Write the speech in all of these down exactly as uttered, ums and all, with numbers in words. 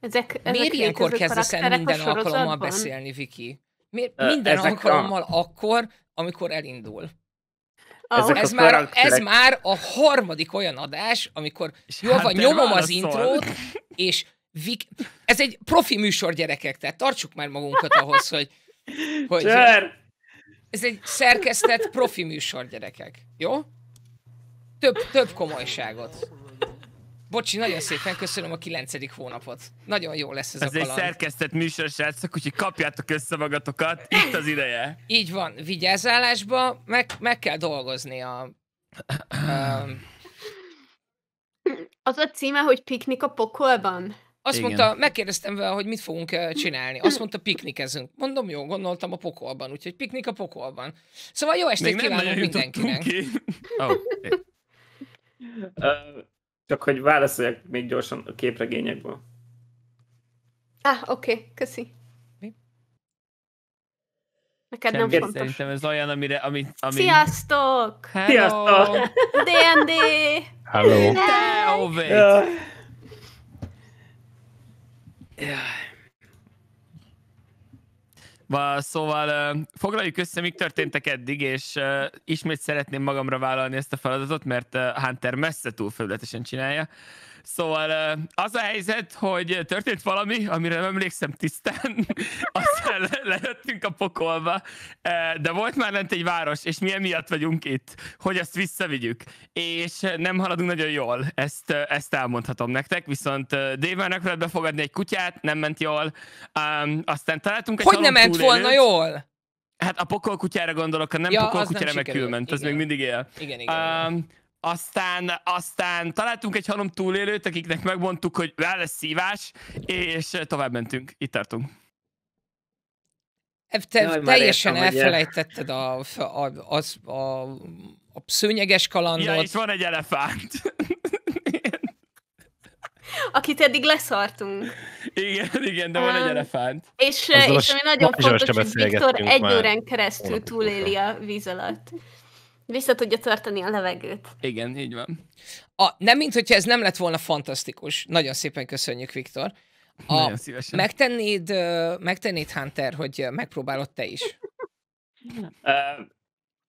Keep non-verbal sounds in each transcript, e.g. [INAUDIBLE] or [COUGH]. Ezek, ezek miért ilyenkor kezdesz el minden alkalommal beszélni, Viki? Miért minden ezek alkalommal a... akkor, amikor elindul? Oh. Ez, már, ez már a harmadik olyan adás, amikor jól van, nyomom az intrót, és Viki... Ez egy profi műsor, gyerekek, tehát tartsuk már magunkat ahhoz, hogy... hogy ez egy szerkesztett profi műsor, gyerekek. Jó? Több, több komolyságot. Bocsi, nagyon szépen köszönöm a kilencedik hónapot. Nagyon jó lesz ez, ez a kaland. Ez egy szerkesztett műsor, srácok, úgyhogy kapjátok össze magatokat. Itt az ideje. Így van. Vigyázzálásba meg, meg kell dolgozni a... Um... Az a címe, hogy piknik a pokolban? Azt igen. mondta, megkérdeztem vele, hogy mit fogunk csinálni. Azt mondta, piknikezünk. Mondom, jó, gondoltam a pokolban, úgyhogy piknik a pokolban. Szóval jó estét még kívánok mindenkinek. Oh. uh, csak hogy válaszoljak még gyorsan a képregényekből. Ah, oké, okay. Köszi. Mi? Neked nem, nem fontos. Szerintem ez olyan, amire... Ami, ami... Sziasztok! Hello. Sziasztok! dé és dé! Hello! Hello. Ja. Szóval uh, foglaljuk össze, mik történtek eddig, és uh, ismét szeretném magamra vállalni ezt a feladatot, mert uh, Hunter messze túl felületesen csinálja. Szóval uh, az a helyzet, hogy történt valami, amire nem emlékszem tisztán, aztán le lejöttünk a pokolba, uh, de volt már lent egy város, és mi emiatt vagyunk itt, hogy azt visszavigyük. És nem haladunk nagyon jól, ezt, uh, ezt elmondhatom nektek, viszont uh, Dévának lehet befogadni egy kutyát, nem ment jól, um, aztán találtunk egy hogy nem ment volna jól? Hát a pokol kutyára gondolok, a nem ja, pokol kutyára remekül ment, az még mindig él. Igen, igen. Um, Aztán, aztán találtunk egy halom túlélőt, akiknek megmondtuk, hogy rá lesz szívás, és tovább mentünk. Itt tartunk. Te jaj, teljesen értem, elfelejtetted a, a, a, a, a szőnyeges kalandot. Ja, itt van egy elefánt. Akit eddig leszartunk. Igen, igen, de van um, egy elefánt. És, és ami nagyon fontos, hogy Viktor egy órán keresztül túléli a víz alatt. Vissza tudja tartani a levegőt. Igen, így van. A, nem, mint hogyha ez nem lett volna fantasztikus. Nagyon szépen köszönjük, Viktor. A, nagyon szívesen. Megtennéd, megtennéd, Hunter, hogy megpróbálod te is. uh,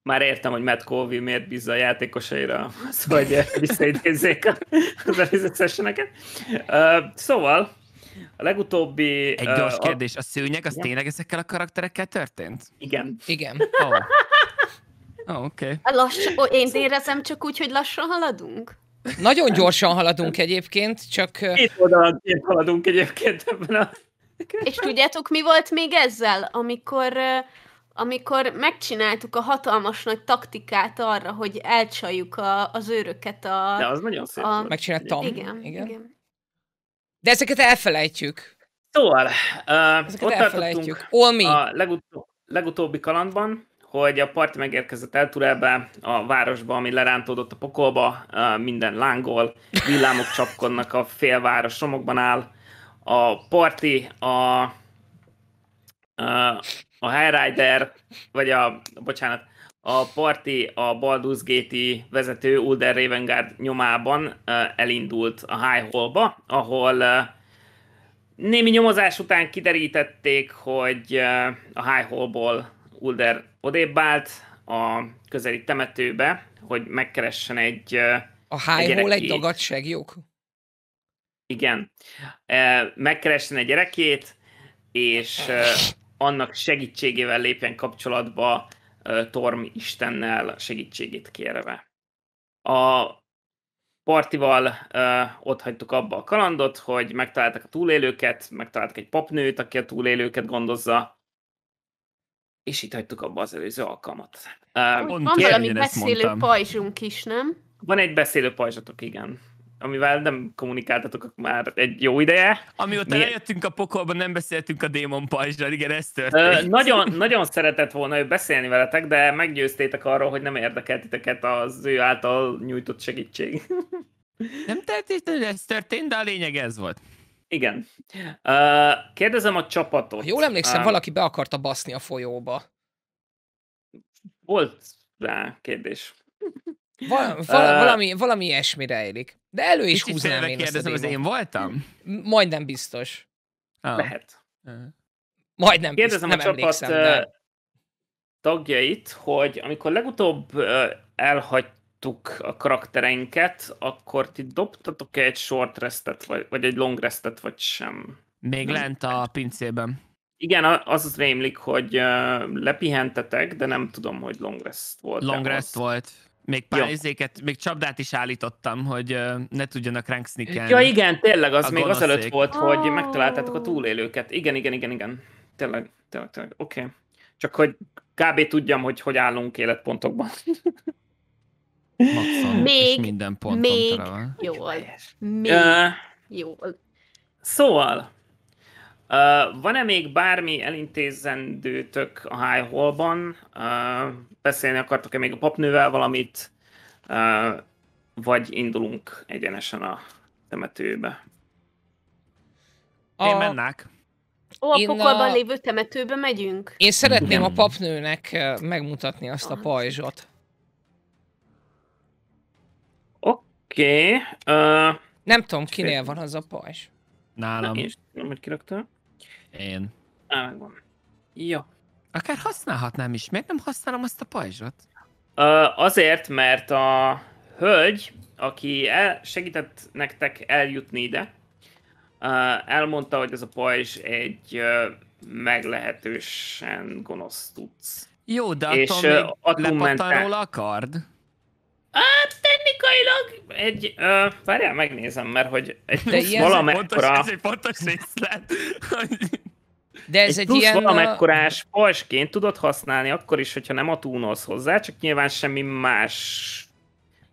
már értem, hogy Matt Colby miért bízza a játékosaira, az, hogy visszaidézzék az előző sessioneket. Uh, szóval, a legutóbbi... Egy gyors uh, kérdés, a szőnyeg az igen. tényleg ezekkel a karakterekkel történt? Igen. Igen. Oh. Oh, okay. Lass, ó, én érezem csak úgy, hogy lassan haladunk? Nagyon gyorsan haladunk egyébként, csak... Két oldalanként haladunk egyébként ebben a... És tudjátok, mi volt még ezzel? Amikor, amikor megcsináltuk a hatalmas nagy taktikát arra, hogy elcsaljuk a, az őröket a... De az nagyon szép a... Megcsináltam. Igen, igen. igen. De ezeket elfelejtjük. Szóval, uh, ezeket ott elfelejtjük. A legutó, legutóbbi kalandban, hogy a parti megérkezett Elturelbe, a városba, ami lerántódott a pokolba, minden lángol, villámok csapkodnak, a félváros romokban áll. A parti, a, a, a Hellrider, vagy a, bocsánat, a parti, a Baldur's Gate-i vezető Ulder Ravengard nyomában elindult a High Hallba, ahol némi nyomozás után kiderítették, hogy a High Hallból Ulder odébb állt a közeli temetőbe, hogy megkeressen egy... A High Hall egy dagadságjuk. Igen. Megkeressen egy gyerekét, és annak segítségével lépjen kapcsolatba Torm istennel segítségét kérve. A partival ott hagytuk abba a kalandot, hogy megtaláltak a túlélőket, megtaláltak egy papnőt, aki a túlélőket gondozza, és itt hagytuk abba az előző alkalmat. Uh, Van valami beszélő pajzsunk is, nem? Van egy beszélő pajzsatok, igen. Amivel nem kommunikáltatok már egy jó ideje. Amióta mi... eljöttünk a pokolban, nem beszéltünk a démon pajzsral, igen, ez történt. Uh, nagyon, nagyon szeretett volna ő beszélni veletek, de meggyőztétek arról, hogy nem érdekeltiteket az ő által nyújtott segítség. Nem történt, hogy ez történt, de a lényeg ez volt. Igen. Uh, kérdezem a csapatot. Ha jól emlékszem, uh, valaki be akarta baszni a folyóba. Volt rá kérdés. Val, val, valami, valami ilyesmi rejlik. De elő is kicsit húznám én azt a démon. Az én voltam? Majdnem biztos. Ah. Lehet. Majdnem biztos, nem emlékszem. De... tagjait, hogy amikor legutóbb elhagytuk a karaktereinket, akkor ti dobtatok-e egy short restet, vagy, vagy egy long restet, vagy sem? Még nem lent a pincében. Igen, az az rémlik, hogy lepihentetek, de nem tudom, hogy long rest volt. Long rest az... volt. Még pár izéket, még csapdát is állítottam, hogy ne tudjanak ránk sneakelni. Ja igen, tényleg, az még azelőtt volt, hogy megtaláltátok a túlélőket. Igen, igen, igen, igen. Tényleg, tényleg, tényleg. Oké. Csak hogy kb. Tudjam, hogy hogy állunk életpontokban. Maxon, még, minden ponton még jól. Még uh, jól. Szóval, uh, van-e még bármi elintézendőtök a High Hall-ban? Uh, beszélni akartok-e még a papnővel valamit? Uh, vagy indulunk egyenesen a temetőbe? A... Én mennék. Ó, a Én pokolban a... lévő temetőbe megyünk? Én szeretném a papnőnek megmutatni azt a pajzsot. Oké. Okay. Uh, nem tudom, kinél fél. Van az a pajzs. Nálam. Na, én nem, hogy kiraktam. Én. Á, megvan. Jó. Akár használhatnám is. Miért nem használom azt a pajzsot? Uh, azért, mert a hölgy, aki el segített nektek eljutni ide, Uh, elmondta, hogy ez a pajzs egy uh, meglehetősen gonosz tudsz. Jó, de és attól még róla a kard? Hát, technikailag egy... Uh, várjál, megnézem, mert hogy egy plusz valamekkora... Ez egy fontos részlet. De ez egy, egy plusz ilyen... valamekkorás pajzsként tudod használni akkor is, hogyha nem a túlnolsz hozzá, csak nyilván semmi más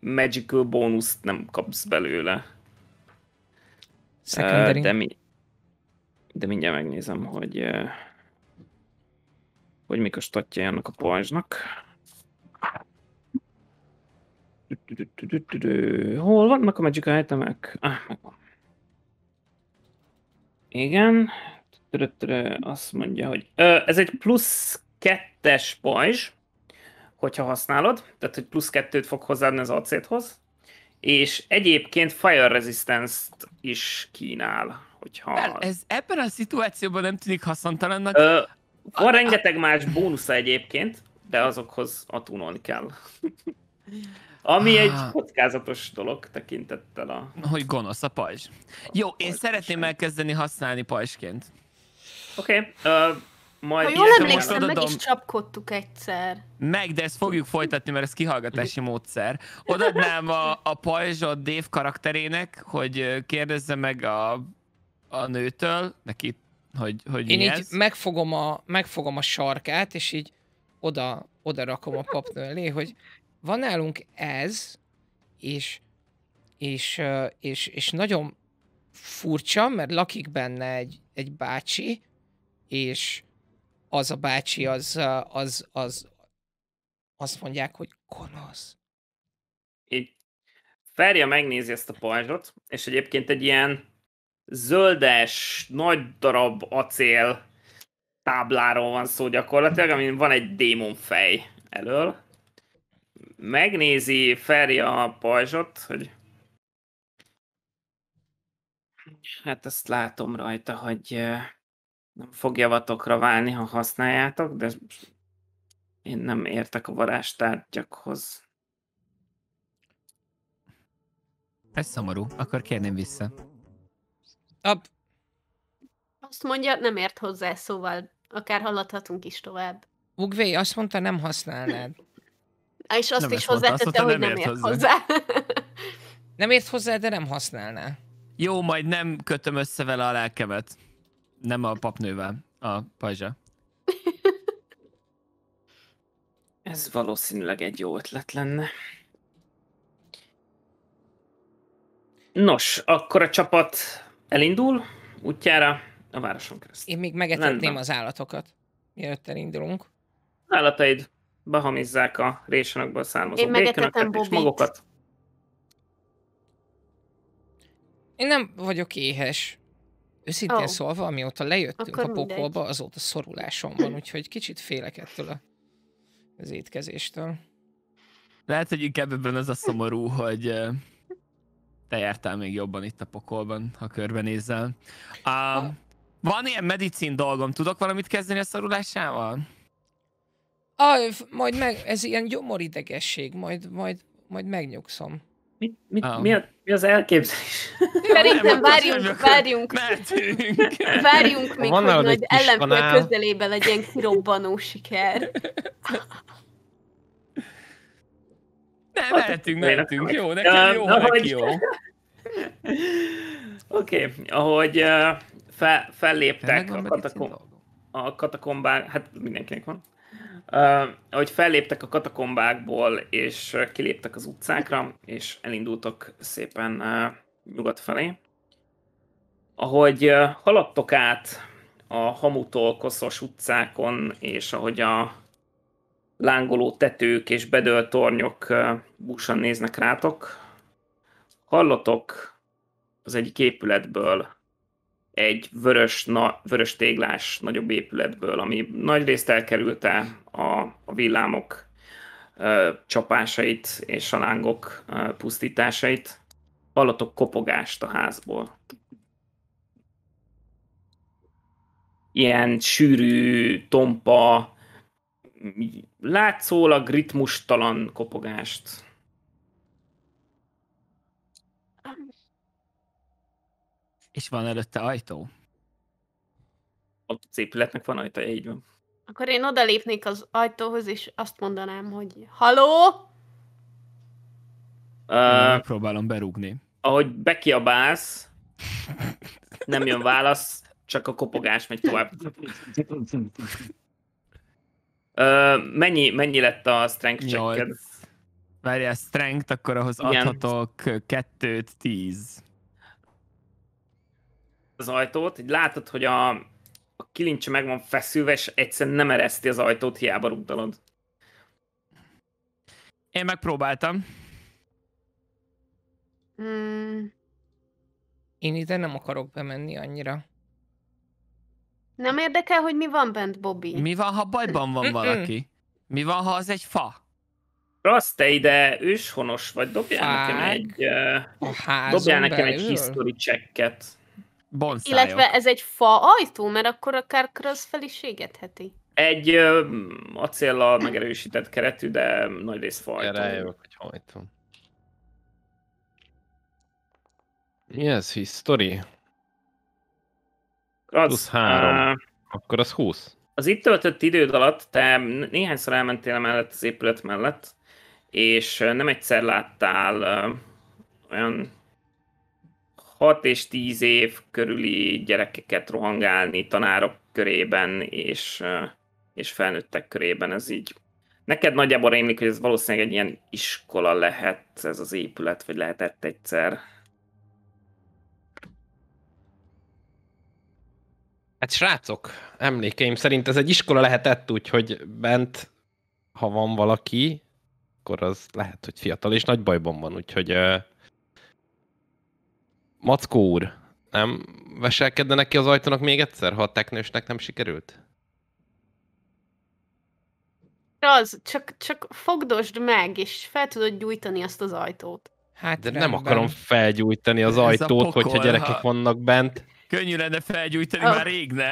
magical bónuszt nem kapsz belőle. Uh, de, mi... de mindjárt megnézem, hogy, uh... hogy mik a statjai ennek a pajzsnak. Hol vannak a magical itemek? Ah, megvan. Igen. Azt mondja, hogy uh, ez egy plusz kettes pajzs, hogyha használod. Tehát, hogy plusz kettőt fog hozzáadni az acéthoz. És egyébként Fire Resistance-t is kínál, hogyha... Mert ez ebben a szituációban nem tűnik haszontalannak. Ö, van a, rengeteg a... más bónusza egyébként, de azokhoz attunolni kell. Ami ah. egy kockázatos dolog tekintettel a... Hogy gonosz a pajzs. A Jó, pajzs. Én szeretném elkezdeni használni pajzsként. Oké. Okay. Majd ha jól emlékszem, meg is csapkodtuk egyszer. Meg, de ezt fogjuk folytatni, mert ez kihallgatási módszer. Odadnám a, a pajzsot Dave karakterének, hogy kérdezze meg a, a nőtől, neki, hogy, hogy Én mi ez. Így megfogom a, megfogom a sarkát, és így oda, oda rakom a papnő elé, hogy van nálunk ez, és, és, és, és nagyon furcsa, mert lakik benne egy, egy bácsi, és az a bácsi, az, az, az, azt mondják, hogy gonosz. Így Ferja megnézi ezt a pajzsot, és egyébként egy ilyen zöldes, nagy darab acél tábláról van szó gyakorlatilag, amin van egy démonfej elől. Megnézi Ferja a pajzsot, hogy hát azt látom rajta, hogy nem fog javatokra válni, ha használjátok, de én nem értek a varázstárgyakhoz. Ez szomorú, akkor kérném vissza. Ab. Azt mondja, nem ért hozzá, szóval akár haladhatunk is tovább. Ugvé, azt mondta, nem használnád. És azt nem is hozzátette, hogy nem ért, ért hozzá. Nem ért hozzá, de nem használná. Jó, majd nem kötöm össze vele a lelkemet. Nem a papnővel, a pajzsa. Ez valószínűleg egy jó ötlet lenne. Nos, akkor a csapat elindul útjára a városon keresztül. Én még megetetném Lendben. az állatokat, mielőtt elindulunk. Állataid behamizzák a résanakból származó békönöket és magokat. Én nem vagyok éhes. Őszintén oh. szólva, amióta lejöttünk Akkor a pokolba, azóta szorulásom van, úgyhogy kicsit félek ettől a, az étkezéstől. Lehet, hogy inkább ebben az a szomorú, hogy te jártál még jobban itt a pokolban, ha körbenézzel. Um, van ilyen medicin dolgom, tudok valamit kezdeni a szorulásával? Ah, majd meg, ez ilyen gyomorideggesség, majd, majd, majd megnyugszom. Mit, mit, um. mi, a, mi az elképzelés? Szerintem várjunk, várjunk. Várjunk még, van hogy nagy ellenfél közelébe legyen kirobbanó siker. Ne, mehetünk, mehetünk. Jó, nekem jó, uh, neki jó. Oké, ahogy uh, fe, felléptek a, katakom, a katakombák, hát mindenkinek van. Uh, ahogy felléptek a katakombákból, és kiléptek az utcákra, és elindultok szépen uh, nyugat felé. Ahogy uh, haladtok át a hamutól koszos utcákon, és ahogy a lángoló tetők és bedőlt tornyok uh, búsan néznek rátok, hallotok az egyik épületből, egy vörös, na, vörös téglás nagyobb épületből, ami nagyrészt elkerülte a, a villámok ö, csapásait és a lángok ö, pusztításait. Hallatok kopogást a házból. Ilyen sűrű, tompa, látszólag ritmustalan kopogást. És van előtte ajtó? Az épületnek van ajtaja, így van. Akkor én odalépnék az ajtóhoz, és azt mondanám, hogy haló? Uh, próbálom berúgni. Ahogy bekiabálsz, nem jön válasz, csak a kopogás megy tovább. uh, mennyi, mennyi lett a strength check-ed? Várjál, strength, akkor ahhoz igen. Adhatok kettőt, tíz. Az ajtót, így látod, hogy a, a kilincse meg van feszülve, és egyszerűen nem ereszti az ajtót, hiába rúgdalod. Én megpróbáltam. Mm. Én ide nem akarok bemenni annyira. Nem érdekel, hogy mi van bent, Bobby? Mi van, ha bajban van valaki? Mi van, ha az egy fa? Rassz, te ide őshonos vagy, dobjál nekem egy, uh, dobjál nekem egy history checket. Bonszályok. Illetve ez egy fa ajtó, mert akkor akár Krösz fel is égetheti. Egy ö, acéllal megerősített keretű, de nagy rész fa ajtó. Rájövök, hogy ajtó. Mi ez, history? Plusz három. Uh, akkor az húsz. Az itt töltött időd alatt te néhányszor elmentél emellett az épület mellett, és nem egyszer láttál uh, olyan hat és tíz év körüli gyerekeket rohangálni tanárok körében és, és felnőttek körében, ez így. Neked nagyjából rémlik, hogy ez valószínűleg egy ilyen iskola lehet ez az épület, vagy lehetett egyszer. Hát srácok, emlékeim szerint ez egy iskola lehetett, úgyhogy bent, ha van valaki, akkor az lehet, hogy fiatal és nagy bajban van, úgyhogy... Mackó úr, nem veselkedne neki az ajtónak még egyszer, ha a teknősnek nem sikerült? Az, csak, csak fogdosd meg, és fel tudod gyújtani azt az ajtót. Hát de rendben. Nem akarom felgyújtani az ajtót, pokol, hogyha gyerekek ha... vannak bent. Könnyű lenne felgyújtani, oh. Már rég ne.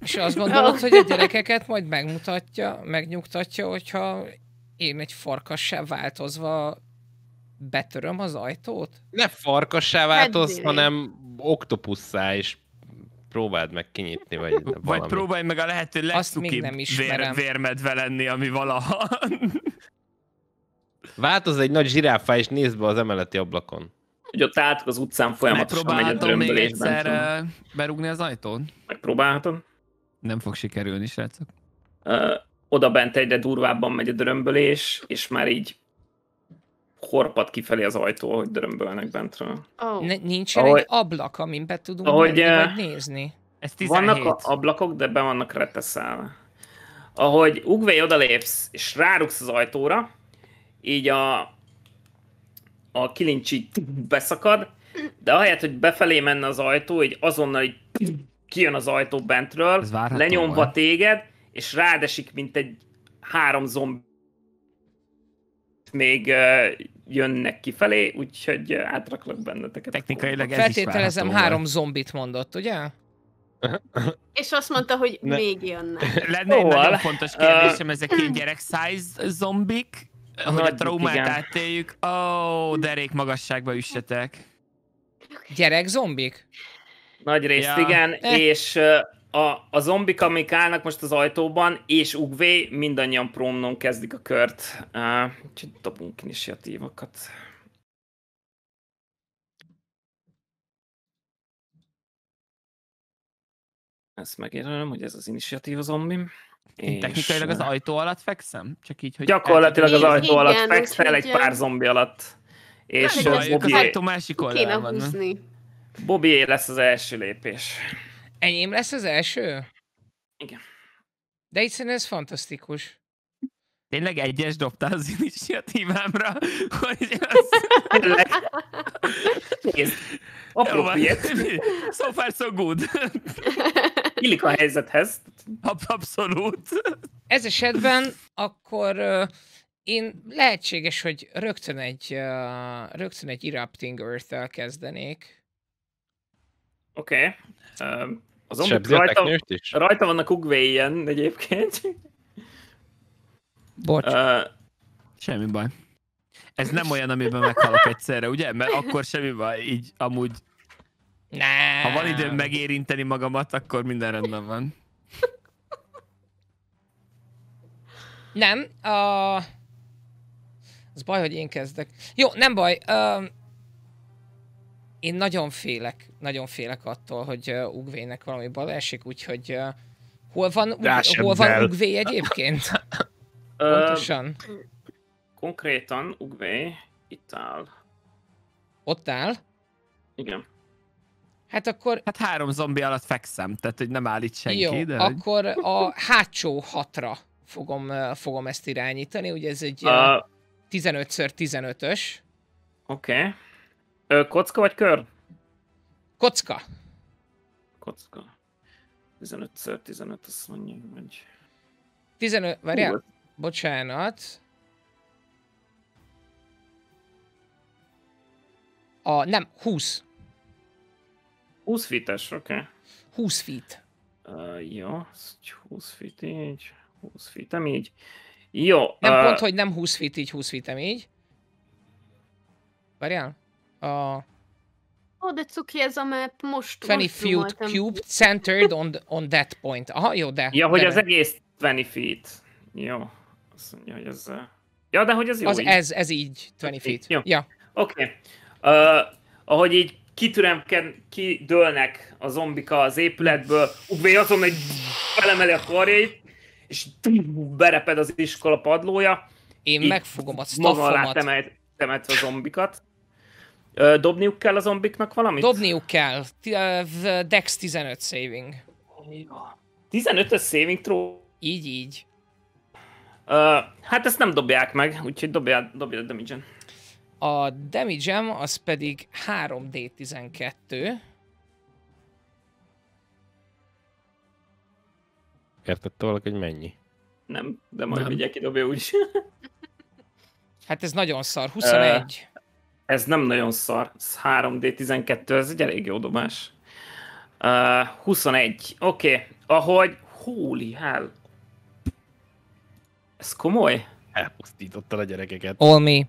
És azt gondolod, oh. Hogy a gyerekeket majd megmutatja, megnyugtatja, hogyha én egy farkassá változva betöröm az ajtót? Ne farkassá változz, hát, hanem oktopusszá, és próbáld meg kinyitni, vagy valami. Vagy próbálj meg a lehető legszukibb vér, vérmedve lenni, ami valaha. Változz egy nagy zsiráfá, és nézd be az emeleti ablakon. Hogy ott álltok az utcán folyamatosan megy a drömbölésben. Megpróbálhatom még egyszer berúgni az ajtón? Megpróbálhatom. Nem fog sikerülni, srácok. Ö, oda bent egyre durvábban megy a drömbölés, és már így horpad kifelé az ajtó, hogy dörömbölnek bentről. Oh. Nincsen ahogy, egy ablak, amin be tudunk ahogy, menni, vagy nézni. Ez tizenhét. Vannak ablakok, de be vannak reteszálva. Ahogy Ugvé odalépsz, és rárugsz az ajtóra, így a, a kilincs így beszakad, de ahelyett, hogy befelé menne az ajtó, így azonnal így kijön az ajtó bentről, lenyomva olyan. Téged, és rád esik, mint egy három zombi. még uh, jönnek kifelé, úgyhogy átraklak benneteket. Technikailag ez is várható. Három zombit mondott, ugye? És azt mondta, hogy ne. Még jönnek. Lenne egy nagyon fontos kérdésem, uh, ezek ilyen gyerek-size zombik, hogy a traumát igen. átéljük. Ó, oh, derék magasságba üssetek. Gyerek zombik? Nagy részt, ja. igen, eh. és a, a zombik, amik állnak most az ajtóban, és ugvé, mindannyian promnon kezdik a kört. Uh, úgyhogy dobunk initiatívokat. Ezt megérlem, hogy ez az initiatív a zombim. Én technikailag az ajtó alatt fekszem? Csak így, hogy gyakorlatilag az ajtó alatt fekszel egy pár zombi alatt. És Bobby... az ajtó másik oldalán van. Bobby lesz az első lépés. Enyém lesz az első? Igen. De egyszerűen ez fantasztikus. Tényleg egyes dobtál az initiatívámra, hogy az... Tényleg. Nézd. Apróbb ilyet. So far, so good. Illik a helyzethez. Abszolút. Ez esetben akkor uh, én lehetséges, hogy rögtön egy, uh, rögtön egy Erupting Earth-tel kezdenék. Oké. Okay. Uh, az ombik rajta, rajta vannak ugvéjen egyébként. Bocs. Uh, semmi baj. Ez nem olyan, amiben meghalok egyszerre, ugye? Mert akkor semmi baj, így amúgy... Nem. Ha van időm megérinteni magamat, akkor minden rendben van. Nem. Uh, az baj, hogy én kezdek. Jó, nem baj. Uh, én nagyon félek. Nagyon félek attól, hogy uh, Ugvének valami bal esik, úgyhogy... Uh, hol van, uh, hol van Ugvé egyébként? Pontosan. Uh, konkrétan Ugvé itt áll. Ott áll? Igen. Hát akkor... Hát három zombi alatt fekszem, tehát hogy nem állít senki. Jó, de akkor hogy... a hátsó hatra fogom, fogom ezt irányítani, ugye ez egy uh, tizenötször tizenötös. Oké. Okay. Kocka vagy kör? Kocka. Kocka. tizenötször tizenöt, azt mondja, hogy... tizenöt, várjál. Bocsánat. A, nem, húsz. húsz feet-es, oké. Okay. húsz feet. Uh, jó, húsz feet így, húsz feet-em így. Jó. Nem uh, pont, hogy nem húsz feet így, húsz feet-em így. Várjál. A... Ó, oh, de cuki ez a map most. húsz feet cube centered on, on that point. Aha, jó, de. Ja, de hogy de az nem. Egész húsz feet. Jó, azt mondja, hogy ez... Ja, de hogy ez jó az így. Ez, ez így, húsz feet. Jó. Ja. Oké. Okay. Uh, ahogy így kitüremken, kidőlnek a zombika az épületből, Ugvé azon, hogy felemeli a karjait, és bereped az iskola padlója. Én így megfogom a staffomat. Maga alá temet, temetve a zombikat. Uh, dobniuk kell a zombiknak valamit? Dobniuk kell. Dex tizenöt saving. tizenötös saving throw? Így, így. Uh, hát ezt nem dobják meg, úgyhogy dobjad, dobjad a damage-en. A damage-em az pedig három d tizenkettő. Értette valaki, hogy mennyi? Nem, de majd ugye kidobja úgy. Hát ez nagyon szar, huszonegy. Uh, ez nem nagyon szar, ez három d tizenkettő, ez egy elég jó dobás. Uh, huszonegy, oké, okay. Ahogy... Holy hell! Ez komoly? Elpusztítottad a gyerekeket. Olmi.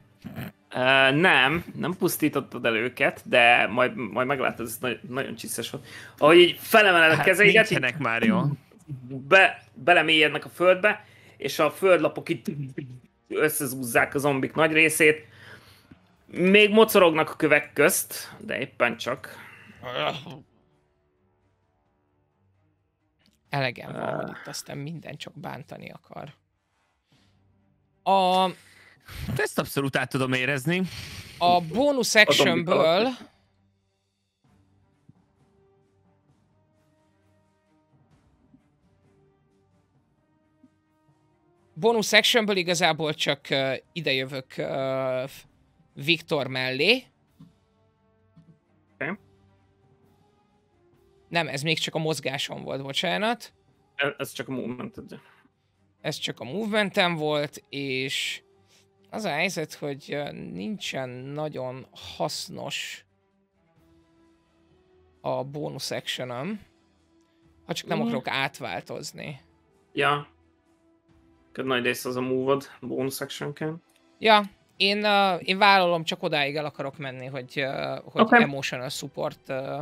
Uh, nem, nem pusztítottad el őket, de majd, majd meglátod, ez nagyon, nagyon csiszes volt. Ahogy így felemeled a kezeidet, hát, már jó. Be, belemélyednek a földbe, és a földlapok itt összezúzzák a zombik nagy részét. Még mocorognak a kövek közt, de éppen csak. Elegem van, uh. itt aztán minden csak bántani akar. A... Ezt abszolút át tudom érezni. A bonus actionből... Bonus actionből igazából csak uh, idejövök uh, Viktor mellé. Okay. Nem, ez még csak a mozgásom volt, bocsánat. Ez csak a movemented. Ez csak a movementem volt, és... Az a helyzet, hogy nincsen nagyon hasznos a bónusz action-öm, ha csak nem mm. akarok átváltozni. Ja. Köszönöm, nagy rész az a move-od, bónusz action-ként. Ja, én, uh, én vállalom, csak odáig el akarok menni, hogy, uh, hogy okay. emotional support uh,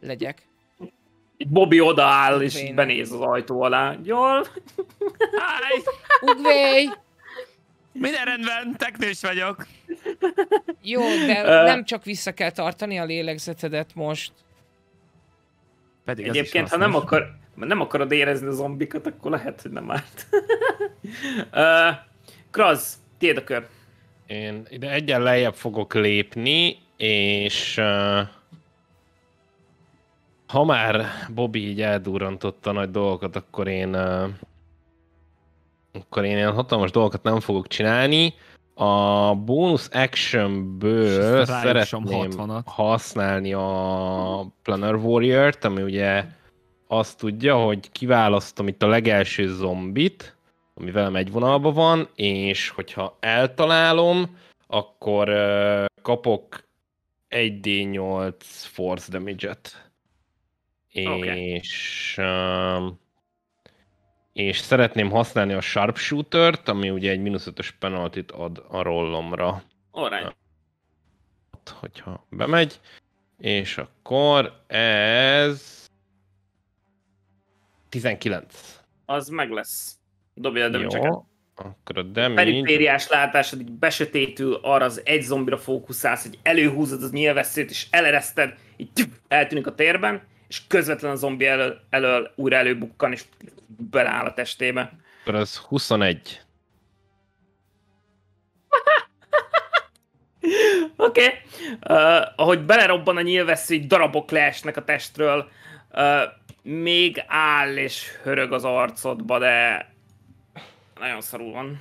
legyek. Itt Bobby odaáll, és így benéz az ajtó alá. Jól? Hi! Udvéj! Minden rendben, teknős vagyok. Jó, de uh, nem csak vissza kell tartani a lélegzetedet most. Pedig egyébként, ha nem, akar, nem akarod érezni a zombikat, akkor lehet, hogy nem árt. uh, Kraz, tiéd a kör. Én ide egyen lejjebb fogok lépni, és... Uh... Ha már Bobby így eldurrantotta nagy dolgokat, akkor én, uh, akkor én ilyen hatalmas dolgokat nem fogok csinálni. A bónusz actionből szeretném használni a Planner Warrior-t, ami ugye azt tudja, hogy kiválasztom itt a legelső zombit, ami velem egy vonalban van, és hogyha eltalálom, akkor uh, kapok egy dé nyolc force damage-et. Okay. És, um, és szeretném használni a sharpshooter-t, ami ugye egy mínusz ötös penaltit ad a rollomra. Alright. Hogyha bemegy, és akkor ez... tizenkilenc. Az meg lesz. Dobja a damage-eket. Akkor a damage... Perifériás látásod, így besötétül, arra az egy zombira fókuszálsz, hogy előhúzod az nyilvesszőt, és elereszted, így eltűnik a térben, és közvetlen a zombi elől, elől újra előbukkan, és beleáll a testébe. Akkor az huszonegy. Oké. Okay. Uh, ahogy belerobban a nyilvessző, így darabok leesnek a testről, uh, még áll és hörög az arcodba, de nagyon szarul van.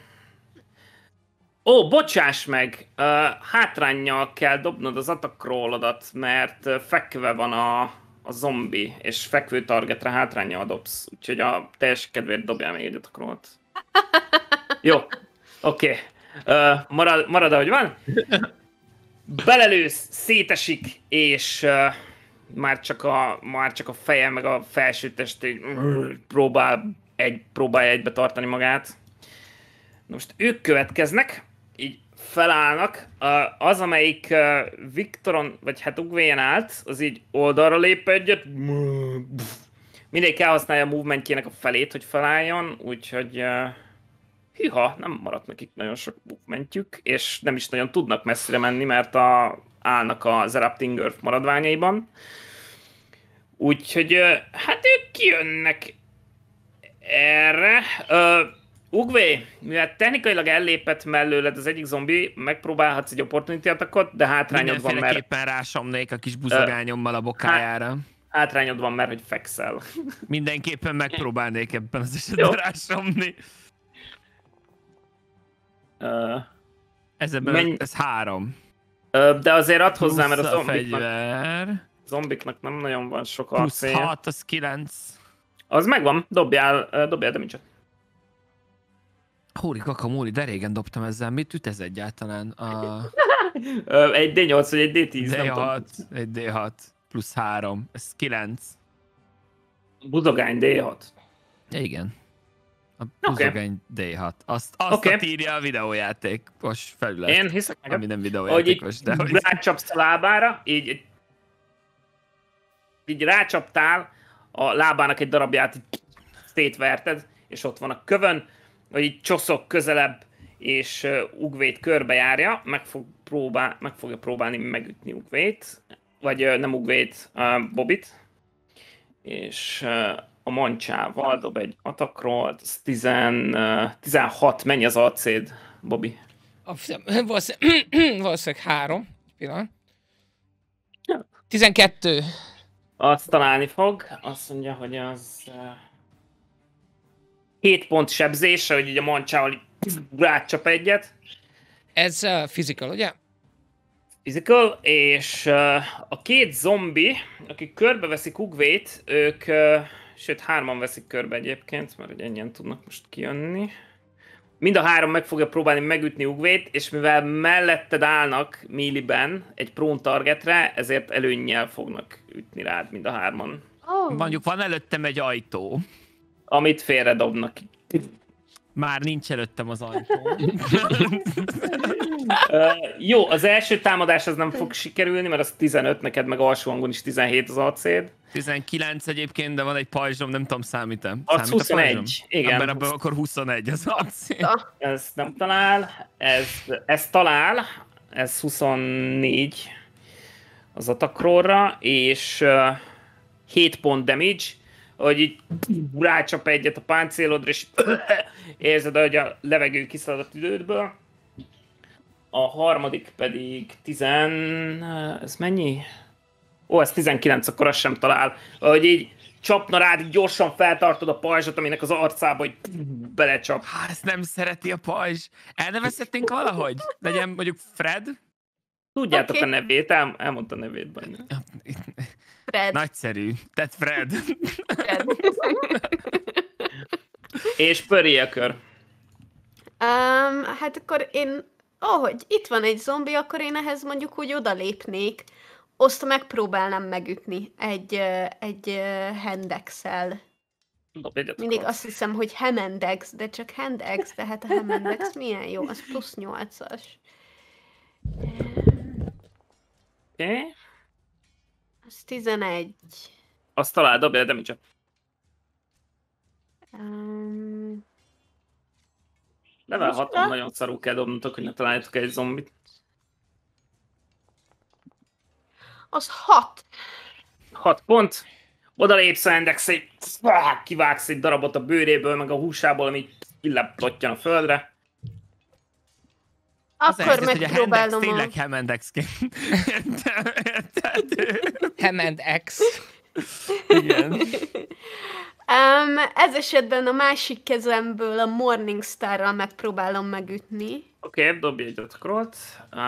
Ó, bocsáss meg! Uh, hátránnyal kell dobnod az attack roll-odat, mert fekve van a... a zombi, és fekvő targetre hátránnyal dobsz. Úgyhogy a teljes kedvéért dobjál még egyet a królt. Jó, oké. Okay. Uh, marad, marad, ahogy van. Belelősz, szétesik, és uh, már, csak a, már csak a feje, meg a felső testét próbál egy, próbálja egybe tartani magát. Na most ők következnek, így felállnak. Az, amelyik Viktoron, vagy hát Ugvén állt, az így oldalra lép egyet. Mindenki elhasználja a movementjének a felét, hogy felálljon, úgyhogy hűha, nem maradt nekik nagyon sok movementjük, és nem is nagyon tudnak messzire menni, mert a, állnak az Erupting Earth maradványaiban. Úgyhogy hát ők kijönnek erre. Ugvé, mivel technikailag ellépett mellőled az egyik zombi, megpróbálhatsz egy opportunity attackot, de hátrányod van, mert... Mindenféleképpen rásamnék a kis buzogányommal a bokájára. Hátrányod van, mert hogy fekszel. Mindenképpen megpróbálnék ebben az esetben rásamni. Uh, ez, menj... ez három. Uh, de azért add hozzá, mert a zombiknak, zombiknak nem nagyon van sok arcéja. Plusz hat, az kilenc. Az megvan, dobjál, dobjál damage-ot. Hóri kakamóri, de régen dobtam ezzel, mit üt ez egyáltalán? A... egy dé nyolc vagy egy dé tíz, dé hat, nem tudom. Egy dé hat, plusz három, ez kilenc. Buzogány dé hat. Igen. A buzogány okay. dé hat. Azt, azt okay. írja a videójáték, most felület. Én hiszek nekem. Ami nem videójáték most, de... Hogy rácsapsz a lábára, így... Így rácsaptál, a lábának egy darabját szétverted, és ott van a kövön, vagy így csoszok közelebb, és uh, Ugvét körbejárja, meg, fog próbál, meg fogja próbálni megütni Ugvét, vagy uh, nem Ugvét, uh, Bobit, és uh, a mancsával dob egy attack rollt, az tizenhat, mennyi az alcéd, Bobi? Valószínűleg három, pillanat. tizenkettő. Azt találni fog, azt mondja, hogy az... Uh... hét pont sebzése, hogy így a mancsával rácsap egyet. Ez uh, physical, ugye? Physical, és uh, a két zombi, akik körbeveszik Ugvét, ők, uh, sőt hárman veszik körbe egyébként, mert ennyien tudnak most kijönni. Mind a három meg fogja próbálni megütni Ugvét, és mivel melletted állnak melee-ben egy prone targetre, ezért előnnyel fognak ütni rád mind a hárman. Oh. Mondjuk van előttem egy ajtó. Amit félredobnak. Már nincs előttem az ajtó. uh, jó, az első támadás az nem fog sikerülni, mert az tizenöt, neked meg alsó hangon is tizenhét az acéd. tizenkilenc egyébként, de van egy pajzsom, nem tudom, számítom. Az huszonegy, igen. Mert abban akkor huszonegy az acéd. Ez nem talál, ez, ez talál, ez huszonnégy az attack-rollra, és uh, hét pont damage, hogy így rácsap egyet a páncélodra, és érzed, hogy a levegő kiszalad a tüdődből. A harmadik pedig tizen... ez mennyi? Ó, ez tizenkilenc, akkor azt sem talál. Hogy így csapna rád, gyorsan feltartod a pajzsot, aminek az arcába így belecsap. Hát ezt nem szereti a pajzs. Elnevezhettünk valahogy? Legyen mondjuk Fred? Tudjátok okay. a nevét, El, elmondta a nevét benne. Fred. Nagyszerű. Tehát Fred. Fred. És pöré a kör. Um, hát akkor én, ahogy itt van egy zombi, akkor én ehhez mondjuk úgy odalépnék, azt megpróbálnám megütni egy, egy hendexsel. Mindig azt hiszem, hogy hemendex, de csak hendex, de hát a hemendex milyen jó, az plusz nyolcas. Okay. Az tizenegy. Azt talál, dobja, de micsoda. Um, Level haton nagyon szarul kell dobnotok, hogy ne találjátok egy zombit. Az hat. hat pont. Oda lépsz a hendex, kivágsz egy darabot a bőréből, meg a húsából, ami illeplottyan a földre. Az akkor helyzet, megpróbálom hogy a hendex, tényleg hemendexként. Hemendex. Igen. Um, ez esetben a másik kezemből a Morningstarral megpróbálom megütni. Oké, okay, dobj egy ötkrot. Uh,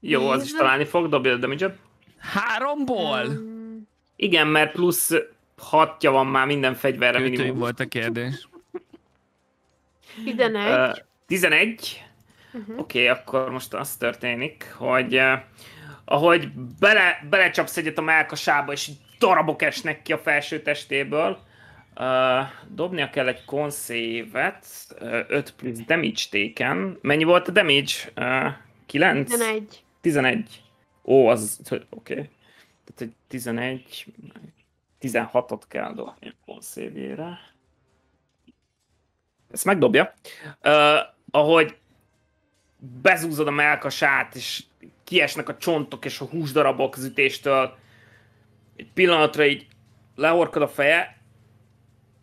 jó, Nézd. Az is találni fog, dobj egy damage-et. Háromból? Um, igen, mert plusz hatja van már minden fegyverre minimum. Ütői volt a kérdés. tizenegy. Uh, tizenegy? Uh-huh. Oké, okay, akkor most az történik, hogy uh, ahogy bele, belecsapsz egyet a mellkasába, és darabok esnek ki a felső testéből, uh, dobnia kell egy konszévet, uh, öt plusz damage taken. Mennyi volt a damage? Uh, kilenc? tizenegy. tizenegy. Ó, az... Oké. Okay. Tehát egy tizenegy... tizenhatot kell dobni a konszévére. Ezt megdobja. Uh, ahogy bezúzod a mellkasát, és kiesnek a csontok és a húsdarabok az ütéstől, egy pillanatra így lehorkad a feje,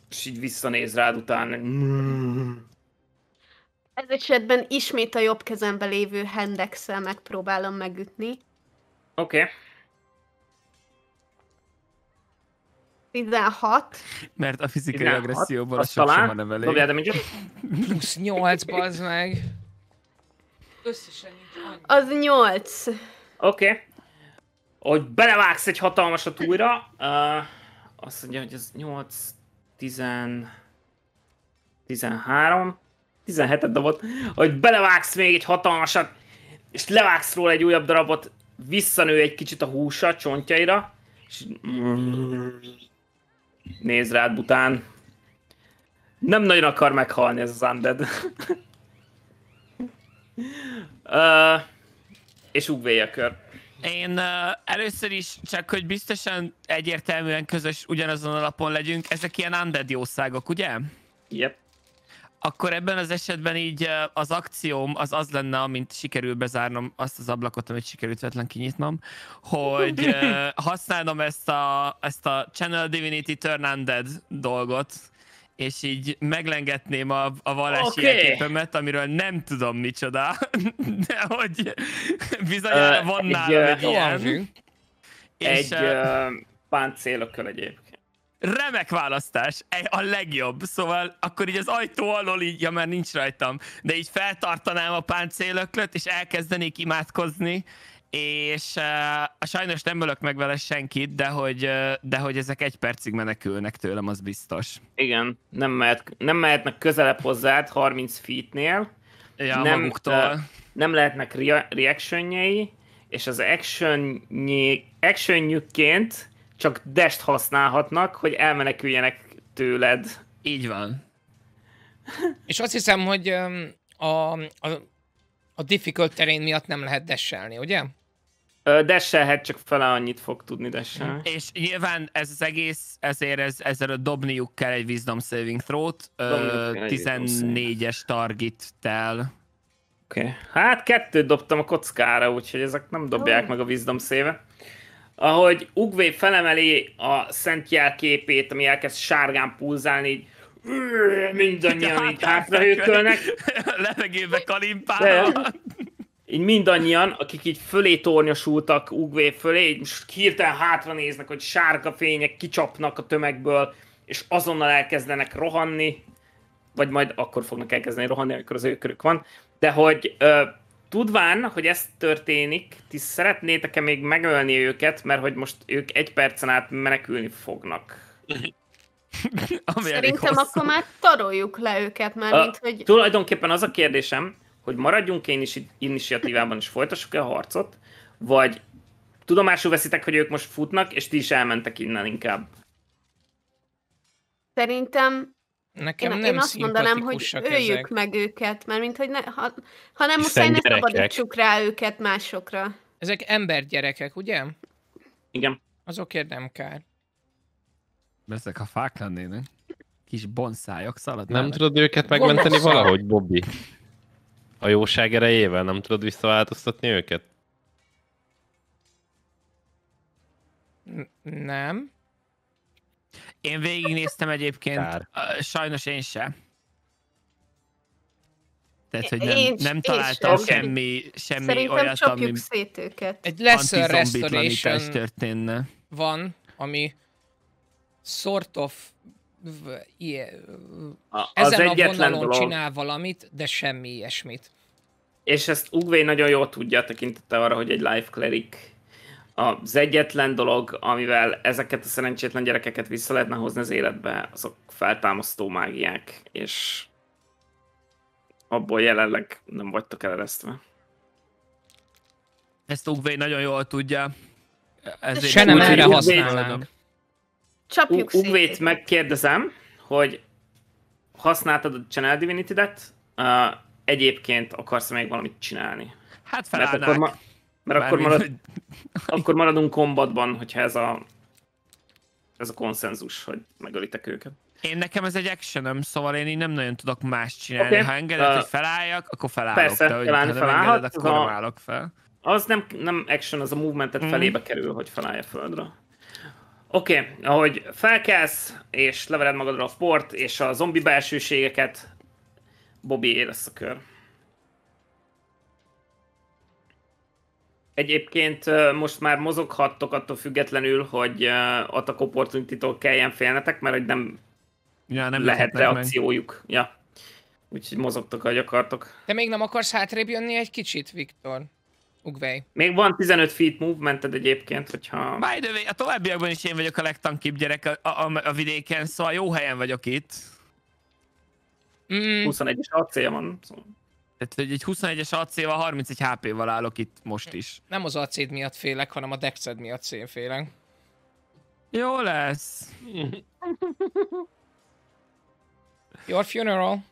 és így visszanéz rád utána. Ez esetben ismét a jobb kezemben lévő hendexsel megpróbálom megütni. Oké. Okay. tizenhat. Mert a fizikai agresszióban a sokszor nem elég. Dobjál, de mindjárt. Plusz nyolc, bazd meg. Összesen nyolc. Az nyolc. Oké. Okay. Ahogy belevágsz egy hatalmasat újra, uh, azt mondja, hogy ez nyolc, tíz, tizenhárom, tizenhetet dobott, hogy belevágsz még egy hatalmasat, és levágsz róla egy újabb darabot, visszanő egy kicsit a húsa a csontjaira, és néz rád bután. Nem nagyon akar meghalni ez az undead. uh, és ugvéj a kör. Én uh, először is, csak hogy biztosan egyértelműen közös ugyanazon alapon legyünk, ezek ilyen undead jószágok, ugye? Yep. Akkor ebben az esetben így uh, az akcióm az az lenne, amint sikerül bezárnom azt az ablakot, amit sikerült vetlen kinyitnom, hogy uh, használnom ezt a, ezt a Channel Divinity Turn Undead dolgot, és így meglengetném a, a vallási jelképemet, okay. amiről nem tudom micsoda, de hogy bizonyára uh, van egy, nálam egy uh, ilyen. Egy uh, páncélökkel egyébként. Remek választás, a legjobb. Szóval akkor így az ajtó alól így, ja már nincs rajtam, de így feltartanám a páncélöklöt, és elkezdenék imádkozni, És uh, sajnos nem ölök meg vele senkit, de hogy, uh, de hogy ezek egy percig menekülnek tőlem, az biztos. Igen, nem, mehet, nem mehetnek közelebb hozzád harminc feetnél. Ja, nem, maguktól. Uh, nem lehetnek re reactionjei, és az actionjükként csak dest használhatnak, hogy elmeneküljenek tőled. Így van. És azt hiszem, hogy um, a, a, a difficult terén miatt nem lehet desselni, ugye? Desselhet, csak fele annyit fog tudni desselni. És nyilván ez az egész, ezért ez, ezzel dobniuk kell egy wisdom saving throw-t, tizennégyes targettel. Oké. Okay. Hát kettőt dobtam a kockára, úgyhogy ezek nem dobják oh. meg a wisdom save-et. Ahogy Ugvé felemeli a szent jelképét, ami elkezd sárgán pulzálni, így mindannyian így hátrahőkölnek. Levegőbe kalimpálnak. Így mindannyian, akik így fölé tornyosultak Ugvé fölé, így most hirtelen hátra néznek, hogy sárga fények kicsapnak a tömegből, és azonnal elkezdenek rohanni, vagy majd akkor fognak elkezdeni rohanni, amikor az ő körük van, de hogy ö, tudván, hogy ez történik, ti szeretnétek-e még megölni őket, mert hogy most ők egy percen át menekülni fognak. Szerintem akkor már taroljuk le őket, mert a, mint hogy... Tulajdonképpen az a kérdésem, hogy maradjunk én is initiatívában és folytassuk-e a harcot, vagy tudomásul veszitek, hogy ők most futnak, és ti is elmentek innen inkább. Szerintem... Nekem én, nem én azt mondanám, hogy öljük ezek. meg őket, mert mint hogy ne, ha, ha nem muszáj, ne szabadítsuk rá őket másokra. Ezek embergyerekek, ugye? Igen. Azokért nem kár. Ezek a fák lennének. Kis bonszájok szaladnának. Nem tudod őket megmenteni Bob. valahogy, Bobby? A jóság erejével nem tudod visszaváltoztatni őket? N nem. Én végignéztem egyébként, Kár. sajnos én sem. Tehát, hogy nem, én, nem találtam én semmi, semmi Szerintem olyat, ami egy lesser restoration történne. Van, ami sort of a, ezen a vonalon dolog. csinál valamit, de semmi ilyesmit. És ezt Ugvé nagyon jól tudja, tekintette arra, hogy egy life cleric. Az egyetlen dolog, amivel ezeket a szerencsétlen gyerekeket vissza lehetne hozni az életbe, azok feltámasztó mágiák, és abból jelenleg nem vagytok eleresztve. Ezt Ugvé nagyon jól tudja. Ezért se nem erre használnánk. Csapjuk szét. Ugvét megkérdezem, hogy használtad a Channel Divinity-det, uh, egyébként akarsz még valamit csinálni? Hát felállnák. Mert akkor, marad, hogy... akkor maradunk kombatban, hogyha ez a, ez a konszenzus, hogy megölitek őket. Én nekem ez egy actionöm, szóval én így nem nagyon tudok más csinálni. Okay. Ha engeded, uh, hogy felálljak, akkor felállok. Persze, de, hogy felállni ha felállhat, engeded, akkor a... nem állok fel. Az nem, nem action, az a movementet mm. felébe kerül, hogy felállj a földre. Oké, okay, ahogy felkelsz, és levered magadra a port, és a zombi belsőségeket, Bobby lesz a kör. Egyébként most már mozoghattok attól függetlenül, hogy attack opportunity-tól kelljen félnetek, mert hogy nem, ja, nem lehet reakciójuk. Ja. Úgyhogy mozogtok, ahogy akartok. Te még nem akarsz hátrébb jönni egy kicsit, Viktor? Ugvej. Még van tizenöt feet movemented egyébként, hogyha... By the way, a továbbiakban is én vagyok a legtankibb gyerek a, a, a vidéken, szóval jó helyen vagyok itt. Mm. huszonegy is acélja van, szóval. Tehát egy huszonegyes á cé-val, harmincegy há pé-val állok itt most is. Nem az á cé-d miatt félek, hanem a dexed miatt félek. Jó lesz. Your funeral.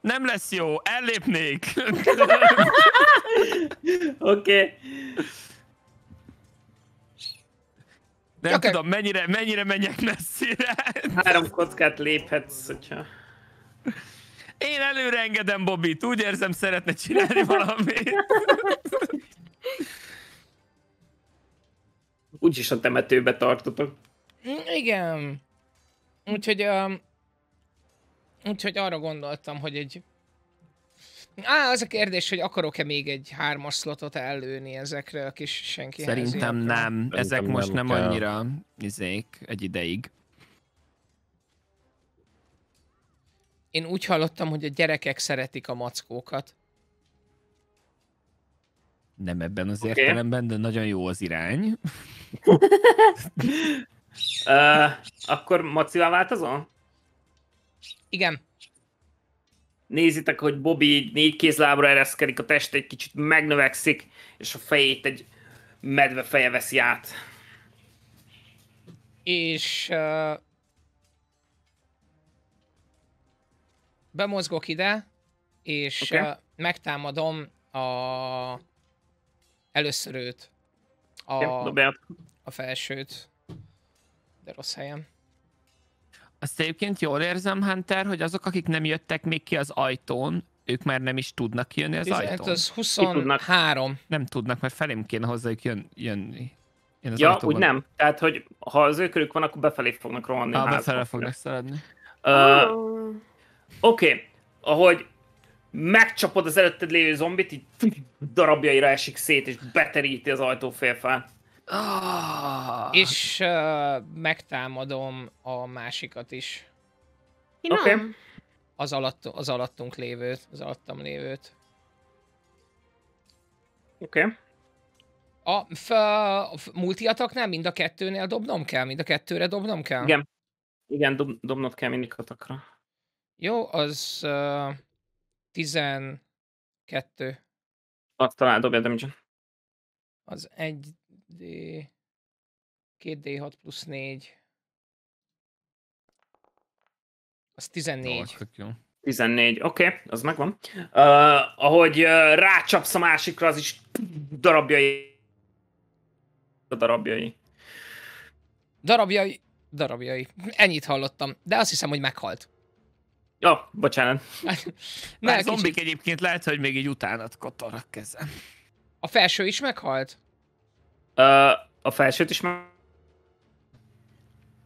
Nem lesz jó, ellépnék. Oké. Nem okay. tudom, mennyire, mennyire menjek messzire. Három kockát léphetsz, hogyha... Én előre engedem Bobbyt, úgy érzem, szeretne csinálni valamit. Úgyis a temetőbe tartotok. Igen. Úgyhogy, um, úgyhogy arra gondoltam, hogy egy... Á, az a kérdés, hogy akarok-e még egy hármas slotot ellőni ezekre a kis senki Szerintem helyzékre? nem. Szerintem Ezek nem most nem kell. annyira izék egy ideig. Én úgy hallottam, hogy a gyerekek szeretik a mackókat. nem ebben az okay. értelemben, de nagyon jó az irány. uh, akkor Macival változom? Igen. Nézitek, hogy Bobby négy kézlábra ereszkedik, a teste egy kicsit megnövekszik, és a fejét egy medve feje veszi át. És... Uh, bemozgok ide, és okay. uh, megtámadom a... először őt. A, okay, a felsőt. De rossz helyen. Azt egyébként jól érzem, Hunter, hogy azok, akik nem jöttek még ki az ajtón, ők már nem is tudnak kijönni az tizenöt, ajtón. Az huszonhárom. Nem tudnak, mert felém kéne hozzájuk jön, jönni. Én az ja, ajtóban. Úgy nem. Tehát, hogy ha az ő körük van, akkor befelé fognak rohanni. Ha, befelé fognak szaladni. Uh, oh. Oké. Okay. Ahogy megcsapod az előtted lévő zombit, így darabjaira esik szét, és beteríti az ajtófélfát. Oh. És uh, megtámadom a másikat is. Oké. Okay. Az, alatt, az alattunk lévőt, az alattam lévőt. Oké. Okay. A, a multiataknál mind a kettőnél dobnom kell? Mind a kettőre dobnom kell? Igen. Igen, dob, dobnod kell mindig atakra. Jó, az uh, tizenkettő. Azt talán dobja, de mindjárt. Az egy... két dé hat plusz négy. Az tizennégy. tizennégy, oké, okay, az megvan. Uh, ahogy uh, rácsapsz a másikra, az is darabjai. A darabjai. Darabjai. Darabjai. Ennyit hallottam, de azt hiszem, hogy meghalt. Jó, oh, bocsánat. Na, a zombik kicsit... egyébként lehet, hogy még így utánat katar a kezem. A felső is meghalt? Uh, a felsőt is meg...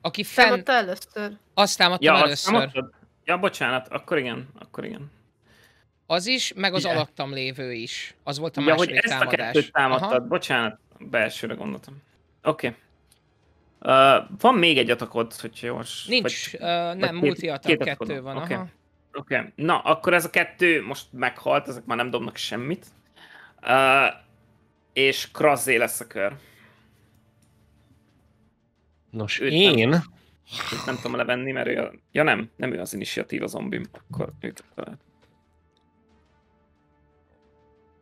Aki fenn... Azt támadta először. Azt támadtam ja, először. Azt ja, bocsánat, akkor igen, akkor igen. Az is, meg az yeah. alattam lévő is. Az volt a ja, második támadás. Ja, hogy ezt támadás. A kettőt támadtad, aha. Bocsánat, belsőre gondoltam. Oké. Okay. Uh, van még egy atakod, hogy gyors. Nincs, vagy, uh, nem, vagy multi atak, két kettő atakod. Van, okay. aha. Oké, okay. Na, akkor ez a kettő most meghalt, ezek már nem dobnak semmit. Uh, És Krazzé lesz a kör. Nos, őt én... Nem, őt nem tudom levenni, mert ő a... Ja nem, nem ő az initiatív a zombim. Akkor őt...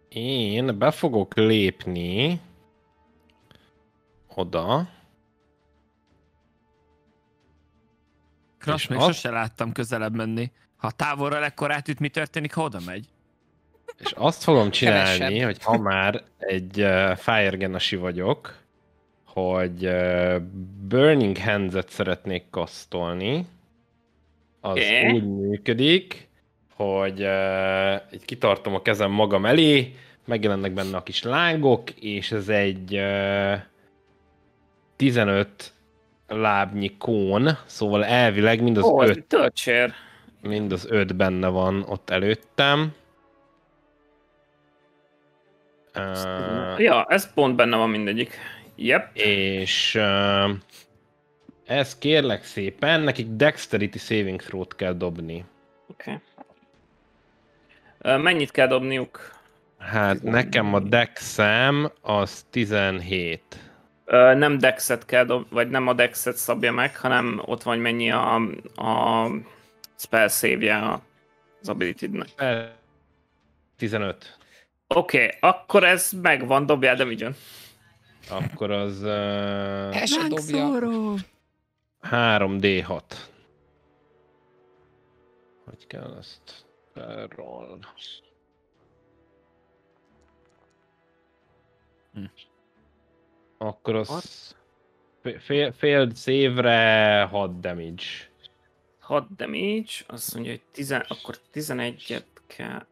Én be fogok lépni... Oda. Kras, még sose láttam közelebb menni. Ha távolra lekkorát üt, mi történik, ha oda megy? És azt fogom csinálni, kevesebb. Hogy ha már egy uh, Fire Genasi vagyok, hogy uh, Burning Hands-et szeretnék kasztolni. Az okay. úgy működik, hogy uh, kitartom a kezem magam elé, megjelennek benne a kis lángok, és ez egy uh, tizenöt lábnyi kón, szóval elvileg mind az oh, öt, mind az öt benne van ott előttem. Uh, ja, ez pont benne van mindegyik. Yep. És uh, ez kérlek szépen, nekik Dexterity Saving Throw-t kell dobni. Oké. Okay. Uh, mennyit kell dobniuk? Hát tizenhét. Nekem a Dexem az tizenhét. Uh, nem Dexet kell dobni, vagy nem a Dexet szabja meg, hanem ott van, mennyi a, a Spell Save-je az Ability-nek. tizenöt. Oké, okay, akkor ez megvan, dobjál damage-on. Akkor az... Uh... Ez se dobja. három dé hat. Hogy kell ezt felroll? Hm. Akkor az... Fél, fél szévre hat damage. hat damage, azt mondja, hogy tizen, akkor tizenegyet kell...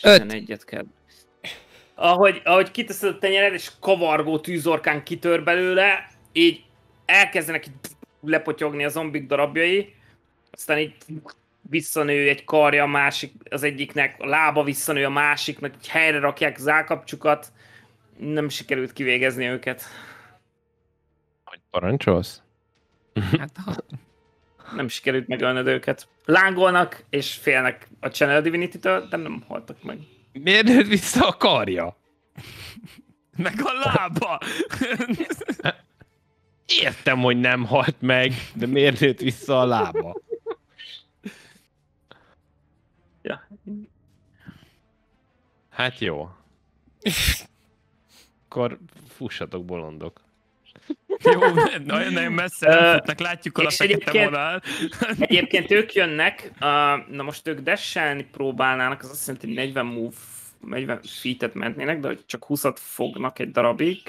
tizenegyet kell. Ahogy, ahogy kiteszed a tenyered, és kavargó tűzorkán kitör belőle, így elkezdenek így lepotyogni a zombik darabjai, aztán így visszanő egy karja a másik, az egyiknek, a lába visszanő a másiknak, így helyre rakják az állkapcsukat, nem sikerült kivégezni őket. Hogy parancsolsz? Hát, nem sikerült megölnöd őket. Lángolnak és félnek a Channel Divinity-től, de nem haltak meg. Miért nőtt vissza a karja? Meg a lába! Értem, hogy nem halt meg, de miért nőtt vissza a lába? Ja. Hát jó. Akkor fussatok, bolondok. Jó, nagyon-nagyon messze nem futnak, látjuk a fekete vonal. Egyébként ők jönnek, uh, na most ők dasselni próbálnának, az azt jelenti, hogy negyven move, negyven feet-et mennének, de hogy csak húszat fognak egy darabig.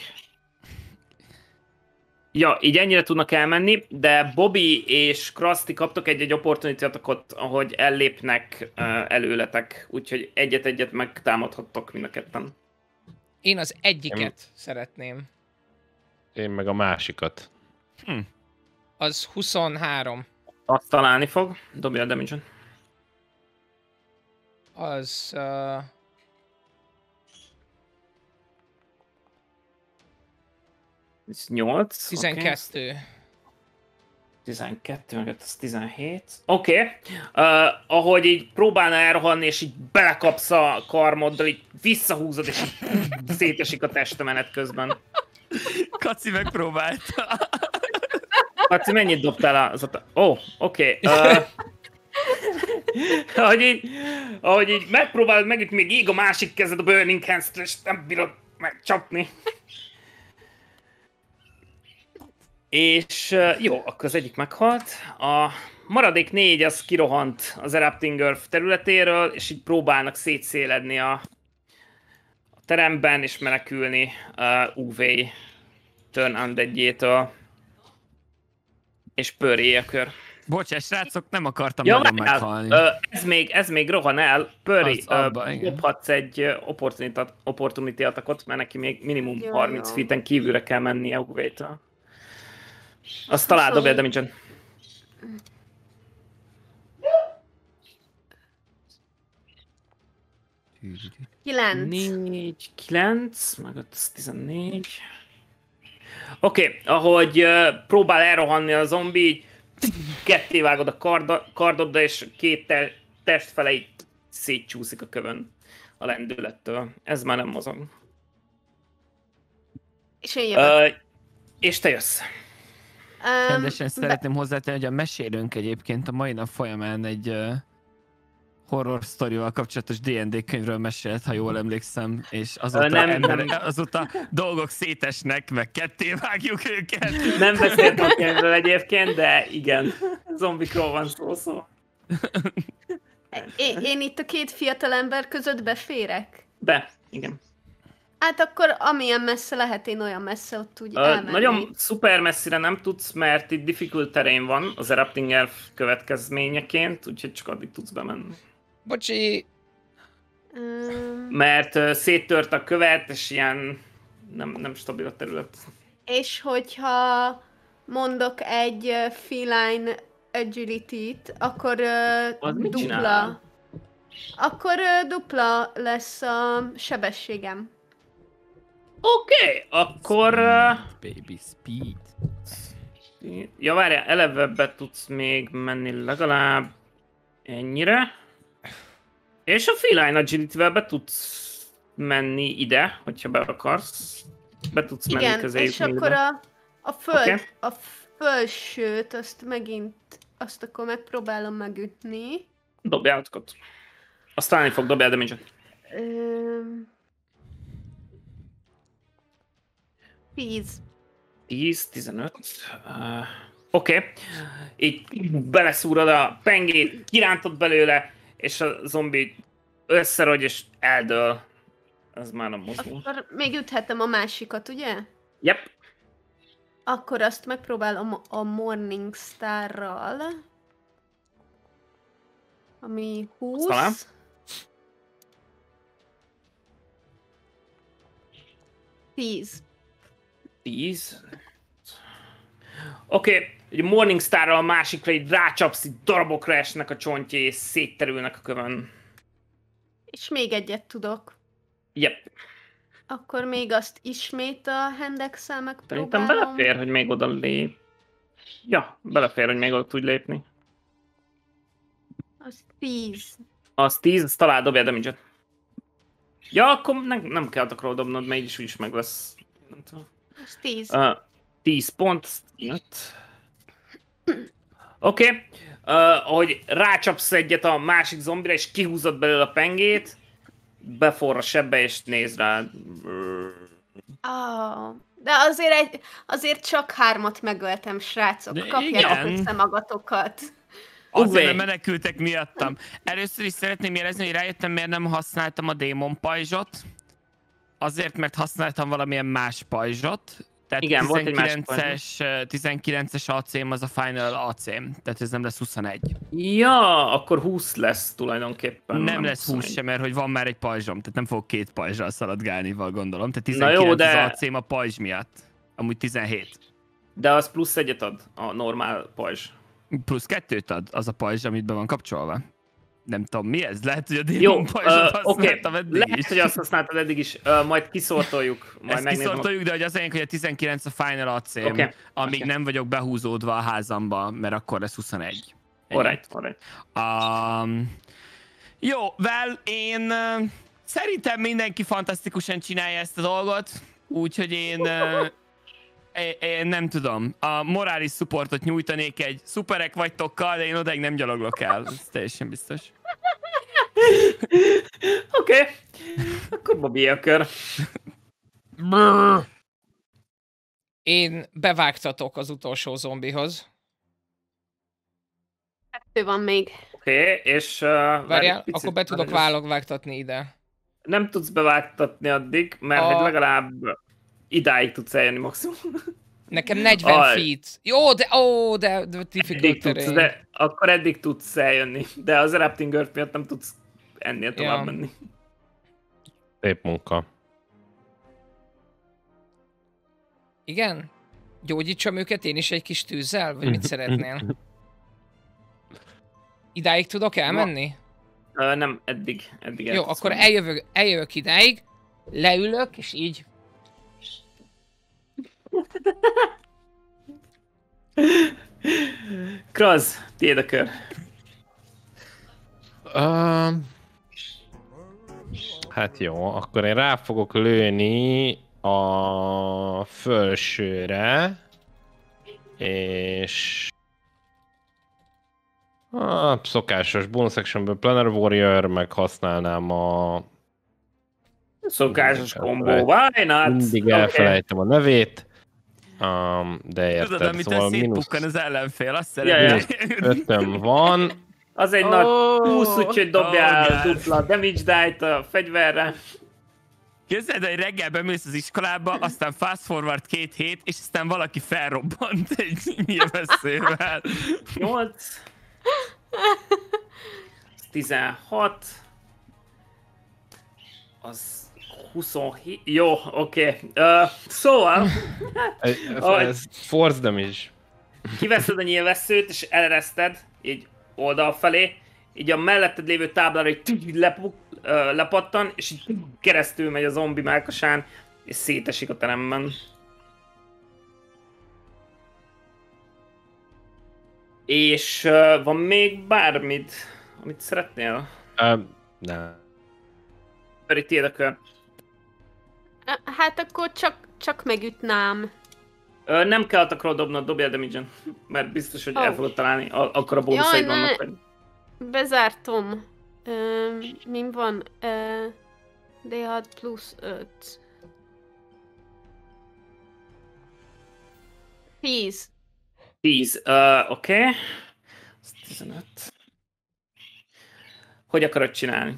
Ja, így ennyire tudnak elmenni, de Bobby és Krusty kaptok egy-egy opportunity attackot, ahogy ellépnek uh, előletek, úgyhogy egyet-egyet megtámadhattok mind a ketten. Én az egyiket Én... szeretném. Én meg a másikat. Hm. Az huszonhárom. Azt találni fog. Dobja a damage-on. Az... Uh... Ez nyolc. tizenkettő. Okay. tizenkettő, meg az tizenhét. Oké. Okay. Uh, ahogy így próbálna elrohanni, és így belekapsz a karmoddal, így visszahúzod, és így szétesik a testemenet közben. Kaci megpróbálta. Kaci, mennyit dobtál az a... Ó, oh, oké. Okay. Uh, ahogy, így, ahogy így megpróbálod megütni, még így a másik kezed a Burning Hands-t, és nem bírod megcsapni. És uh, jó, akkor az egyik meghalt. A maradék négy az kirohant az Erupting Earth területéről, és így próbálnak szétszéledni a teremben, és menekülni uh, u vé turn undead-jétől. És pörjé a kör. Bocsás, srácok, nem akartam ja, nagyon meghalni. Uh, ez, még, ez még rohan el. Pörjé, uh, dobhatsz egy opportunity attackot, mert neki még minimum jó, harminc feet-en kívülre kell mennie u vé-től. Azt talál, dobja, de nincsen. kilenc. négy, kilenc, meg az tizennégy. Oké, okay, ahogy uh, próbál elrohanni a zombi, így ketté vágod a kardodba, és két te testfele így szétcsúszik a kövön a lendülettől. Ez már nem mozog. És én uh, És te jössz. Rendesen um, szeretném be... hozzátenni, hogy a mesélőnk egyébként a mai nap folyamán egy... Uh... horror sztorival kapcsolatos dé és dé könyvről mesélt, ha jól emlékszem, és azóta, nem, ember, nem. azóta dolgok szétesnek, meg ketté vágjuk őket. Nem beszélt a könyvről egyébként, de igen, zombikról van szó, szó. É, én itt a két fiatalember között beférek? Be, igen. Hát akkor amilyen messze lehet, én olyan messze ott úgy uh, elmenni. Nagyon szuper messzire nem tudsz, mert itt difficult terén van az Erupting Earth következményeként, úgyhogy csak addig tudsz bemenni. Bocsi! Um, mert uh, széttört a követ, és ilyen nem, nem stabil a terület. És hogyha mondok egy uh, feline agility-t, akkor uh, dupla. Akkor uh, dupla lesz a sebességem. Oké, okay, akkor... Speed, uh... baby, speed. Ja, várjál, eleve be tudsz még menni legalább ennyire. És a feline agility-vel be tudsz menni ide, hogyha be akarsz. Be tudsz igen, menni közéjük. Igen, és akkor a, a, föld, okay. a fölsőt, azt megint, azt akkor megpróbálom megütni. Dobjál ott. Azt találni fog, dobjál damage-ot. Um... tíz, tizenöt. Uh, Oké. Okay. Így beleszúrod a pengét, kirántod belőle, és a zombi összerogy és eldől. Ez már nem mozdul. Akkor még üthetem a másikat, ugye? Yep. Akkor azt megpróbálom a Morning Starral. Ami húsz. Szalám. tíz. tíz. Oké, okay. Morningstarral a másikra így rácsapsz, így darabokra esnek a csontjai, és szétterülnek a kövön. És még egyet tudok. Yep. Akkor még azt ismét a handaxe-el megpróbálom. Szerintem belefér, hogy még oda lép. Ja, belefér, hogy még oda tudj lépni. Az tíz. Az tíz, azt talál, dobja a damage-ot. Ja, akkor nem, nem kell róla dobnod, mert így is, is meg lesz. Nem tudom. Most tíz. Uh, tíz pont. Oké. Okay. Uh, ahogy rácsapsz egyet a másik zombira, és kihúzod belőle a pengét, beforr a sebbe, és néz rá. Oh, de azért, egy, azért csak hármat megöltem, srácok. Kapjátok magatokat. Azért nem menekültek miattam. Először is szeretném jelezni, hogy rájöttem, miért nem használtam a démon pajzsot. Azért, mert használtam valamilyen más pajzsot. Tehát igen, tizenkilences acém az a final acém, tehát ez nem lesz huszonegy. Ja, akkor húsz lesz tulajdonképpen. Nem, nem lesz húsz sem, mert hogy van már egy pajzsom, tehát nem fogok két pajzsal szaladgálni, gondolom. Tehát tizenkilenc jó, de... az acém a pajzs miatt, amúgy tizenhét. De az plusz egyet ad a normál pajzs. Plusz kettőt ad az a pajzs, amit be van kapcsolva. Nem tudom, mi ez? Lehet, hogy a démon pajzsot uh, használtam okay. eddig Lehet, is. hogy azt használtad eddig is. Uh, majd kiszortoljuk. Majd kiszortoljuk, de hogy az enyém, hogy a tizenkilenc a final acém, okay. amíg okay. nem vagyok behúzódva a házamba, mert akkor lesz huszonegy. Alright, alright. Um, jó, well, én uh, szerintem mindenki fantasztikusan csinálja ezt a dolgot, úgyhogy én... Uh, Én nem tudom. A morális supportot nyújtanék egy szuperek vagytokkal, de én odaig nem gyaloglok el. Ez teljesen biztos. Oké. Okay. Akkor Bobby a kör. Én bevágtatok az utolsó zombihoz. Kettő van még. Oké, okay, és... Uh, Várjál, akkor be tudok vágtatni ide. Nem tudsz bevágtatni addig, mert a... legalább... Idáig tudsz eljönni maximum. Nekem negyven Aj. feet. Jó, de ó, de, de difficult terén. De akkor eddig tudsz eljönni. De az Erupting Earth miatt nem tudsz ennél tovább ja. menni. Szép munka. Igen? Gyógyítsam őket én is egy kis tűzzel? Vagy mit szeretnél? Idáig tudok elmenni? Na, nem, eddig. eddig el Jó, akkor eljövök, eljövök idáig, leülök, és így... Kraz, tiéd a kör. Uh, hát jó, akkor én rá fogok lőni a felsőre, és a szokásos bonus actionből Planner Warrior, meg használnám a szokásos kombó, why not? Mindig elfelejtem okay. a nevét. Um, de érted, tudod, amit szóval szétpukkan az ellenfél, azt szeretném. Ötöm van. Az egy oh, nagy húsz, úgyhogy dobjál oh, dupla damage die-t a fegyverre. Képzeld, hogy reggel bemész az iskolába, aztán fast forward két hét, és aztán valaki felrobbant egy nyilvesszővel. nyolc. tizenhat. Az... huszonhét... Jó, oké. Okay. Uh, szóval... Force damage. Kiveszed a nyilvesszőt, és elereszted, így oldal felé, így a melletted lévő táblára így lepu, uh, lepattan, és így keresztül megy a zombi melkasán, és szétesik a teremben. És uh, van még bármit, amit szeretnél? Uh, nem. Mert tiéd a kör. Hát akkor csak, csak megütnám. Ö, nem kell atakról dobnod, dobjál damage-en. Mert biztos, hogy oh. el fogod találni, akkor a bónuszaid vannak. Vagy. Bezártom. Ö, min van? Ö, dé hat plusz öt. tíz. tíz, oké. tizenöt. Hogy akarod csinálni?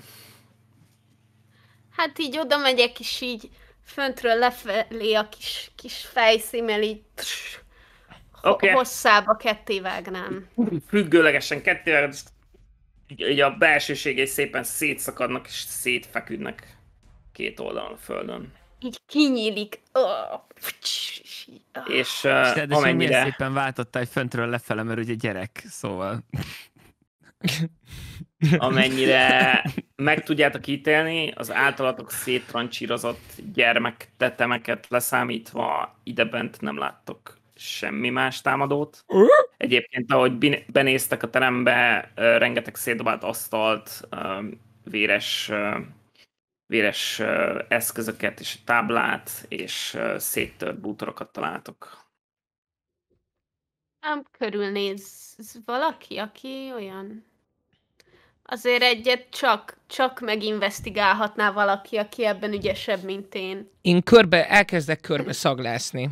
Hát így oda megyek, és így föntről lefelé a kis, kis fejszímmel így tss, okay. hosszába kettévágnám. Függőlegesen kettévágod, így a belsőségei szépen szétszakadnak és szétfeküdnek két oldalon a földön. Így kinyílik. Oh, pcs, oh. És uh, amennyire... szépen váltotta, hogy föntről lefele, mert ugye gyerek, szóval... Amennyire meg tudjátok ítélni, az általatok széttrancsírozott gyermek tetemeket leszámítva idebent nem láttok semmi más támadót. Egyébként, ahogy benéztek a terembe, rengeteg szétdobált asztalt, véres, véres eszközöket és táblát, és széttört bútorokat találtok. Ám körülnéz valaki, aki olyan... Azért egyet csak, csak meginvestigálhatná valaki, aki ebben ügyesebb, mint én. Én körbe, elkezdek körbe szaglászni.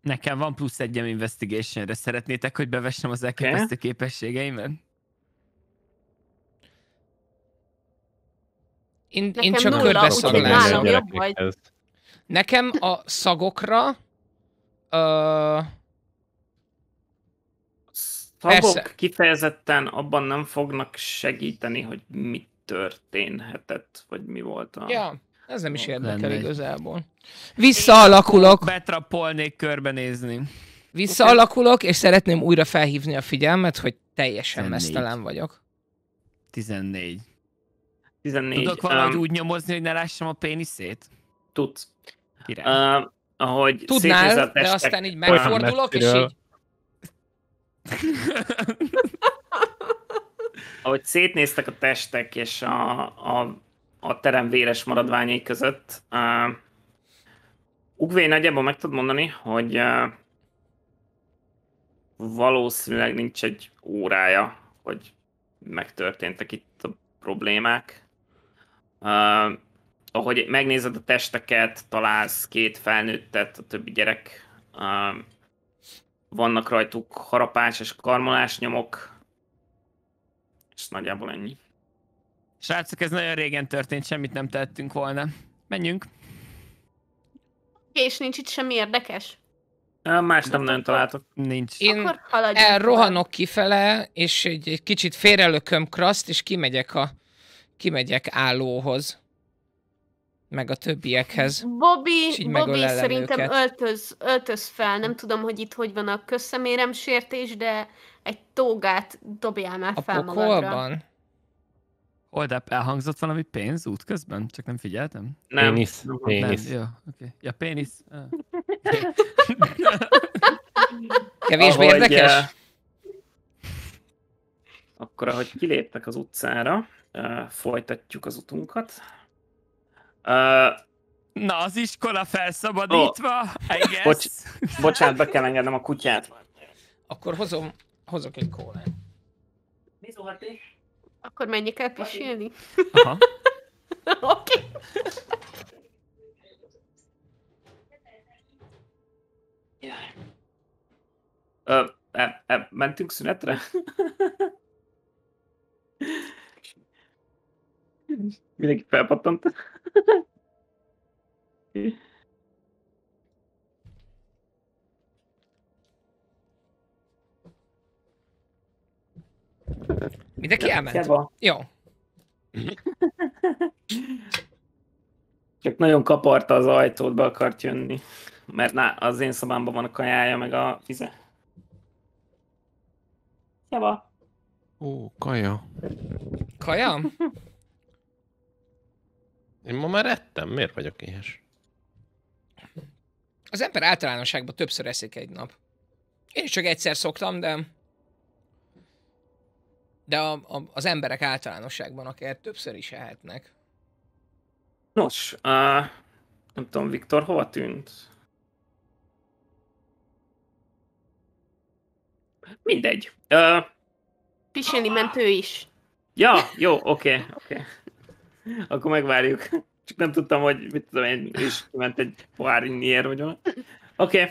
Nekem van plusz egyem investigationre. Szeretnétek, hogy bevessem az elképesztő képességeimet? Én, én csak nulla, körbe szaglászni. Nekem a szagokra... Uh... Szagok persze. Kifejezetten abban nem fognak segíteni, hogy mi történhetett, vagy mi volt a... Ja, ez nem is érdekel lenni. Igazából. Visszaalakulok. Betrapolnék, körbenézni. Visszaalakulok, és szeretném újra felhívni a figyelmet, hogy teljesen meztelen vagyok. tizennégy. tizennégy. Tudok valahogy um, úgy nyomozni, hogy ne lássam a péniszét? Tudsz. Uh, ahogy Tudnál, de testek, aztán így megfordulok, és így... Ahogy szétnéztek a testek és a, a, a terem véres maradványai között, uh, Ugvé nagyjából meg tud mondani, hogy uh, valószínűleg nincs egy órája, hogy megtörténtek itt a problémák. Uh, ahogy megnézed a testeket, találsz két felnőttet, a többi gyerek. Uh, Vannak rajtuk harapás és karmolás nyomok. És nagyjából ennyi. Srácok, ez nagyon régen történt, semmit nem tettünk volna. Menjünk. És nincs itt semmi érdekes? Más nem nagyon találtok. Nincs. Én elrohanok kifele, és egy, egy kicsit félrelököm Kraszt, és kimegyek a kimegyek állóhoz. Meg a többiekhez. Bobby, Bobby szerintem öltöz, öltöz fel. Nem tudom, hogy itt hogy van a közszemérem sértés, de egy tógát dobjál már a fel pokolban. Magadra. A pokolban? Oldap, elhangzott valami pénz út közben? Csak nem figyeltem? Nem. Pénisz. Pénisz. Nem. Jó, okay. Ja, pénisz. Ah. Kevésbé ahogy, érdekes? Uh, akkor, ahogy kiléptek az utcára, uh, folytatjuk az utunkat. Uh, Na, az iskola felszabadítva, oh. I guess. Bocs, bocsánat, be kell engednem a kutyát. Akkor hozom, hozok egy kólát. Akkor menjek el pisilni? Aha. Oké. Okay. [LAUGHS] uh, e, e, mentünk szünetre? Mindenki felpattant. Mindenki elment. Jó. Csak nagyon kaparta az ajtót, be akart jönni. Mert na, az én szobámban van a kajája, meg a vize. Szeva. Ó, kaja. Kaja? Én ma már ettem? Miért vagyok éhes? Az ember általánosságban többször eszik egy nap. Én is csak egyszer szoktam, de... De a, a, az emberek általánosságban akár többször is ehetnek. Nos, uh, nem tudom, Viktor hova tűnt? Mindegy. Uh, Pisilni ment ő is. Ja, jó, oké, okay, oké. Okay. Akkor megvárjuk. Csak nem tudtam, hogy mit tudom én, és ment egy pohár inniér, vagy olyan. Oké.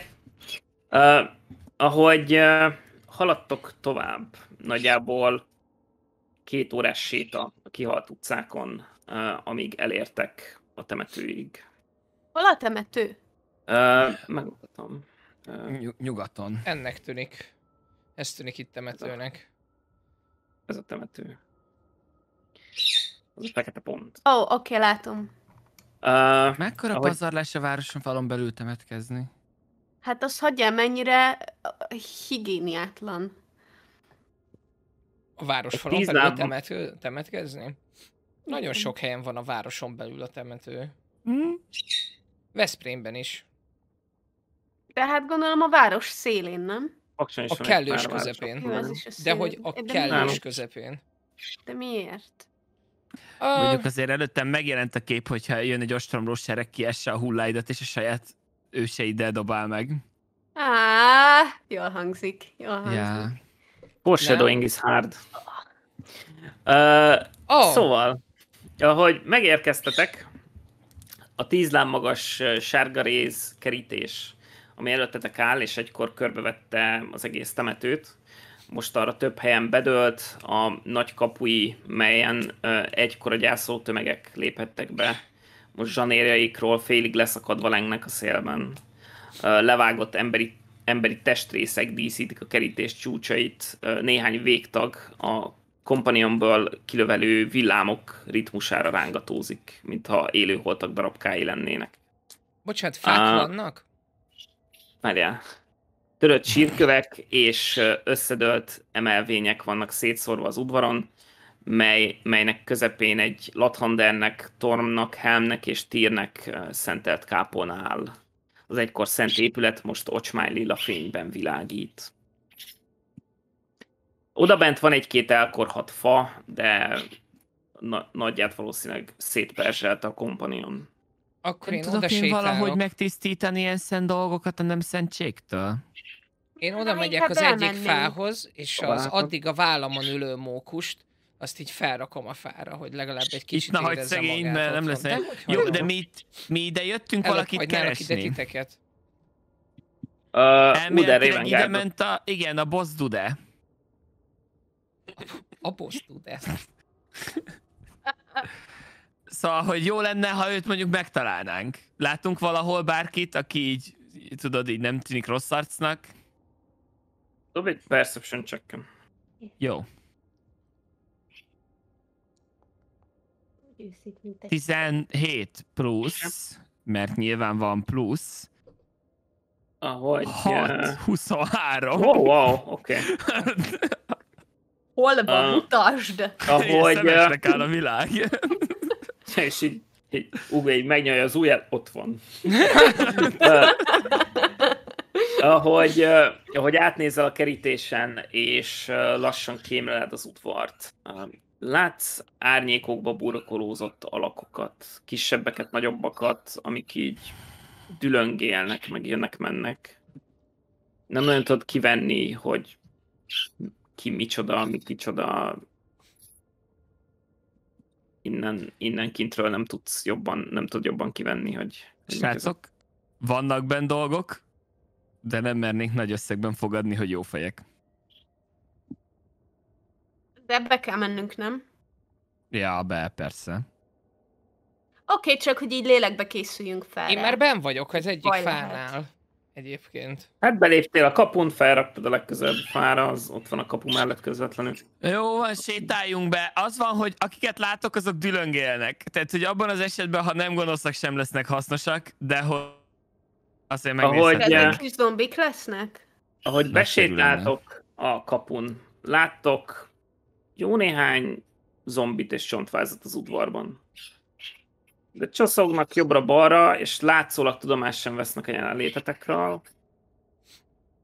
Okay. Uh, ahogy uh, haladtok tovább, nagyjából két órás séta a kihalt utcákon, uh, amíg elértek a temetőig. Hol a temető? Uh, megmutatom. Uh, Nyug nyugaton. Ennek tűnik. Ez tűnik itt temetőnek. Ez a temető. Az a fekete pont. Ó, oh, oké, okay, látom. Uh, Mekkora ahogy... pazarlás a városon falon belül temetkezni? Hát azt hagyja, mennyire higiéniátlan. A város falon belül temető, temetkezni? Nagyon sok helyen van a városon belül a temető. Hmm? Veszprémben is. De hát gondolom a város szélén, nem? A kellős közepén. Jó, de hogy a kellős közepén. De miért? Uh... Mondjuk azért előttem megjelent a kép, hogyha jön egy ostromlós sereg, kiesse a hulláidat, és a saját őseiddel dobál meg. Ah, jól hangzik, jól hangzik. Yeah. Foreshadowing is hard. Uh, oh. Szóval, ahogy megérkeztetek, a tíz lám magas sárga réz kerítés, ami előttetek áll, és egykor körbevette az egész temetőt, most arra több helyen bedőlt, a nagy kapui, melyen uh, egykor a gyászoló tömegek léphettek be, most zsanérjaikról félig leszakadva lengnek a szélben. Levágott emberi, emberi testrészek díszítik a kerítés csúcsait, néhány végtag a kompanionból kilövelő villámok ritmusára rángatózik, mintha élőholtak darabkái lennének. Bocsánat, fák uh, vannak? Várjál. Törött sírkövek és összedölt emelvények vannak szétszórva az udvaron, mely, melynek közepén egy Lathandernek, Tormnak, Helmnek és Tyrnek szentelt kápolna áll. Az egykor szent épület most ocsmány lila fényben világít. Odabent van egy-két elkorhadt fa, de na nagyját valószínűleg szétpereselte a kompanion. Akkor én tudok én valahogy megtisztítani ilyen szent dolgokat a nem szentségtől? Én oda megyek az egyik fához, és az addig a vállamon ülő mókust, azt így felrakom a fára, hogy legalább egy kicsit na, érezze szegény, magát nem lesz. De jó, de mi, mi ide jöttünk el valakit keresni. Uh, Ulder Ravengard. Ide ment a, igen, a boss dude. A, a boss dude. Szóval, hogy jó lenne, ha őt mondjuk megtalálnánk. Látunk valahol bárkit, aki így, tudod, így nem tűnik rossz arcnak. Dob egy perception check-en. Jó. tizenhét plusz, mert nyilván van plusz. Ahogy... hat, huszonhárom. Wow, wow, oké. Okay. Hol van, uh, mutasd! Ahogy... Szemesnek áll a világ. És így, így, így megnyalja az ujját, ott van. uh, ahogy, uh, ahogy átnézel a kerítésen, és uh, lassan kémleled az udvart. Uh, Látsz árnyékokba burkolózott alakokat, kisebbeket, nagyobbakat, amik így dülöngélnek, meg jönnek-mennek. Nem nagyon tudod kivenni, hogy ki micsoda, mi kicsoda. Innen, innen kintről nem tudsz jobban, nem tud jobban kivenni, hogy... Srácok, vannak benn dolgok, de nem mernék nagy összegben fogadni, hogy jó fejek. De be kell mennünk, nem? Ja, be, persze. Oké, okay, csak hogy így lélekbe készüljünk fel. Én már benn vagyok az egyik Baj fánál. Lehet. Egyébként. Hát beléptél a kapun, felraktad a legközelebbi fára, az ott van a kapu mellett közvetlenül. Jó, van, sétáljunk be. Az van, hogy akiket látok, azok dülöngélnek. Tehát, hogy abban az esetben, ha nem gonoszak, sem lesznek hasznosak, de hogy... Azért megnézhetem. Kis zombik lesznek? Ahogy besétáltok a kapun, láttok jó néhány zombit és csontvázat az udvarban. De csoszognak jobbra-balra, és látszólag tudomást sem vesznek a jelenlétetekről.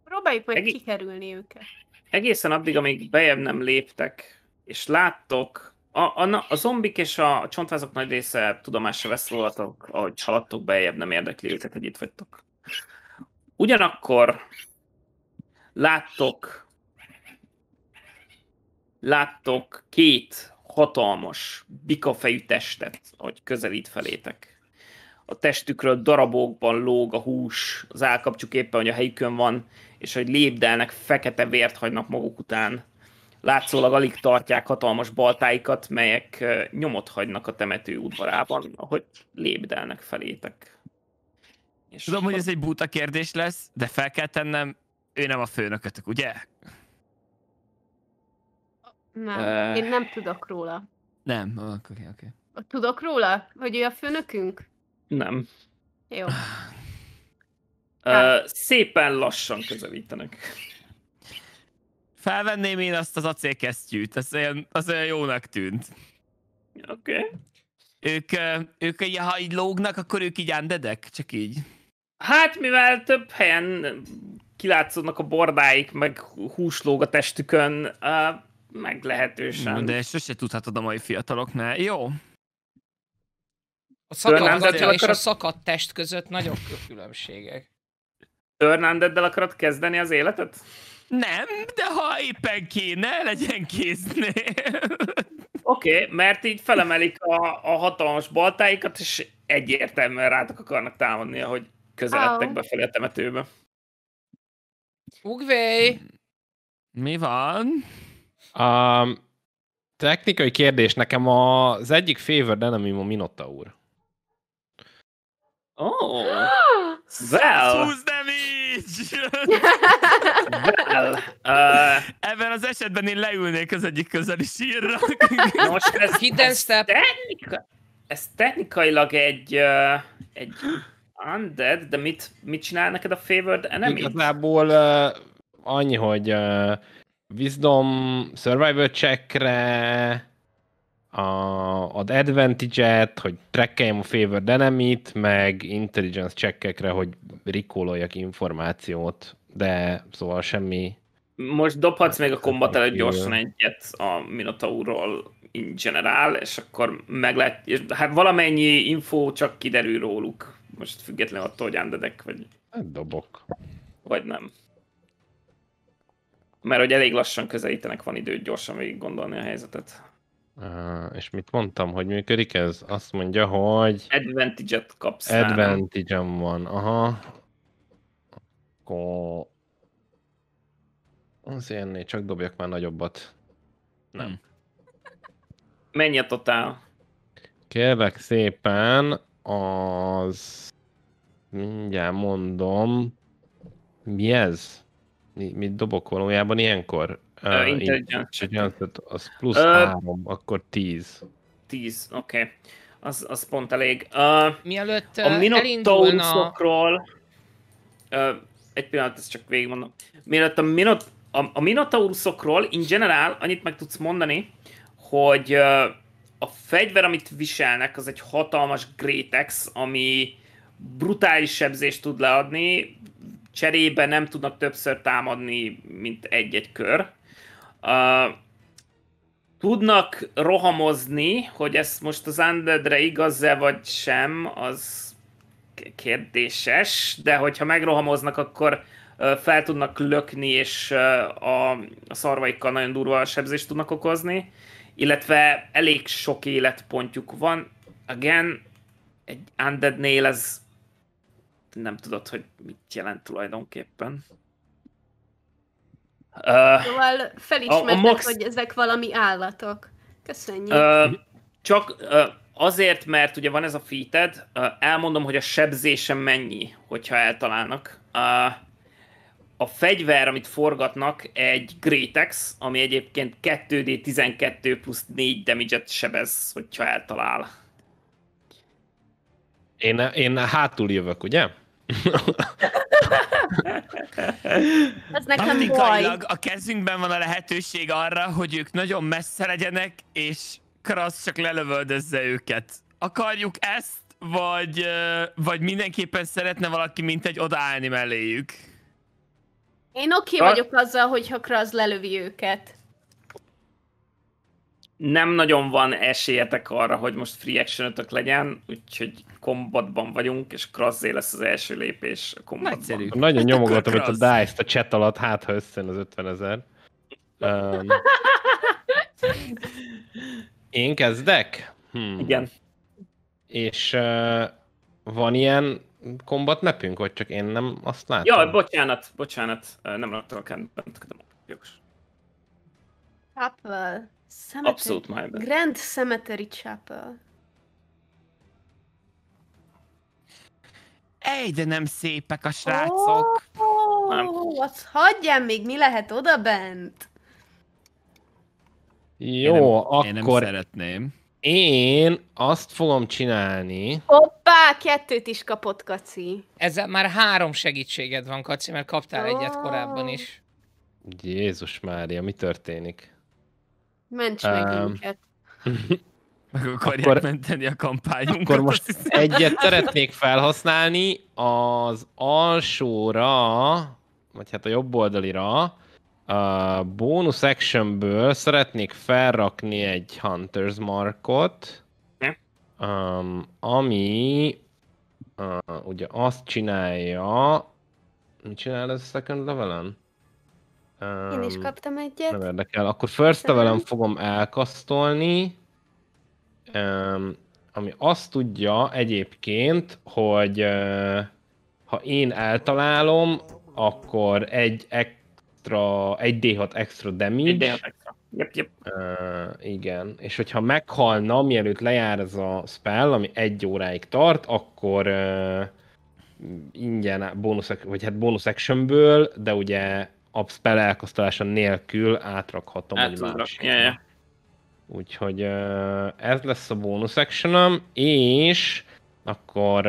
Próbáljuk majd Egé kikerülni őket. Egészen addig, amíg bejebb nem léptek, és láttok, a, a, a zombik és a, a csontvázok nagy része tudomást sem vesz rólatok, ahogy haladtok, bejebb nem érdekli őket, hogy itt vagytok. Ugyanakkor láttok Láttok két hatalmas, bikafejű testet, ahogy közelít felétek. A testükről darabokban lóg a hús, az állkapcsuk éppen, hogy a helyükön van, és hogy lépdelnek, fekete vért hagynak maguk után. Látszólag alig tartják hatalmas baltáikat, melyek nyomot hagynak a temető udvarában, ahogy lépdelnek felétek. És tudom, hogy ez egy buta kérdés lesz, de fel kell tennem, ő nem a főnökötök, ugye? Nem, én nem tudok róla. Nem, oké, okay, oké. Okay. Tudok róla? Hogy ő a főnökünk? Nem. Jó. Uh, szépen lassan közelítenek. Felvenném én azt az acélkesztyűt, az olyan, az olyan jónak tűnt. Oké. Okay. Ők, ők, ha így lógnak, akkor ők így ándedek? Csak így? Hát, mivel több helyen kilátszódnak a bordáik, meg húslóg a testükön, uh, meglehetősen. De ezt sose tudhatod a mai fiataloknál. Jó. A szakadt és a szakadt test között nagyon különbségek. Törnándeddel akarod kezdeni az életet? Nem, de ha éppen kéne, legyen kéznél. Oké, okay, mert így felemelik a, a hatalmas baltáikat, és egyértelműen rátok akarnak támadni, ahogy közeledtek befelé a temetőbe. Ugvej! Mi van? Um, technikai kérdés, nekem az egyik favored enemy a Minotaur. Ó! Oh. Well! húsz damage! Well! Uh, Ebben az esetben én leülnék az egyik közeli sírra. Most ez, ez, technika, ez technikailag egy, uh, egy undead, de mit, mit csinál neked a favored enemy? Igazából uh, annyi, hogy uh, Wisdom Survival checkre ad advantage-et, hogy trackeljem a favored enemy-t, meg intelligence checkekre, hogy recalloljak információt, de szóval semmi... Most dobhatsz még a kombat előtt gyorsan egyet a Minotaurról in general, és akkor meg lehet... És hát valamennyi info csak kiderül róluk. Most függetlenül attól, hogy ándedek, vagy... Hát dobok. Vagy nem. Mert hogy elég lassan közelítenek, van időt gyorsan végig gondolni a helyzetet. Uh, és mit mondtam, hogy működik ez? Azt mondja, hogy... Advantage-et kapsz. Advantage-em van, aha. Akkor... Azért ennél csak dobjak már nagyobbat. Nem. Mennyi a totál? Kérlek szépen, az... Mindjárt mondom... Mi ez? Mit dobok valójában ilyenkor? Uh, Intelligence. Az plusz uh, három, akkor tíz. tíz, oké. Okay. Az, az pont elég. Uh, Mielőtt uh, a Minotaurusokról... Uh, egy pillanat, ezt csak végigmondom. Mielőtt a, minot, a, a Minotaurusokról, in general, annyit meg tudsz mondani, hogy uh, a fegyver, amit viselnek, az egy hatalmas Greatex, ami brutális sebzést tud leadni, cserébe nem tudnak többször támadni, mint egy-egy kör. Uh, tudnak rohamozni, hogy ez most az undeadre igaz-e vagy sem, az kérdéses, de hogyha megrohamoznak, akkor uh, fel tudnak lökni, és uh, a, a szarvaikkal nagyon durva sebzést tudnak okozni, illetve elég sok életpontjuk van. Again, egy undeadnél ez nem tudod, hogy mit jelent tulajdonképpen. Uh, szóval felismertek, max... hogy ezek valami állatok. Köszönjük. Uh, csak uh, azért, mert ugye van ez a feated, uh, elmondom, hogy a sebzésem mennyi, hogyha eltalálnak. Uh, a fegyver, amit forgatnak, egy Greatex, ami egyébként kettő d tizenkettő plusz négy damage-et sebez, hogyha eltalál. Én, én hátul jövök, ugye? Ez nekem baj. A kezünkben van a lehetőség arra, hogy ők nagyon messze legyenek, és Krasz csak lelövöldözze őket. Akarjuk ezt, vagy, vagy mindenképpen szeretne valaki mintegy odaállni melléjük? Én oké okay vagyok azzal, hogyha Krasz lelövi őket. Nem nagyon van esélyetek arra, hogy most free action-ötök legyen, úgyhogy kombatban vagyunk, és Krasszé lesz az első lépés a kombatban. Nagyon nyomogatom itt a dice-t a chat alatt, hát ha összejön az ötvenezer. Um, én kezdek? Hmm. Igen. És uh, van ilyen kombat nepünk, hogy csak én nem azt látom? Jaj, bocsánat, bocsánat, nem láttam a kentbent. Apple. Cemetery. Abszolút my bad. Grand Cemetery Chapel. Ej, de nem szépek a srácok. Oh, nem. Azt hagyjam még, mi lehet odabent? Jó, én nem, akkor... Én nem szeretném. Én azt fogom csinálni... Hoppá, kettőt is kapott, Kaci. Ezzel már három segítséged van, Kaci, mert kaptál oh. egyet korábban is. Jézus Mária, mi történik? Ments meg um, minket. Meg akarják akkor, menteni a kampányunkat. Akkor most egyet szeretnék felhasználni az alsóra, vagy hát a jobb oldalira, A bónusz actionből szeretnék felrakni egy Hunter's Markot, um, ami uh, ugye azt csinálja... Mit csinál ez a second levelen? Um, Én is kaptam egyet. Nem érdekel. Akkor first levelen fogom elkasztolni, um, ami azt tudja egyébként, hogy uh, ha én eltalálom, akkor egy egy dé hat extra damage. egy dé hat extra. Yep, yep. Uh, igen. És hogyha meghalna, mielőtt lejár ez a spell, ami egy óráig tart, akkor uh, ingyen bónusz, vagy hát bónusz actionből, de ugye a spell elkasztolása nélkül átrakhatom. Átrakhatom. Yeah, yeah. Úgyhogy uh, ez lesz a bónusz actionom, és akkor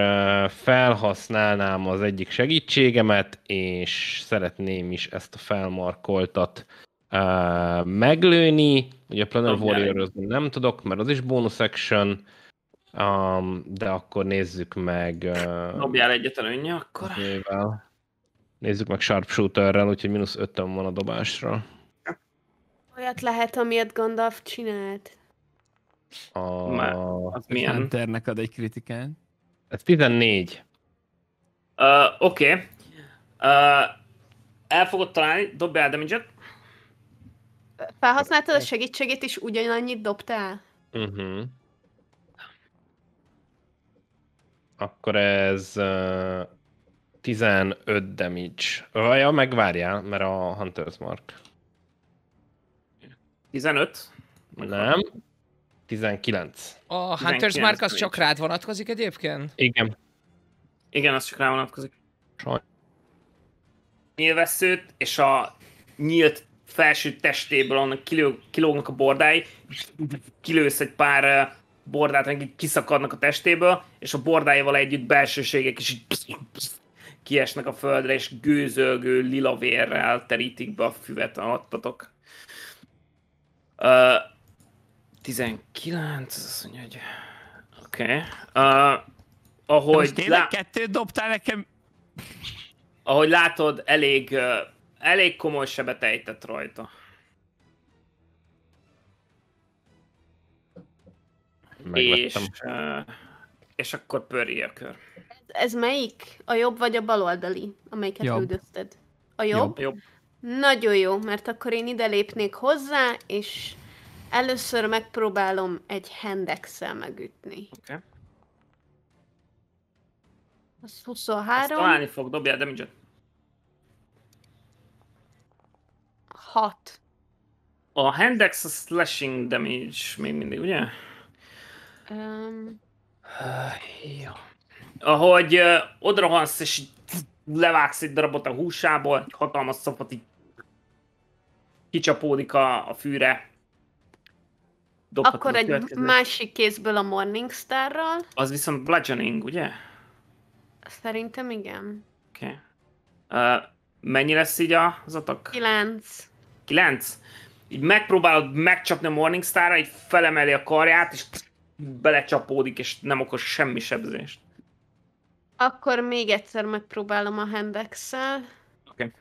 felhasználnám az egyik segítségemet, és szeretném is ezt a felmarkoltat uh, meglőni. Ugye a Planar Warrior-hoz nem tudok, mert az is bonus action, um, de akkor nézzük meg... Uh, Dobjál egyet a önje, akkor? Ével. Nézzük meg Sharpshooterrel, úgyhogy mínusz ötön van a dobásra. Olyat lehet, amilyet Gandalf csinált. A... Már, az milyen? Hunternek ad egy kritikán. Ez tizennégy. Uh, Oké. Okay. Uh, el fogod találni, dobj el damage-et. Felhasználtad a segítségét, és ugyanannyit dobtál? Uh-huh. Akkor ez uh, tizenöt damage. Ja, megvárjál, mert a Hunter's Mark. tizenöt? Nem. tizenkilenc. A Hunter's Mark az csak rád vonatkozik egyébként? Igen. Igen, az csak rád vonatkozik. Sajnos. Nyilvesszőt, és a nyílt felső testéből annak kilóg, kilógnak a bordái, kilősz egy pár bordát, akik kiszakadnak a testéből, és a bordáival együtt belsőségek is kiesnek a földre, és gőzölgő lila vérrel terítik be a füvet, alattatok. Uh, tizenkilenc, azt mondja, hogy... Oké. Okay. Uh, ahogy... Tényleg lá... kettőt dobtál nekem? Ahogy látod, elég, uh, elég komoly sebet ejtett rajta. És, uh, és akkor pörri a kör. Ez melyik? A jobb vagy a baloldali, amelyiket üldözted? A jobb? jobb? Nagyon jó, mert akkor én ide lépnék hozzá, és... Először megpróbálom egy handaxe-szel megütni. Oké. Okay. Az huszonhárom. Ezt találni fog, dobjál damage-et. hat. A handaxe a slashing damage még mindig, ugye? Um... Uh, jó. Ahogy uh, odrahansz és levágsz egy darabot a húsából, egy hatalmas szapot így kicsapódik a, a fűre. Akkor egy másik kézből a Morningstarral. Az viszont bludgeoning, ugye? Szerintem igen. Oké. Okay. Uh, mennyi lesz így az atak? Kilenc. Kilenc? Így megpróbálod megcsapni a Morningstarra, így felemeli a karját, és belecsapódik, és nem okoz semmi sebzést. Akkor még egyszer megpróbálom a handaxe-szel. Oké. Okay.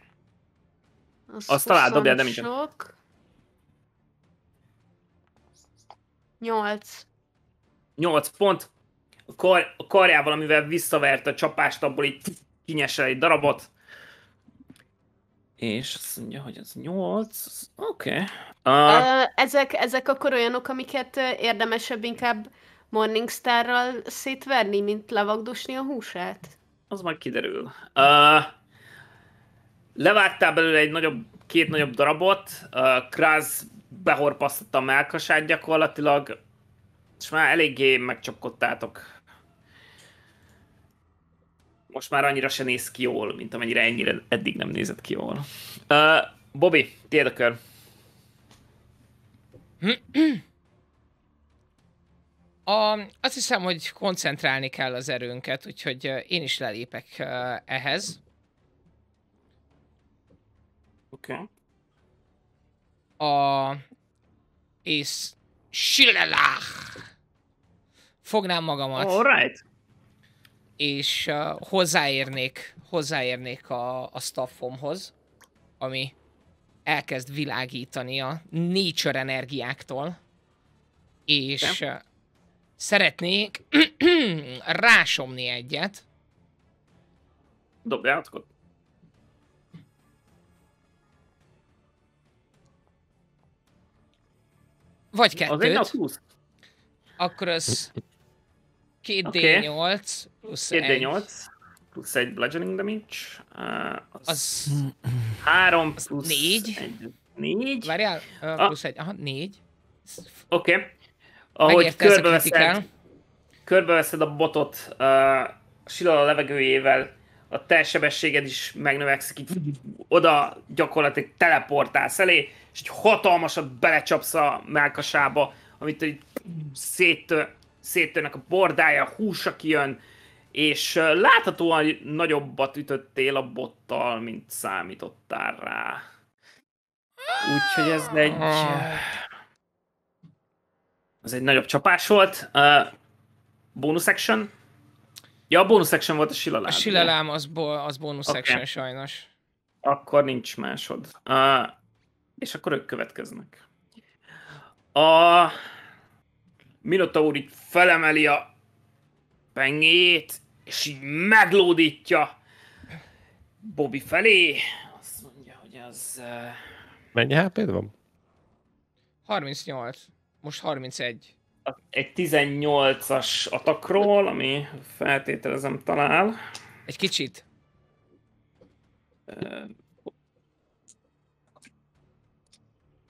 Azt, Azt talál, dobjál, de minden. nyolc. nyolc pont. A, kar, a karjával, amivel visszavert a csapást, abból így kinyesel egy darabot. És azt mondja, hogy ez nyolc. Oké. Okay. Uh, ezek, ezek akkor olyanok, amiket érdemesebb inkább Morningstarral szétverni, mint levagdosni a húsát? Az majd kiderül. Uh, levágtál belőle egy nagyobb, két nagyobb darabot. Uh, Krász behorpasztotta a mellkasát gyakorlatilag, és már eléggé megcsapkodtátok. Most már annyira se néz ki jól, mint amennyire ennyire eddig nem nézett ki jól. Uh, Bobby, tiéd a kör. A, azt hiszem, hogy koncentrálni kell az erőnket, úgyhogy én is lelépek ehhez. Oké. Okay. A... és... Silelach! Fognám magamat. Alright. És uh, hozzáérnék, hozzáérnék a, a staffomhoz, ami elkezd világítani a nature energiáktól, és ja. szeretnék rásomni egyet. Dobj átkod. Vagy kettőt. Akkor az két dé nyolc plusz egy. két dé nyolc plusz egy bludgeoning damage. Uh, az, az három az plusz négy. négy. Várjál, uh, plusz egy. Aha, négy. Oké. Okay. Ahogy körbeveszed, körbeveszed a botot, uh, silal a levegőjével, a te sebességed is megnövekszik, így oda gyakorlatilag teleportálsz elé, és egy hatalmasat belecsapsz a mellkasába, amit így szét, széttörnek a bordája, a húsa kijön, és láthatóan nagyobbat ütöttél a bottal, mint számítottál rá. Úgyhogy ez egy... Ez egy nagyobb csapás volt. Uh, bonus action? Ja, a bonus action volt a silalám. A silalám az, bo az bonus okay. action sajnos. Akkor nincs másod. Uh, és akkor ők következnek. A Minotaur így felemeli a pengét, és így meglódítja Bobby felé. Azt mondja, hogy az... Uh... Mennyi há pé-d van? harmincnyolc. Most harmincegy. Egy tizennyolcas atakról, ami feltételezem talál. Egy kicsit.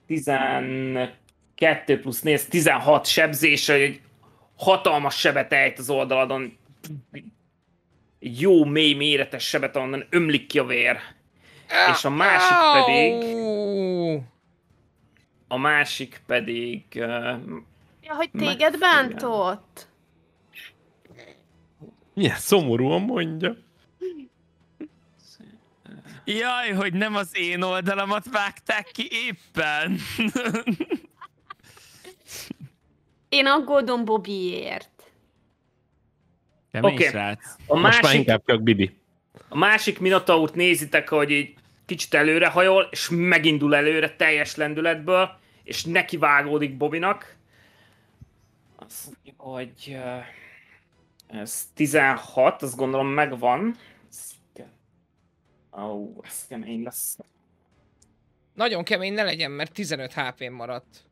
tizenkettő plusz néz, tizenhat sebzése, egy hatalmas sebet ejt az oldaladon. Egy jó, mély, méretes sebet, onnan ömlik ki a vér. És a másik pedig... A másik pedig... Uh, ja, hogy téged bántott? Milyen szomorúan mondja. Jaj, hogy nem az én oldalamat vágták ki éppen. Én aggódom Bobbyért. Kemény okay. srác. A Most másik, már inkább csak Bibi. A másik Minotaurt nézitek, hogy így kicsit előrehajol, és megindul előre teljes lendületből, és nekivágódik Bobbynak. Azt mondja, hogy ez tizenhat, azt gondolom megvan. Ó, ez kemény lesz. Nagyon kemény ne legyen, mert tizenöt há pé-n maradt.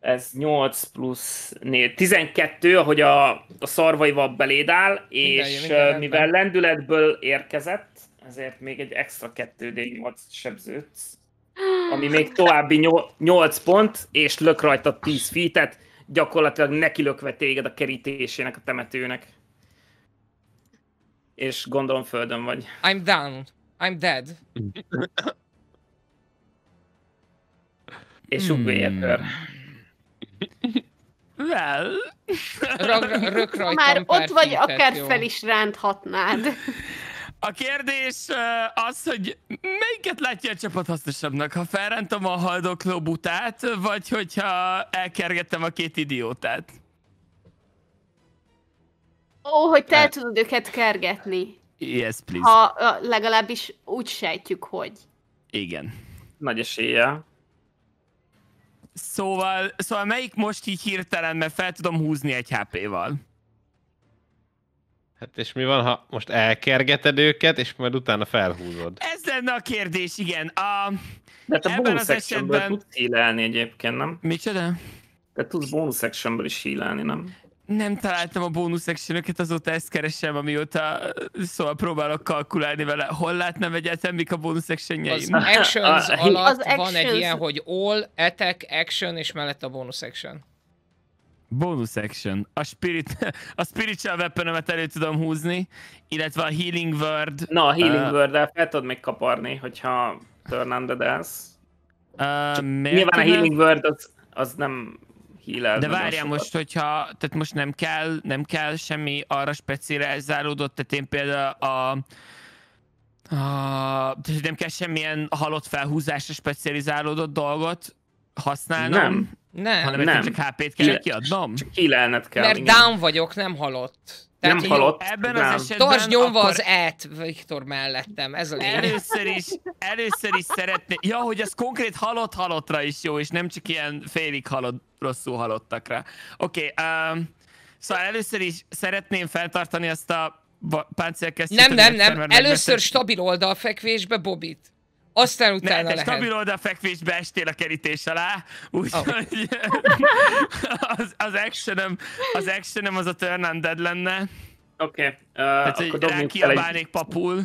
Ez nyolc plusz négy. tizenkettő, ahogy a, a szarvaival beléd áll, és minden, minden mivel rendben. Lendületből érkezett, ezért még egy extra két dé nyolc sebzőt, ami még további nyolc pont, és lök rajta tíz feet-et, gyakorlatilag nekilökve téged a kerítésének, a temetőnek. És gondolom földön vagy. I'm down. I'm dead. És ugvéjekör. Well... Rökrajtam már ott vagy, akár fel is ránthatnád. A kérdés az, hogy melyiket látja a csapat hasznosabbnak, ha felrántom a haldokló butát, vagy hogyha elkergettem a két idiótát? Ó, hogy te el tudod őket kergetni. Yes, please. Ha legalábbis úgy sejtjük, hogy. Igen. Nagy eséllyel. Szóval, szóval melyik most így hirtelen, mert fel tudom húzni egy há pé-val? Hát és mi van, ha most elkergeted őket, és majd utána felhúzod? Ez lenne a kérdés, igen. A... De te bonus actionből tudsz hílelni egyébként, nem? Micsoda? Te tudsz bonus actionből is hílelni, nem? Nem találtam a bonus actionöket, azóta ezt keresem, amióta szóval próbálok kalkulálni vele. Hol látnám egyáltalán, mik a bonus actionjeim? Az actions alatt az van actions. Egy ilyen, hogy all, attack, action, és mellett a bonus action. Bonus action. A, spirit, a spiritual weaponömet elő tudom húzni, illetve a healing word. Na, a healing uh, word-del fel tudod még kaparni, hogyha turn on the dance. Uh, nyilván a healing word az, az nem heal. De várjál most, hogyha, tehát most nem kell, nem kell semmi arra specializálódott, tehát én például a... a tehát nem kell semmilyen halott felhúzásra specializálódott dolgot használnom. Nem. Nem, hanem nem. Csak há pét kell kiadnom. Csak healelned kell. Mert igen. Down vagyok, nem halott. Tehát nem halott. Ebben az esetben tartsd nyomva akkor... az E-t, Viktor, mellettem. Ez a lényeg. Először is, először is szeretném... Ja, hogy ez konkrét halott-halottra is jó, és nem csak ilyen félig halott, rosszul halottakra. Oké, okay, um, szóval először is szeretném feltartani azt a páncélkesztyűt. Nem, nem, nem. Először megveszed. Stabil oldalfekvésbe Bobit. Aztán utána ne, te lehet. Stabil oldalfekvésbe estél a kerítés alá, úgyhogy oh. az, az actionem az, action az a turn undead lenne. Oké. Okay. Uh, hát, hogy rákiabálnék papul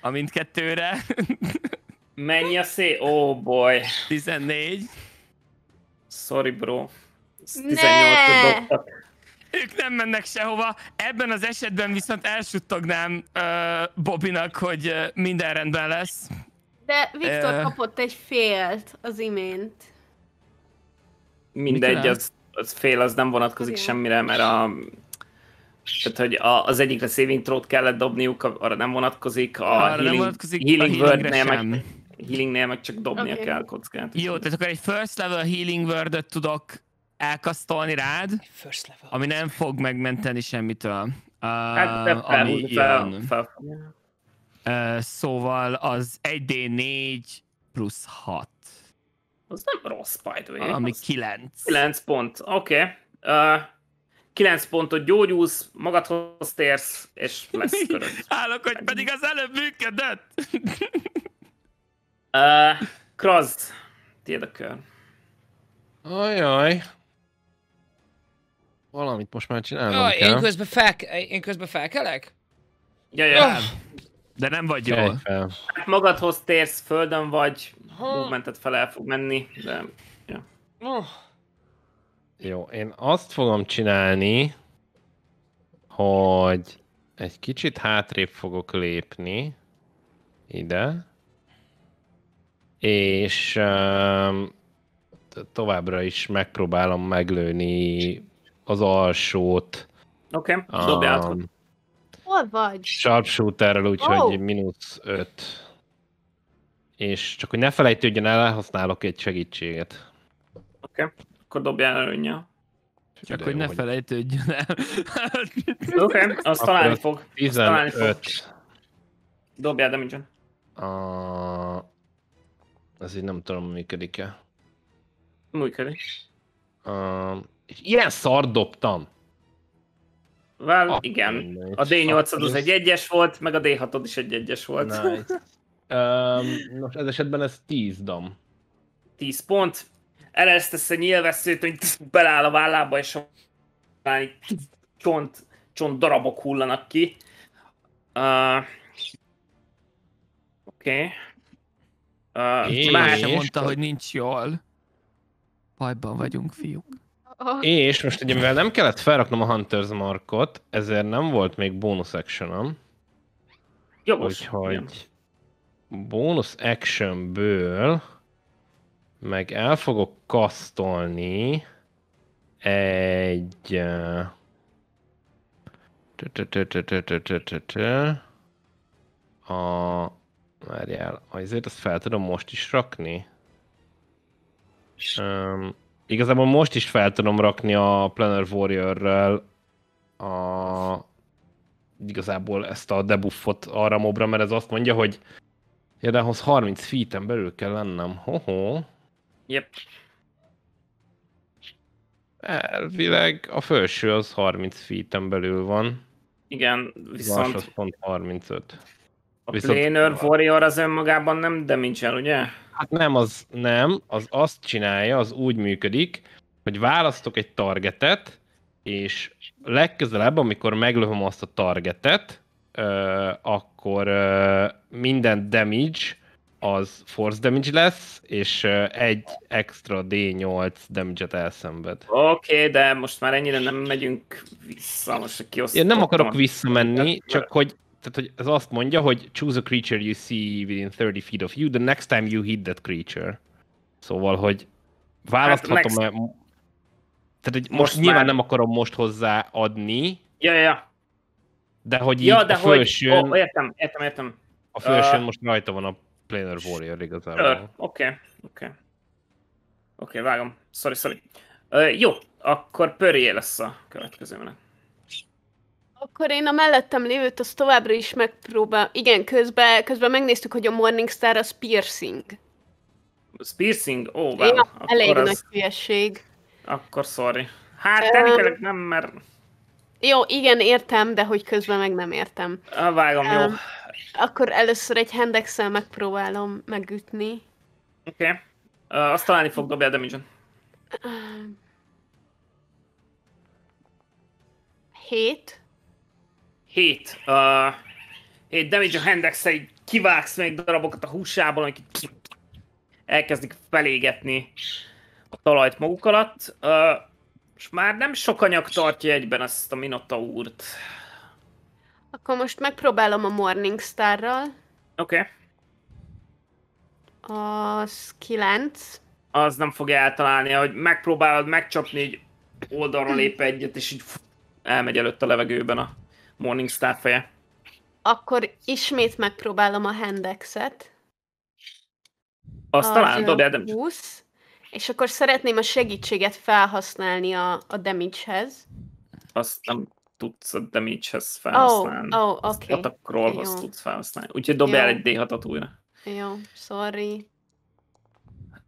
a mindkettőre. Mennyi a szé... Oh boy. tizennégy. Sorry bro. tizennyolcat dobtak. Ők nem mennek sehova. Ebben az esetben viszont elsuttognám uh, Bobinak, hogy uh, minden rendben lesz. De Viktor uh, kapott egy félt az imént. Mindegy, az, az fél az nem vonatkozik okay. semmire, mert a, tehát, hogy a, az egyikre saving throw-t kellett dobniuk, arra nem vonatkozik. A arra healing, vonatkozik healing a word-nél meg, healingnél meg csak dobnia okay. kell kockát. Jó, tehát akkor egy first level healing word-öt tudok elkasztolni rád, ami nem fog megmenteni semmitől. Uh, hát ami ilyen. Fel, fel. Uh, szóval az egy d négy plusz hat. Az nem rossz, by the way. Ami az kilenc. kilenc pont, oké. Okay. Uh, kilenc pontot gyógyulsz, magadhoz térsz, és lesz köröd. Állok, hogy pedig az előbb működött! uh, Krasd, tiéd a kör. Ajaj. Valamit most már csinálnom oh, kell. Én közben, fel, én közben felkelek? Jaj, jaj. Oh. De nem vagy jól. Hát magadhoz térsz, földön vagy, oh. movementet fel el fog menni, de... Ja. Oh. Jó, én azt fogom csinálni, hogy egy kicsit hátrébb fogok lépni ide, és um, továbbra is megpróbálom meglőni az alsót. Oké, okay, dobjál át. Hol vagy? Sharpshooterrel, úgyhogy oh. mínusz öt. És csak hogy ne felejtődjön el, használok egy segítséget. Oké, okay. Akkor dobjál előnnyel. Csak hogy ne hogy... felejtődjön el. Oké, okay, azt találni fog. tizenöt. Dobjál, de mindjárt. Uh, ez így nem tudom, működik-e. Működik. Uh, És ilyen szart dobtam. Well, ah, igen. A d nyolcad az egy egyes volt, meg a d hatod is egy egyes volt. Nice. um, nos, ez esetben ez tíz dam. tíz pont. Elesztesz egy nyilvesszőt, hogy beláll a vállába, és csont, csont darabok hullanak ki. Uh, Oké. Okay. Uh, már sem mondta, hogy nincs jól. Bajban vagyunk, fiúk. Oh. És most ugye, mivel nem kellett felraknom a Hunter's Markot, ezért nem volt még bónusz action-om. Úgyhogy bónusz actionből meg el fogok kasztolni egy... A... Várjál, azért azt fel tudom most is rakni. Um, Igazából most is fel tudom rakni a Planar Warrior-rel a... igazából ezt a debuffot arra mobra, mert ez azt mondja, hogy érdehoz harminc feet-en belül kell lennem. Hoho. Yep. Elvileg a felső az harminc feet-en belül van. Igen, viszont... Az pont harmincöt. A viszont... Planar Warrior az önmagában nem damage-el, ugye? Hát nem, az nem, az azt csinálja, az úgy működik, hogy választok egy targetet, és legközelebb, amikor meglövöm azt a targetet, euh, akkor euh, minden damage az force damage lesz, és euh, egy extra d nyolc damage-et elszenved. Oké, okay, de most már ennyire nem megyünk vissza, most kiosztottam. Én nem akarok visszamenni, csak hogy... Tehát, hogy ez azt mondja, hogy choose a creature you see within harminc feet of you, the next time you hit that creature. Szóval, hogy választhatom-e... Hát next... Tehát, hogy most, most nyilván már... nem akarom most hozzáadni. Ja, ja, ja. De hogy ja, így de a felsőn... Hogy... Oh, értem, értem, értem. A felsőn uh... most rajta van a Planar Warrior igazából. Oké, oké. Oké, okay, vágom. Sorry, sorry. Uh, jó, akkor pörjé lesz a következő menet. Akkor én a mellettem lévőt azt továbbra is megpróbál... Igen, közben, közben megnéztük, hogy a Morningstar az piercing. Az piercing? Ó, oh, wow. Ja, elég az... nagy hülyeség. Akkor sorry. Hát, um, nem, mert... Jó, igen, értem, de hogy közben meg nem értem. Ah, vágom, um, jó. Akkor először egy handex-szel megpróbálom megütni. Oké. Okay. Uh, azt találni fog, dobja a damage-on. Hét. Hét. Uh, hét damage a handex-szel, így kivágsz még darabokat a húsából, amik elkezdik felégetni a talajt maguk alatt. Uh, És már nem sok anyag tartja egyben ezt a Minotaurt. Akkor most megpróbálom a Morningstarral. Oké. Okay. Az kilenc. Az nem fogja eltalálni, hogy megpróbálod megcsapni, így oldalra lép egyet, és így elmegy előtt a levegőben a Morningstar feje. Akkor ismét megpróbálom a handexet. Azt talán dobjál, de... húsz. És akkor szeretném a segítséget felhasználni a, a damage-hez. Azt nem tudsz a damage-hez felhasználni. Ó, oh, oh, oké. Okay. Attack-ról tudsz felhasználni. Úgyhogy dobj el egy dé hatot újra. Jó, sorry.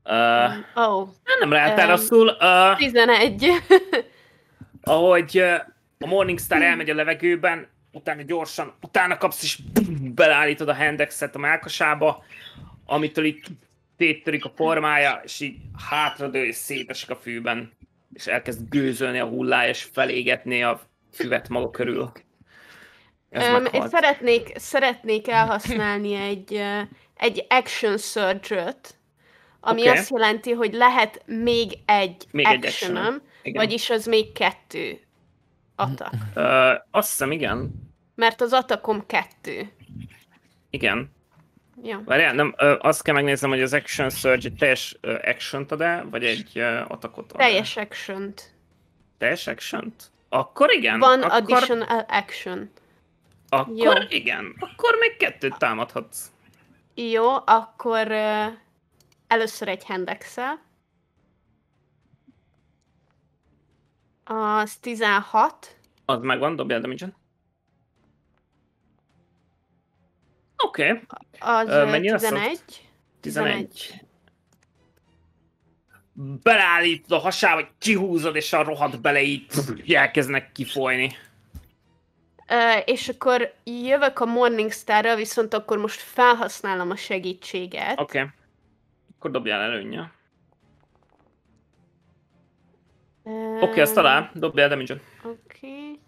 Uh, oh. Nem lehetett rosszul. Uh, tizenegy. Ahogy uh, a Morningstar elmegy a levegőben, utána gyorsan, utána kapsz és bum, beleállítod a handexet a melkasába, amitől itt széttörik a formája, és így hátradől és szétesik a fűben, és elkezd gőzölni a hullája, és felégetni a füvet maga körül. Um, én szeretnék, szeretnék elhasználni egy, egy action surge-öt, ami okay. azt jelenti, hogy lehet még egy még action-öm, vagyis az még kettő attack. Uh, azt hiszem, igen. Mert az attackom kettő. Igen. Ja. Várjál, nem, azt kell megnéznem, hogy az action surge egy teljes action-t ad-e, vagy egy attackot ad-e? Teljes action-t. Teljes action-t? Akkor igen. Van akkor... additional action. Akkor jó. Igen. Akkor még kettőt támadhatsz. Jó, akkor uh, először egy handex-szel. Az tizenhat. Az megvan, dobjál damage-en. Oké. Okay. Az uh, mennyi tizenegy. tizenegy. Beleállítod a hasába, kihúzod, és a rohadt bele így elkezdenek kifolyni. Uh, és akkor jövök a Morningstarra, viszont akkor most felhasználom a segítséget. Oké. Okay. Akkor dobjál előnye. Uh, Oké, okay, azt talál. Dobjál damage-on. Oké. Okay.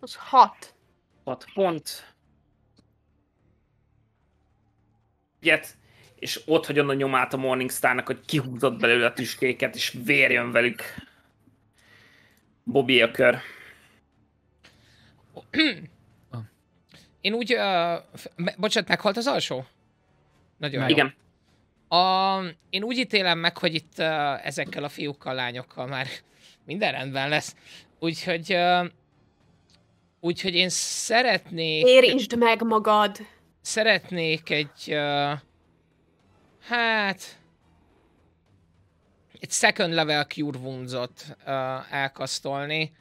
Az hat. hat pont. Ilyet, és ott hagyod a nyomát a Morningstarnak, hogy kihúzott belőle a tüskéket, és vér jön velük. Bobby a kör. Én úgy... Uh, bocsánat, meghalt az alsó? Nagyon jó. Igen. A, én úgy ítélem meg, hogy itt uh, ezekkel a fiúkkal, lányokkal már minden rendben lesz. Úgyhogy... Uh, Úgyhogy én szeretnék... Érintsd meg magad! Szeretnék egy... Uh, hát... Egy second level Cure Wounds-ot uh, elkasztolni.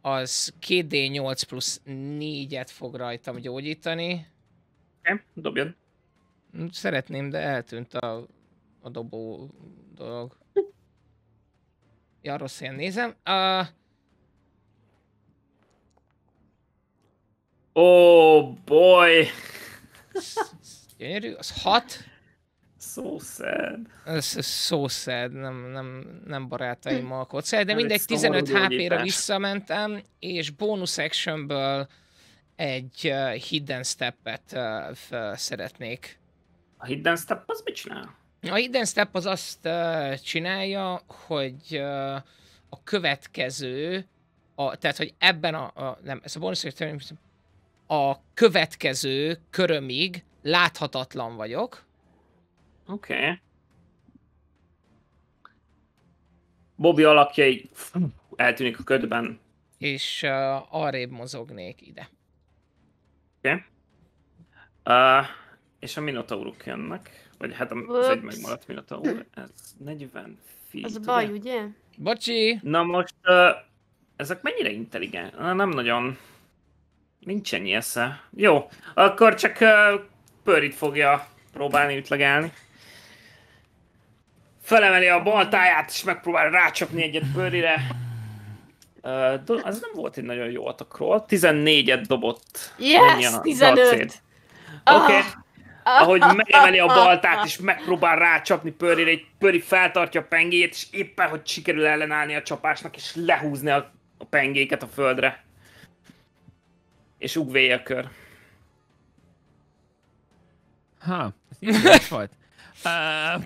Az két dé nyolc plusz négyet fog rajtam gyógyítani. Nem, dobjad. Szeretném, de eltűnt a, a dobó dolog. Ja, rossz helyen nézem. Uh, Oh boy! Gyönyörű, az hat. So sad. Ez so sad, nem, nem, nem barátaim alkotszál, de mindegy, tizenöt há pére visszamentem, és bónusz actionből egy uh, hidden step-et uh, szeretnék. A hidden step az mit csinál? A hidden step az azt uh, csinálja, hogy uh, a következő, a, tehát hogy ebben a, a nem, ez a bónusz action, a következő körömig láthatatlan vagyok. Oké. Okay. Bobby alakja így eltűnik a ködben. És uh, arrébb mozognék ide. Oké. Okay. Uh, És a minotaurok jönnek, vagy hát az egy megmaradt minotaur, ez negyven feet. Az ugye? Baj, ugye? Bocsi! Na most, uh, ezek mennyire intelligens? Nem nagyon. Nincs ennyi esze. Jó, akkor csak uh, Pörit fogja próbálni ütlegelni. Felemeli a baltáját, és megpróbál rácsapni egyet Pörire. Uh, az nem volt egy nagyon jó atakról. tizennégyet dobott. Yes, tizenöt! Oké, okay. ah, ahogy megemeli a baltát, és megpróbál rácsapni Pörire, egy Pöri feltartja a pengéjét, és éppen, hogy sikerül ellenállni a csapásnak, és lehúzni a, a pengéket a földre. És ugvéje a kör. Ha, ez volt. Uh,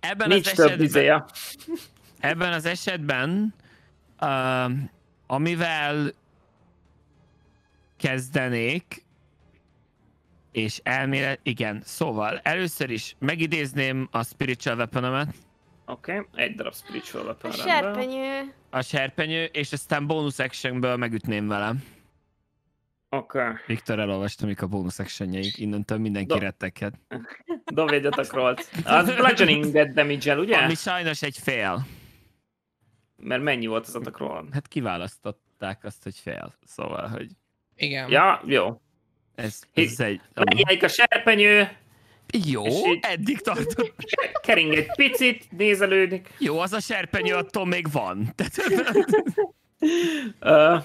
ebben, az esetben, ebben az esetben, uh, amivel kezdenék, és elmélet, igen, szóval először is megidézném a spiritual weaponomet. Oké, okay. Egy darab spiritual weapon. A serpenyő. A serpenyő, és aztán bonus actionből megütném vele. Oké. Okay. Viktor, elolvastam, mik a bonus actionjeik, innentől mindenki Do retteghet. Dobj egy attack-rollt. Az bludgeoning damage-el, ugye? Ami sajnos egy fél. Mert mennyi volt az attack-roll? Hát kiválasztották azt, hogy fél, szóval, hogy... Igen. Ja, jó. Ez, ez egy... Megjelenik a serpenyő. Jó, eddig tartott. Kering egy picit, nézelődik. Jó, az a serpenyő attól még van. uh,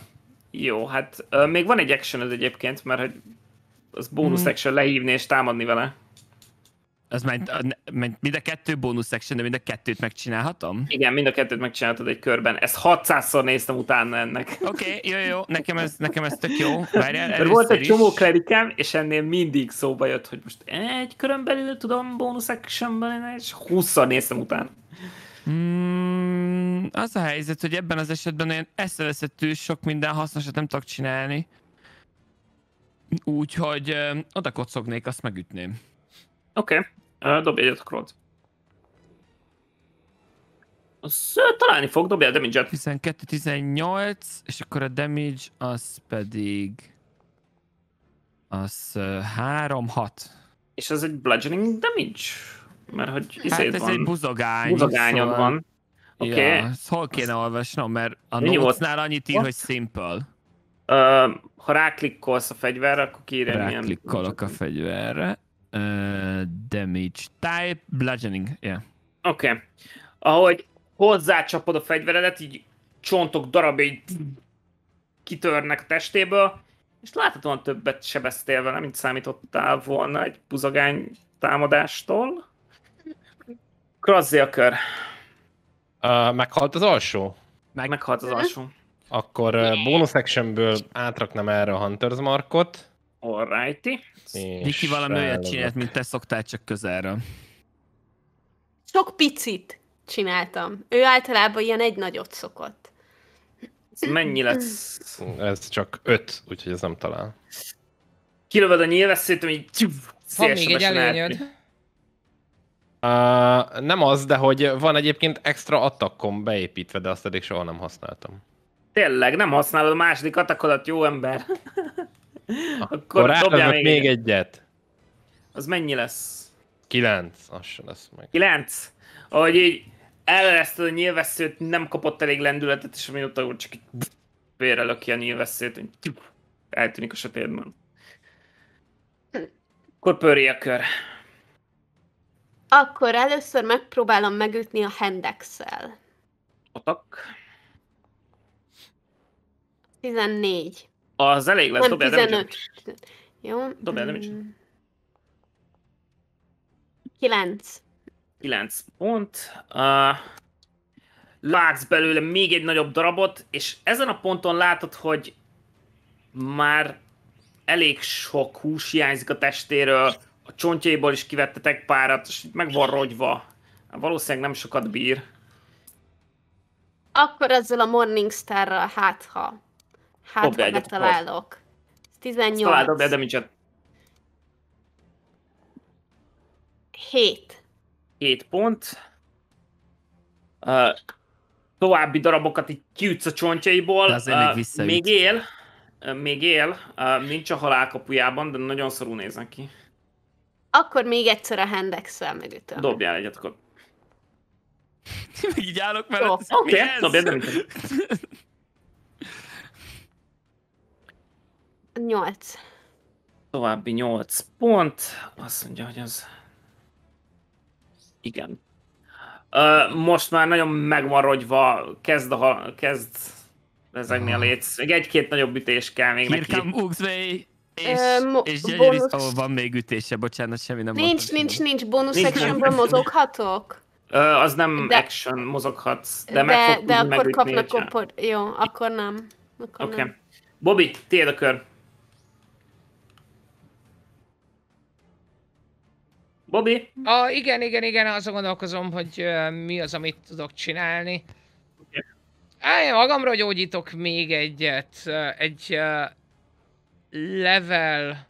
jó, hát uh, még van egy action egyébként, mert hogy az bónusz action lehívni és támadni vele. Az mind, mind a kettő bónusz action, de mind a kettőt megcsinálhatom? Igen, mind a kettőt megcsinálhatod egy körben. Ezt hatszázszor néztem utána ennek. Oké, okay, jó, jó, nekem ez, nekem ez tök jó. Várjál, volt egy csomó klerikám, és ennél mindig szóba jött, hogy most egy körön belül tudom bónusz actionben, és húszszor néztem utána. Mm, az a helyzet, hogy ebben az esetben olyan eszeveszettő sok minden hasznosat nem tudok csinálni. Úgyhogy oda kocognék, azt megütném. Oké. Okay. Dobj egyet a kront. Találni fog, dobja a damage-et. tizenkettő tizennyolc, és akkor a damage az pedig... Az három hat. És ez egy bludgeoning damage? Mert hogy iszét hát ez van. Egy buzogány. Buzogányod szóval... van. Oké. Okay. Ja, hol kéne olvasnom, mert a nócnál annyit ír, hogy simple. Uh, ha ráklikkolsz a fegyverre, akkor kiírja milyen... Ráklikkolok a fegyverre. Uh, damage type, bludgeoning, yeah. Oké. Okay. Ahogy hozzácsapod a fegyveredet, így csontok darabjai kitörnek a testéből, és láthatóan többet sebeztél vele, mint számítottál volna egy buzogány támadástól. Krazzi a kör. Uh, meghalt az alsó? Meg... Meghalt az alsó. Akkor uh, bonus actionből átraknám erre a Hunter's Markot. Alrighty. Viki valami olyat csinált, mint te szoktál, csak közelről. Sok picit csináltam. Ő általában ilyen egy nagyot szokott. Ez mennyi lesz? Ez csak öt, úgyhogy ez nem talál. Kilövöd a nyilvesszőt, ami van még egy előnyöd. Uh, nem az, de hogy van egyébként extra attackom beépítve, de azt eddig soha nem használtam. Tényleg, nem használod a második attackodat, jó ember. Akkor, Akkor dobjál még, még egyet. Az mennyi lesz? kilenc, az se lesz meg. kilenc? Ahogy így elreszted a nyilvesszőt, nem kapott elég lendületet, és a minotaur csak így vérre löki a nyilvesszőt, eltűnik a sötétben. Akkor pörri a kör. Akkor először megpróbálom megütni a handaxe-el. Otak. tizennégy. Az elég lesz, dobjál damage-et. Jó. Dobjál damage-et. kilenc. kilenc pont. Uh, látsz belőle még egy nagyobb darabot, és ezen a ponton látod, hogy már elég sok hús hiányzik a testéről, a csontjaiból is kivettetek párat, és meg van rogyva. Valószínűleg nem sokat bír. Akkor ezzel a Morningstarral hát ha... Hát, ha betalálok. tizennyolc. Találod, de damage-et. hét. hét pont. Uh, további darabokat itt kiütsz a csontjaiból. Uh, még, még él. Uh, még él. Uh, nincs a halál kapujában, de nagyon szorul néznek ki. Akkor még egyszer a Hendex-szel megütöm. Dobjál egyet, akkor. Meg így állok mellett. Oké, dobjál, de minket. nyolc. További nyolc pont. Azt mondja, hogy az... Igen. Uh, most már nagyon megmarodva kezd a... kezd ezeknél létsz. Még egy-két nagyobb ütés kell még neki. És, Ö, és gyönyörű, ahol van még ütése, bocsánat, semmi nem nincs, mondtam. Nincs, nincs, bonus actionban mozoghatok? Ö, az nem de, action, mozoghatsz, de, de meg fog, De akkor kapnak kompor... Jó, akkor nem. Oké. Okay. Bobby, tiéd a kör. Bobby? Ah, igen, igen, igen, azon gondolkozom, hogy uh, mi az, amit tudok csinálni. Okay. Á, én magamra gyógyítok még egyet. Uh, egy... Uh, level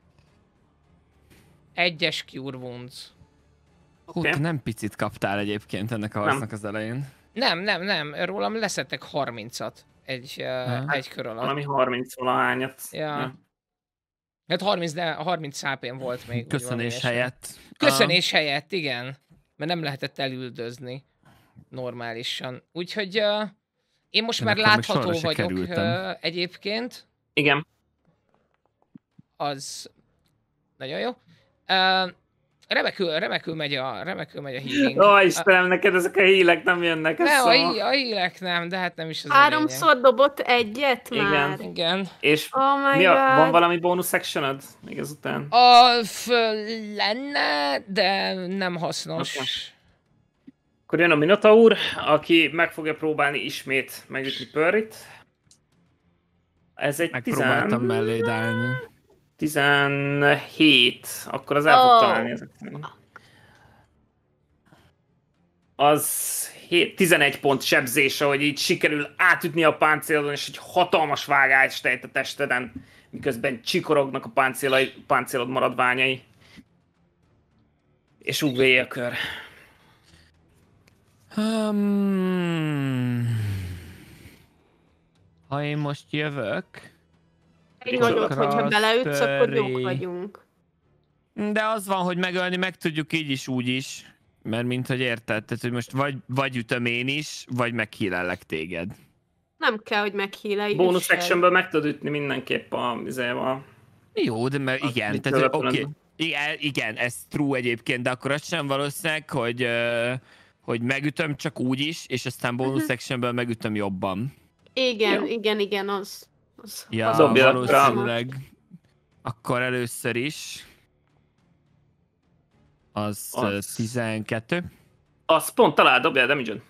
egyes Cure Wounds. Okay. Ó, nem picit kaptál egyébként ennek a harcnak az elején. Nem, nem, nem. Rólam leszettek harmincat egy, uh, egy kör alatt. Valami harminc valahányat. Ja. Ja. Hát harminc, de harminc há pén volt még. Köszönés helyett. Köszönés helyett, igen. Mert nem lehetett elüldözni normálisan. Úgyhogy uh, én most én már látható vagyok uh, egyébként. Igen. Az nagyon jó. Uh, remekül, remekül megy a, remekül megy a healing. Ó, Istenem, neked ezek a hílek nem jönnek össze. Ne, a hílek nem, de hát nem is az Háromszor dobott egyet már. Igen. Igen. És oh mi a, van valami bonus actionod még ezután? A, f, lenne, de nem hasznos. Okay. Akkor jön a Minotaur, aki meg fogja próbálni ismét megütni Pörrit. Ez egy Megpróbáltam tizen... melléd állni. tizenhét, akkor az el fog találni ezeknek. Az hét, tizenegy pont sebzése, hogy így sikerül átütni a páncélodon, és egy hatalmas vágást ejt a testeden, miközben csikorognak a páncélod maradványai. És ugrálj a kör. Hmm. Ha én most jövök... Én vagyok, hogyha beleütsz, akkor jók vagyunk. De az van, hogy megölni meg tudjuk így is, úgy is. Mert mint, hogy érted, tehát, hogy most vagy, vagy ütöm én is, vagy meghílellek téged. Nem kell, hogy meghílelj. Bónusz actionből meg tudod ütni mindenképp a vizéval. Jó, de mert igen, az, tehát oké. Okay. Igen, igen, ez true egyébként, de akkor az sem valószínűleg, hogy, hogy megütöm csak úgy is, és aztán bónusz actionből megütöm jobban. Igen, jó. igen, igen, az... Az ja, valószínűleg. Akkor először is. Az, az. tizenkettő. Az pont talál, dobjál damage-on. Oké.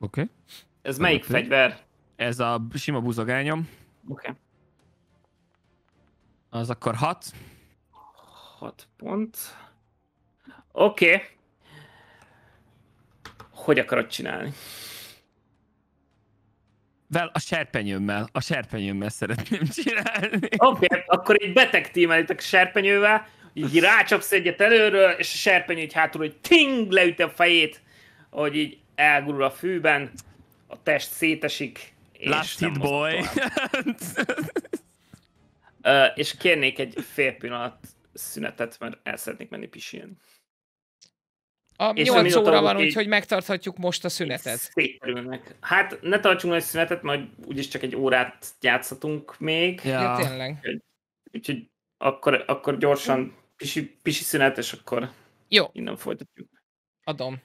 Okay. Ez a melyik fegyver? Ez a sima buzogányom. Oké. Okay. Az akkor hat. hat pont. Oké. Okay. Hogy akarod csinálni? Vel, a serpenyőmmel, a serpenyőmmel szeretném csinálni. Oké, okay, akkor így beteg tímelitek a serpenyővel, így rácsapsz egyet előről, és a serpenyő így hátul, hogy ting, leüti a fejét, hogy így elgurul a fűben, a test szétesik, és Last hit boy. uh, és kérnék egy fél pillanat szünetet, mert el szeretnék menni pisilni. A nyolc óra van, úgyhogy megtarthatjuk most a szünetet. Szétterülnek. Hát ne tartsunk nagy szünetet, majd úgyis csak egy órát játszhatunk még. Ja, ja tényleg. Úgyhogy akkor, akkor gyorsan pisi, pisi szünet, és akkor jó. Innen folytatjuk. Adom.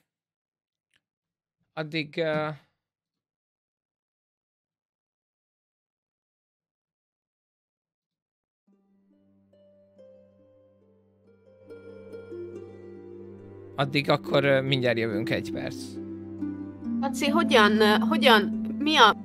Addig... Uh... Addig akkor mindjárt jövünk egy perc. Laci, hogyan, hogyan, mi a...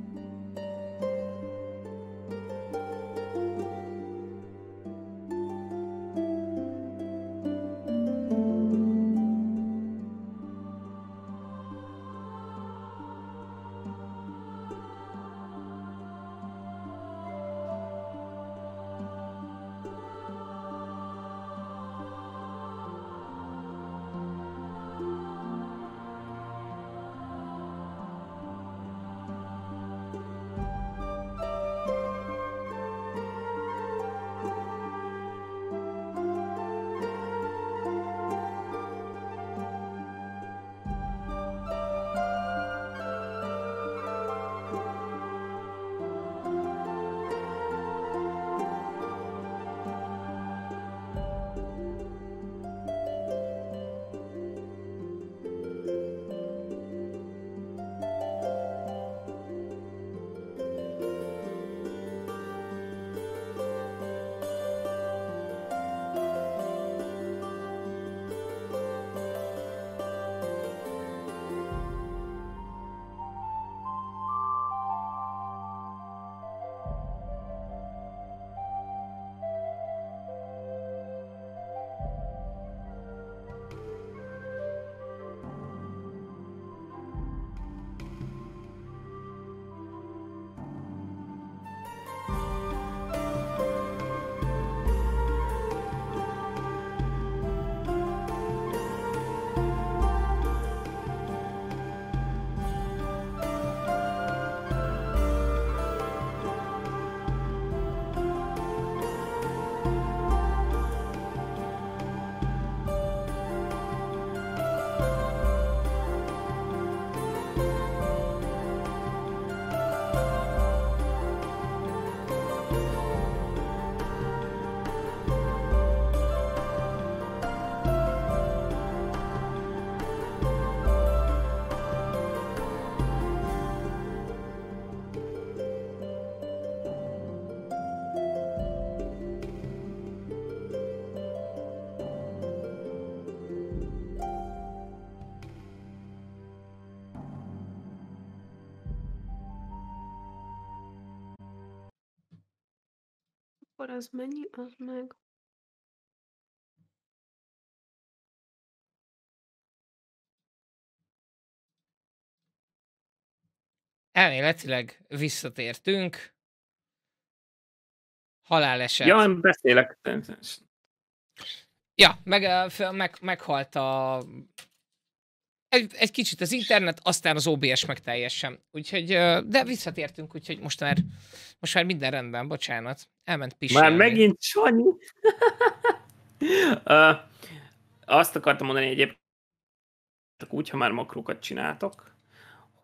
akkor az mennyi? Az meg... Elméletileg visszatértünk. Haláleset. Ja, beszélek. Ja, meg, meg, meghalt a... Egy, egy kicsit az internet, aztán az o bé es meg teljesen. Úgyhogy, de visszatértünk, úgyhogy most már, most már minden rendben, bocsánat. Elment piselni. Már megint Sanyi. Azt akartam mondani egyébként, úgy, ha már makrókat csináltok,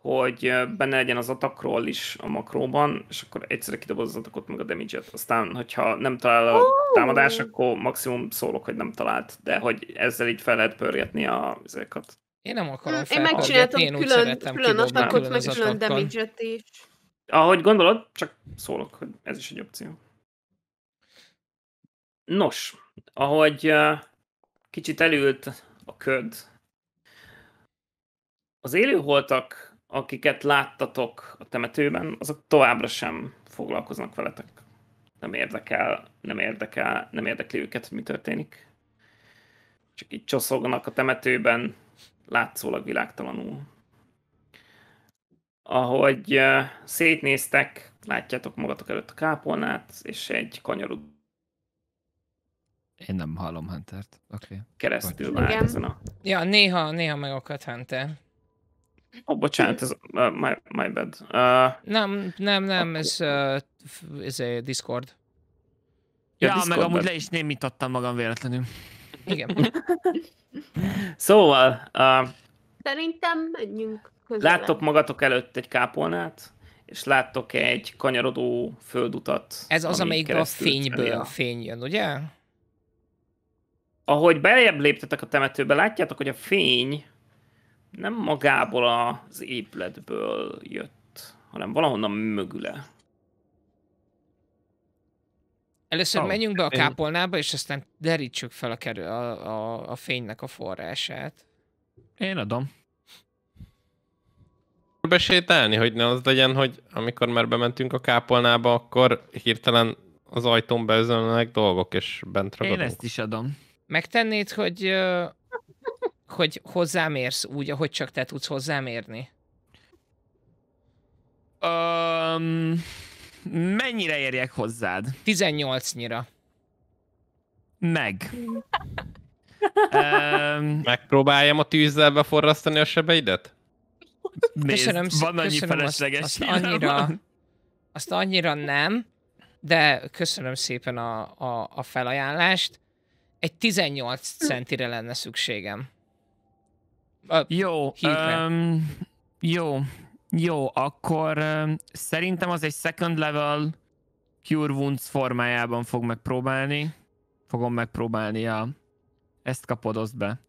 hogy benne legyen az attackról is a makróban, és akkor egyszerre kidoboz az attackot meg a damage-et. Aztán, hogyha nem talál a támadás, akkor maximum szólok, hogy nem talált, de hogy ezzel így fel lehet pörgetni a ezeket. Én nem akarom felpörgetni, én, én úgy szerettem kidobni külön az attackon. Ahogy gondolod, csak szólok, hogy ez is egy opció. Nos, ahogy kicsit elült a köd, az élőholtak, akiket láttatok a temetőben, azok továbbra sem foglalkoznak veletek. Nem érdekel, nem érdekel, nem érdekli őket, hogy mi történik. Csak így csoszognak a temetőben, látszólag világtalanul. Ahogy szétnéztek, látjátok magatok előtt a kápolnát, és egy kanyarú. Én nem hallom Huntert. Okay. Keresztül már ezen a... Ja, néha, néha megakadt Hunter. Ó, oh, bocsánat, ez uh, my, my bad. Uh, nem, nem, nem, akkor... ez, uh, ez egy Discord. Ja, ja Discord meg amúgy le is némítottam magam véletlenül. Igen. Szóval... Uh, Szerintem menjünk közel. Láttok magatok előtt egy kápolnát, és láttok egy kanyarodó földutat. Ez az, amelyikben a fényből a fény jön, ugye? Ahogy beljebb léptetek a temetőbe, látjátok, hogy a fény nem magából az épületből jött, hanem valahonnan mögüle. Először oh, menjünk be a kápolnába, és aztán derítsük fel a, kerül, a, a, a fénynek a forrását. Én adom. Besétálni, hogy ne az legyen, hogy amikor már bementünk a kápolnába, akkor hirtelen az ajtón beözönlenek dolgok, és bent ragadunk. Én ezt is adom. Megtennéd, hogy... hogy hozzám érsz úgy, ahogy csak te tudsz hozzám érni? Um, mennyire érjek hozzád? tizennyolcnyira. Meg. um, Megpróbáljam a tűzzel beforrasztani a sebeidet? Köszönöm, van annyi felesleges azt, azt annyira, azt annyira nem, de köszönöm szépen a, a, a felajánlást. Egy tizennyolc centire lenne szükségem. A jó, um, jó, jó, akkor um, szerintem az egy second level Cure Wounds formájában fog megpróbálni. Fogom megpróbálni, ja. Ezt kapod, oszd be.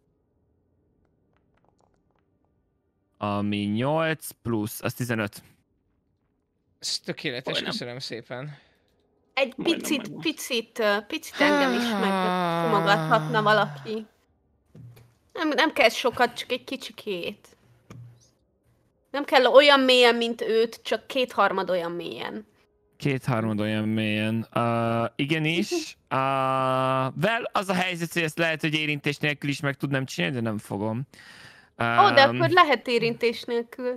Ami nyolc plusz, az tizenöt. Ez tökéletes, olyan. Köszönöm szépen. Egy picit, picit, picit engem is megfumogathatna valaki. Nem, nem kell sokat, csak egy kicsikét. Nem kell olyan mélyen, mint őt, csak kétharmad olyan mélyen. Kétharmad olyan mélyen. Uh, igenis. Uh, well, az a helyzet, hogy ezt lehet, hogy érintés nélkül is meg tudnám csinálni, de nem fogom. Uh, Ó, de akkor lehet érintés nélkül.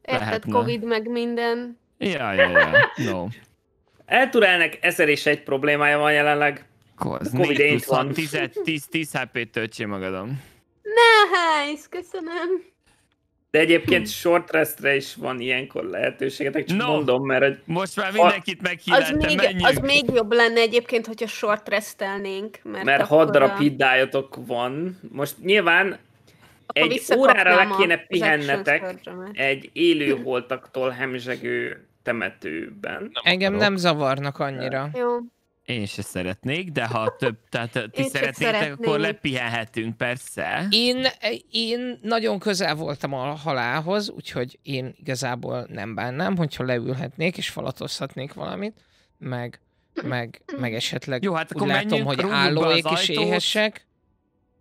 Érted, lehetne. Covid meg minden. Ja, ja, ja. No. Elturelnek ezer és egy problémája van jelenleg. Covid van. tíz há pét töltsél magadon. Nice, köszönöm. De egyébként short restre is van ilyenkor lehetőségetek, csak no, mondom, mert... Hogy most már mindenkit a... meghíváltam, az, az még jobb lenne egyébként, hogyha short restelnénk. Mert, mert hat darab a... hiddájatok van. Most nyilván akkor egy órára le kéne pihennetek egy élőholtaktól hemzsegő temetőben. Nem Engem akarok. nem zavarnak annyira. Jó. Én se szeretnék, de ha több, tehát ti szeretnétek, akkor lepihenhetünk, persze. Én, én nagyon közel voltam a halálhoz, úgyhogy én igazából nem bánnám, hogyha leülhetnék és falatozhatnék valamit, meg, meg, meg esetleg jó, hát úgy látom, hogy állóék is éhesek.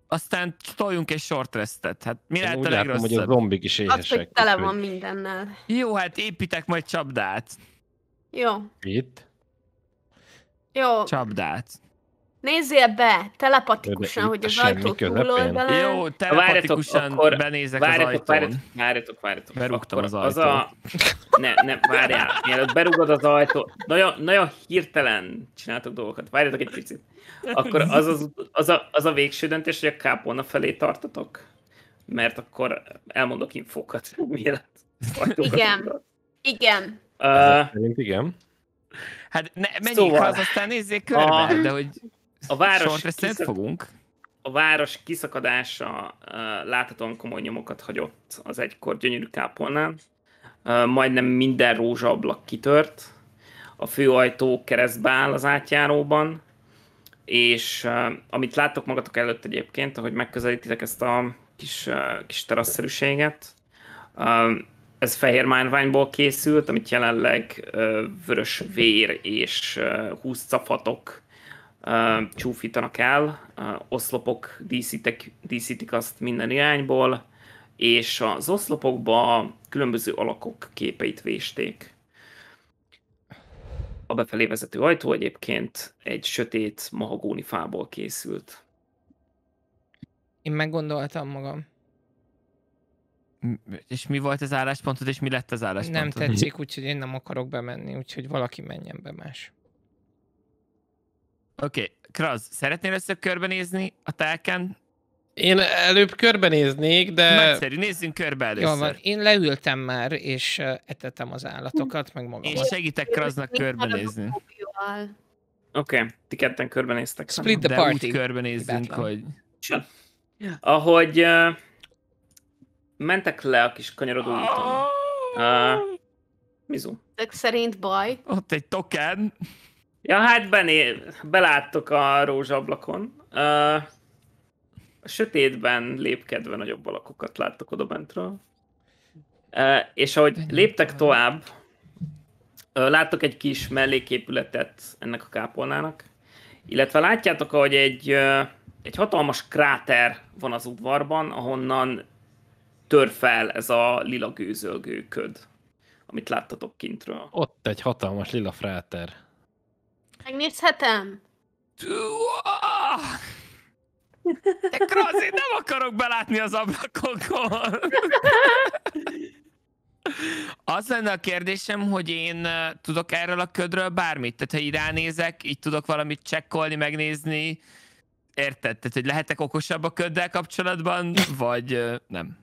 Aztán toljunk egy short restet. Hát mi lehet a legrosszabb? Hogy a zombik is éhesek. Az, hogy tele van mindennel. Jó, hát építek majd csapdát. Jó. Itt? Jó. Csapdát. Nézzél be, telepatikusan, hogy az ajtó túlol bele. Jó, telepatikusan akkor benézek várjatok, az ajtón. Várjatok, várjatok, várjatok. Berúgtam akkor az ajtót. Az a... Ne, ne, várjál. Mielőtt berúgod az ajtót. Nagyon, nagyon hirtelen csináltok dolgokat. Várjatok egy picit. Akkor az, az, az, a, az a végső döntés, hogy a kápolna felé tartatok? Mert akkor elmondok infókat. Mielőtt ajtókat. Igen. Igen. Uh, szerint igen. Hát ne, menjünk szóval. Az, aztán nézzék körbe, a, de hogy... A város, kiszak... fogunk. a város kiszakadása uh, láthatóan komoly nyomokat hagyott az egykor gyönyörű kápolnán. Uh, majdnem minden rózsaablak kitört. A főajtó keresztbe áll az átjáróban. És uh, amit láttok magatok előtt egyébként, ahogy megközelítitek ezt a kis, uh, kis terasszerűséget, uh, ez fehér márványból készült, amit jelenleg uh, vörös vér és uh, húsz cafatok Uh, csúfítanak el, uh, oszlopok díszítik, díszítik azt minden irányból, és az oszlopokba különböző alakok képeit vésték. A befelé vezető ajtó egyébként egy sötét mahagóni fából készült. Én meggondoltam magam. És mi volt az álláspontod, és mi lett az álláspontod? Nem tetszik, úgyhogy én nem akarok bemenni, úgyhogy valaki menjen be más. Oké, okay. Kraz, szeretnél össze körbenézni a telken? Én előbb körbenéznék, de... Nagyszerű, nézzünk körbe először. Jól van, én leültem már, és etetem az állatokat, meg magamat. Én segítek Kraznak körbenézni. Oké, okay, ti ketten körbenéztek. Split the party. De úgy körbenézzünk, hogy... Sure. Yeah. Ahogy uh, mentek le a kis kanyarodó úton. Uh, Mizu. Tök szerint baj. Ott egy token. Ja, hát bené, beláttok a rózsablakon. A sötétben lépkedve nagyobb alakokat láttok odabentről. És ahogy léptek tovább, láttok egy kis melléképületet ennek a kápolnának, illetve látjátok, ahogy egy, egy hatalmas kráter van az udvarban, ahonnan tör fel ez a lila gőzölgő köd, amit láttatok kintről. Ott egy hatalmas lila kráter. Megnézhetem? De Krazi, nem akarok belátni az ablakokon! Az lenne a kérdésem, hogy én tudok erről a ködről bármit? Tehát ha így ránézek, így tudok valamit csekkolni, megnézni. Érted? Tehát, hogy lehetek okosabb a köddel kapcsolatban, vagy nem?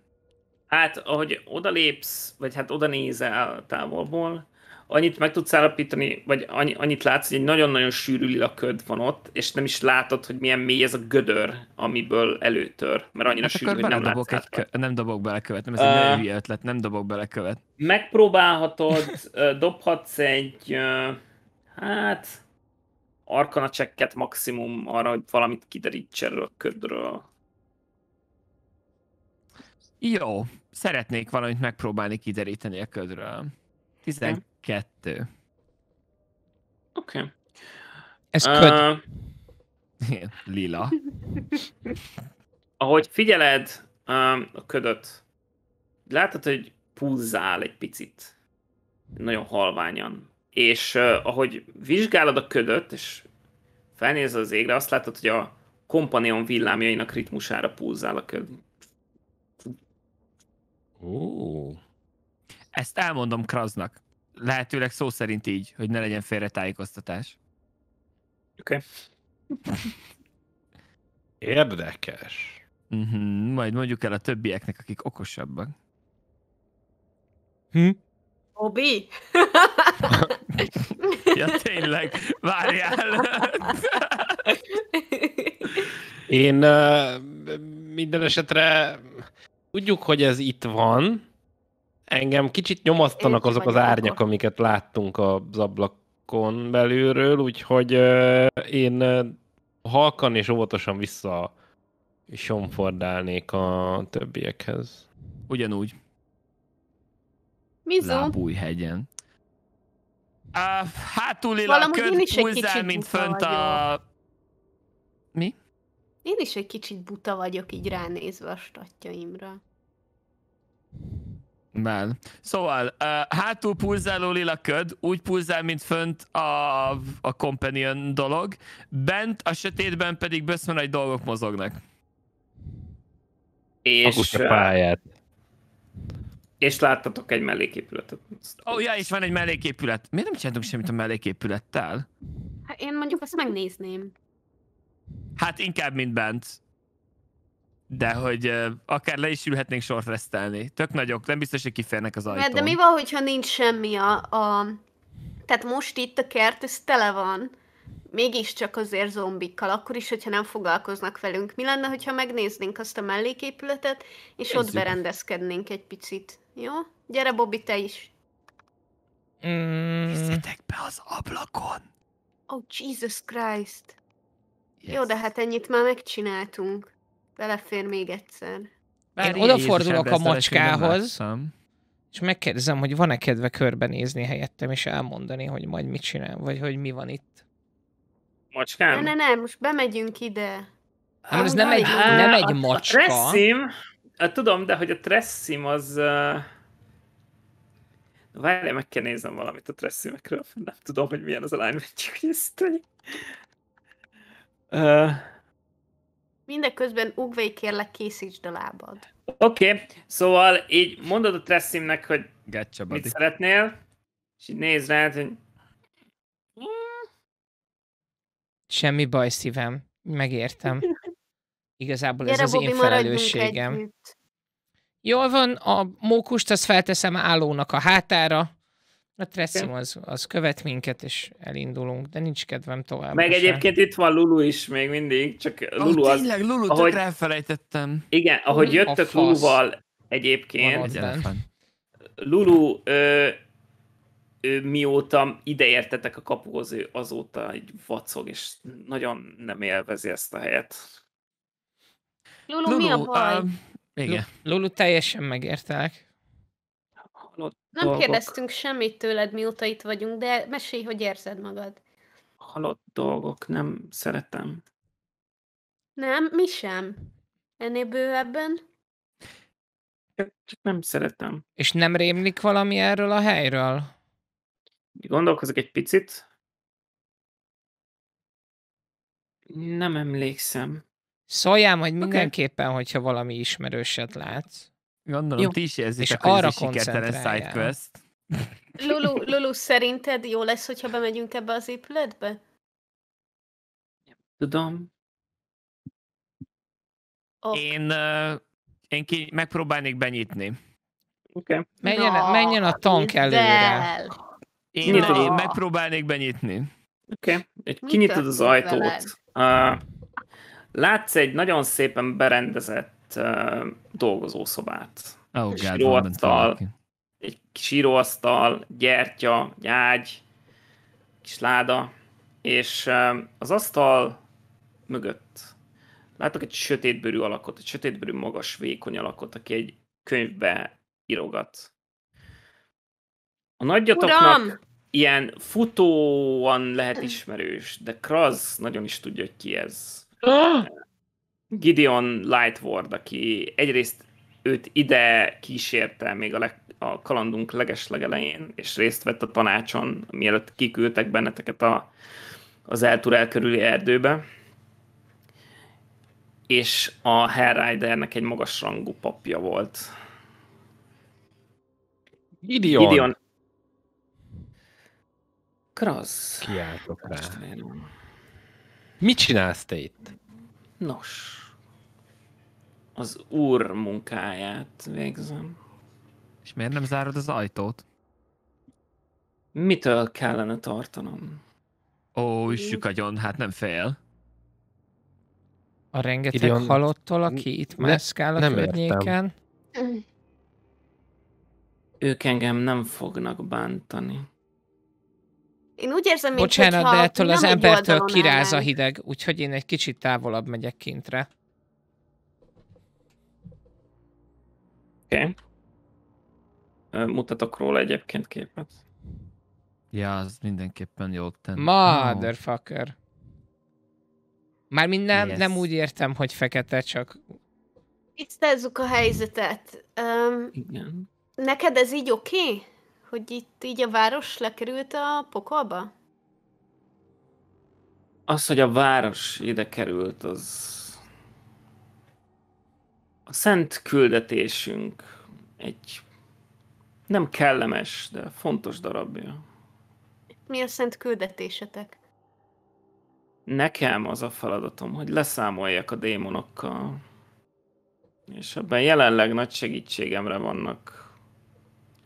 Hát, ahogy odalépsz, vagy hát oda nézel távolból, annyit meg tudsz állapítani, vagy annyit látsz, hogy egy nagyon-nagyon sűrű lila köd van ott, és nem is látod, hogy milyen mély ez a gödör, amiből előtör, mert annyira hát sűrű, hogy nem látsz át. Nem dobok belekövet, nem ez uh, egy nagyon hülye ötlet, nem dobok belekövet. Megpróbálhatod, dobhatsz egy, hát, arkana checket maximum arra, hogy valamit kiderítse erről a ködről. Jó, szeretnék valamit megpróbálni kideríteni a ködről. tizenkettő. Oké. Okay. Ez köd. Uh, Lila. Ahogy figyeled uh, a ködöt, látod, hogy pulzál egy picit. Nagyon halványan. És uh, ahogy vizsgálod a ködöt, és felnézel az égre, azt látod, hogy a kompanion villámjainak ritmusára pulzál a köd. Ó. Oh. Ezt elmondom Kraznak. Lehetőleg szó szerint így, hogy ne legyen félretájékoztatás. Oké. Okay. Érdekes. Uh-huh. Majd mondjuk el a többieknek, akik okosabbak. Hm? Obi? Ja, tényleg. Várjál. Én uh, minden esetre tudjuk, hogy ez itt van. Engem kicsit nyomasztanak azok az árnyak, amiket láttunk az ablakon belülről, úgyhogy én halkan és óvatosan vissza somfordálnék a többiekhez. Ugyanúgy. Mizu? Lábújhegyen. A hátul lila köd pulzál, mint fönt a... Mi? Én is egy kicsit buta vagyok így ránézve a statjaimra. Már. Szóval, uh, hátul pulzáló lila köd, úgy pulzál, mint fönt a, a companion dolog, bent a sötétben pedig böszmenagy dolgok mozognak. És... a pályát. És láttatok egy melléképületet. Ó, oh, ja, és van egy melléképület. Miért nem csináltunk semmit a melléképülettel? Hát én mondjuk azt megnézném. Hát inkább, mint bent. De hogy uh, akár le is ülhetnénk short restelni. Tök nagyok, nem biztos, hogy kiférnek az ajtón. De mi van, hogyha nincs semmi a... a... Tehát most itt a kert, ez tele van. Mégiscsak azért zombikkal, akkor is, hogyha nem foglalkoznak velünk. Mi lenne, hogyha megnéznénk azt a melléképületet, és Ézzük. ott berendezkednénk egy picit. Jó? Gyere, Bobby, te is. Nézzétek mm. be az ablakon. Oh, Jesus Christ. Yes. Jó, de hát ennyit már megcsináltunk. Belefér még egyszer. Bár én odafordulok a macskához, és megkérdezem, hogy van-e kedve körbenézni helyettem, és elmondani, hogy majd mit csinál, vagy hogy mi van itt. Macskám? Ne, ne, ne, most bemegyünk ide. Hát, ez nem egy, nem egy macska. A tresszim, tudom, de hogy a tresszim az... Várjál, meg kell néznem valamit a tresszimekről. Nem tudom, hogy milyen az a lány, hogy ezt... Mindeközben Ugvei, kérlek, készítsd a lábad. Oké, okay. Szóval így mondod a tresszimnek, hogy Gotcha, mit szeretnél, és így nézd rád, hogy... Semmi baj, szívem. Megértem. Igazából gyere, ez az Bobby, én felelősségem. Jól van, a mókust azt felteszem állónak a hátára. A tresszim az, az követ minket, és elindulunk, de nincs kedvem tovább. Meg sem. Egyébként itt van Lulu is még mindig, csak Lulu oh, az... Tényleg, Lulu, ahogy, tök ráfelejtettem. Igen, ahogy jöttök Luluval egyébként. Lulu, ö, ő, mióta ideértetek a kapuhoz, ő azóta egy vacog, és nagyon nem élvezi ezt a helyet. Lulu, Lulu mi a baj? Uh, igen. Lulu, teljesen megértelek. Nem dolgok. Kérdeztünk semmit tőled, mióta itt vagyunk, de mesélj, hogy érzed magad. Halott dolgok, nem szeretem. Nem, mi sem. Ennél bővebben? Csak nem szeretem. És nem rémlik valami erről a helyről? Gondolkozok egy picit. Nem emlékszem. Szóljál majd okay. mindenképpen, hogyha valami ismerőset látsz. Gondolom, jó. Ti is érzitek, hogy ez sikertelen sidequest. Lulu, Lulu, szerinted jó lesz, hogyha bemegyünk ebbe az épületbe? Nem tudom. Okay. Én, uh, én ki, megpróbálnék benyitni. Okay. Menjen, no, menjen a tank előre. Én, no. én megpróbálnék benyitni. Oké, okay. Kinyitod az ajtót. Uh, látsz egy nagyon szépen berendezett dolgozószobát. Oh, egy síróasztal, egy kis síróasztal, gyertya, ágy, kis láda, és az asztal mögött látok egy sötétbőrű alakot, egy sötétbőrű magas, vékony alakot, aki egy könyvbe írogat. A nagyjatoknak Uram! Ilyen futóan lehet ismerős, de Kraz nagyon is tudja, hogy ki ez. Oh! Gideon Lightward, aki egyrészt őt ide kísérte még a, leg, a kalandunk legeslegelején, és részt vett a tanácson, mielőtt kiküldtek benneteket a, az Elturel körüli erdőbe, és a Hellridernek egy magasrangú papja volt. Gideon! Gideon... Kraz. Kiáltok rá. Mit csinálsz te itt? Nos, az úr munkáját végzem. És miért nem zárod az ajtót? Mitől kellene tartanom? Ó, üssük agyon, hát nem fél. A rengeteg Gideon... halottól, aki itt mászkál a környéken? Ők engem nem fognak bántani. Én úgy érzem, mint bocsánat, hogyha, de ettől az embertől kiráz a hideg, úgyhogy én egy kicsit távolabb megyek kintre. Oké. Okay. Mutatok róla egyébként képet. Ja, az mindenképpen jót tenni. Motherfucker. Mármint nem, yes. nem úgy értem, hogy fekete, csak... Tisztázzuk a helyzetet. Um, Igen. Neked ez így oké? Okay? Hogy itt így a város lekerült a pokolba? Az, hogy a város ide került, az... A szent küldetésünk egy nem kellemes, de fontos darabja. Mi a szent küldetésetek? Nekem az a feladatom, hogy leszámoljak a démonokkal. És ebben jelenleg nagy segítségemre vannak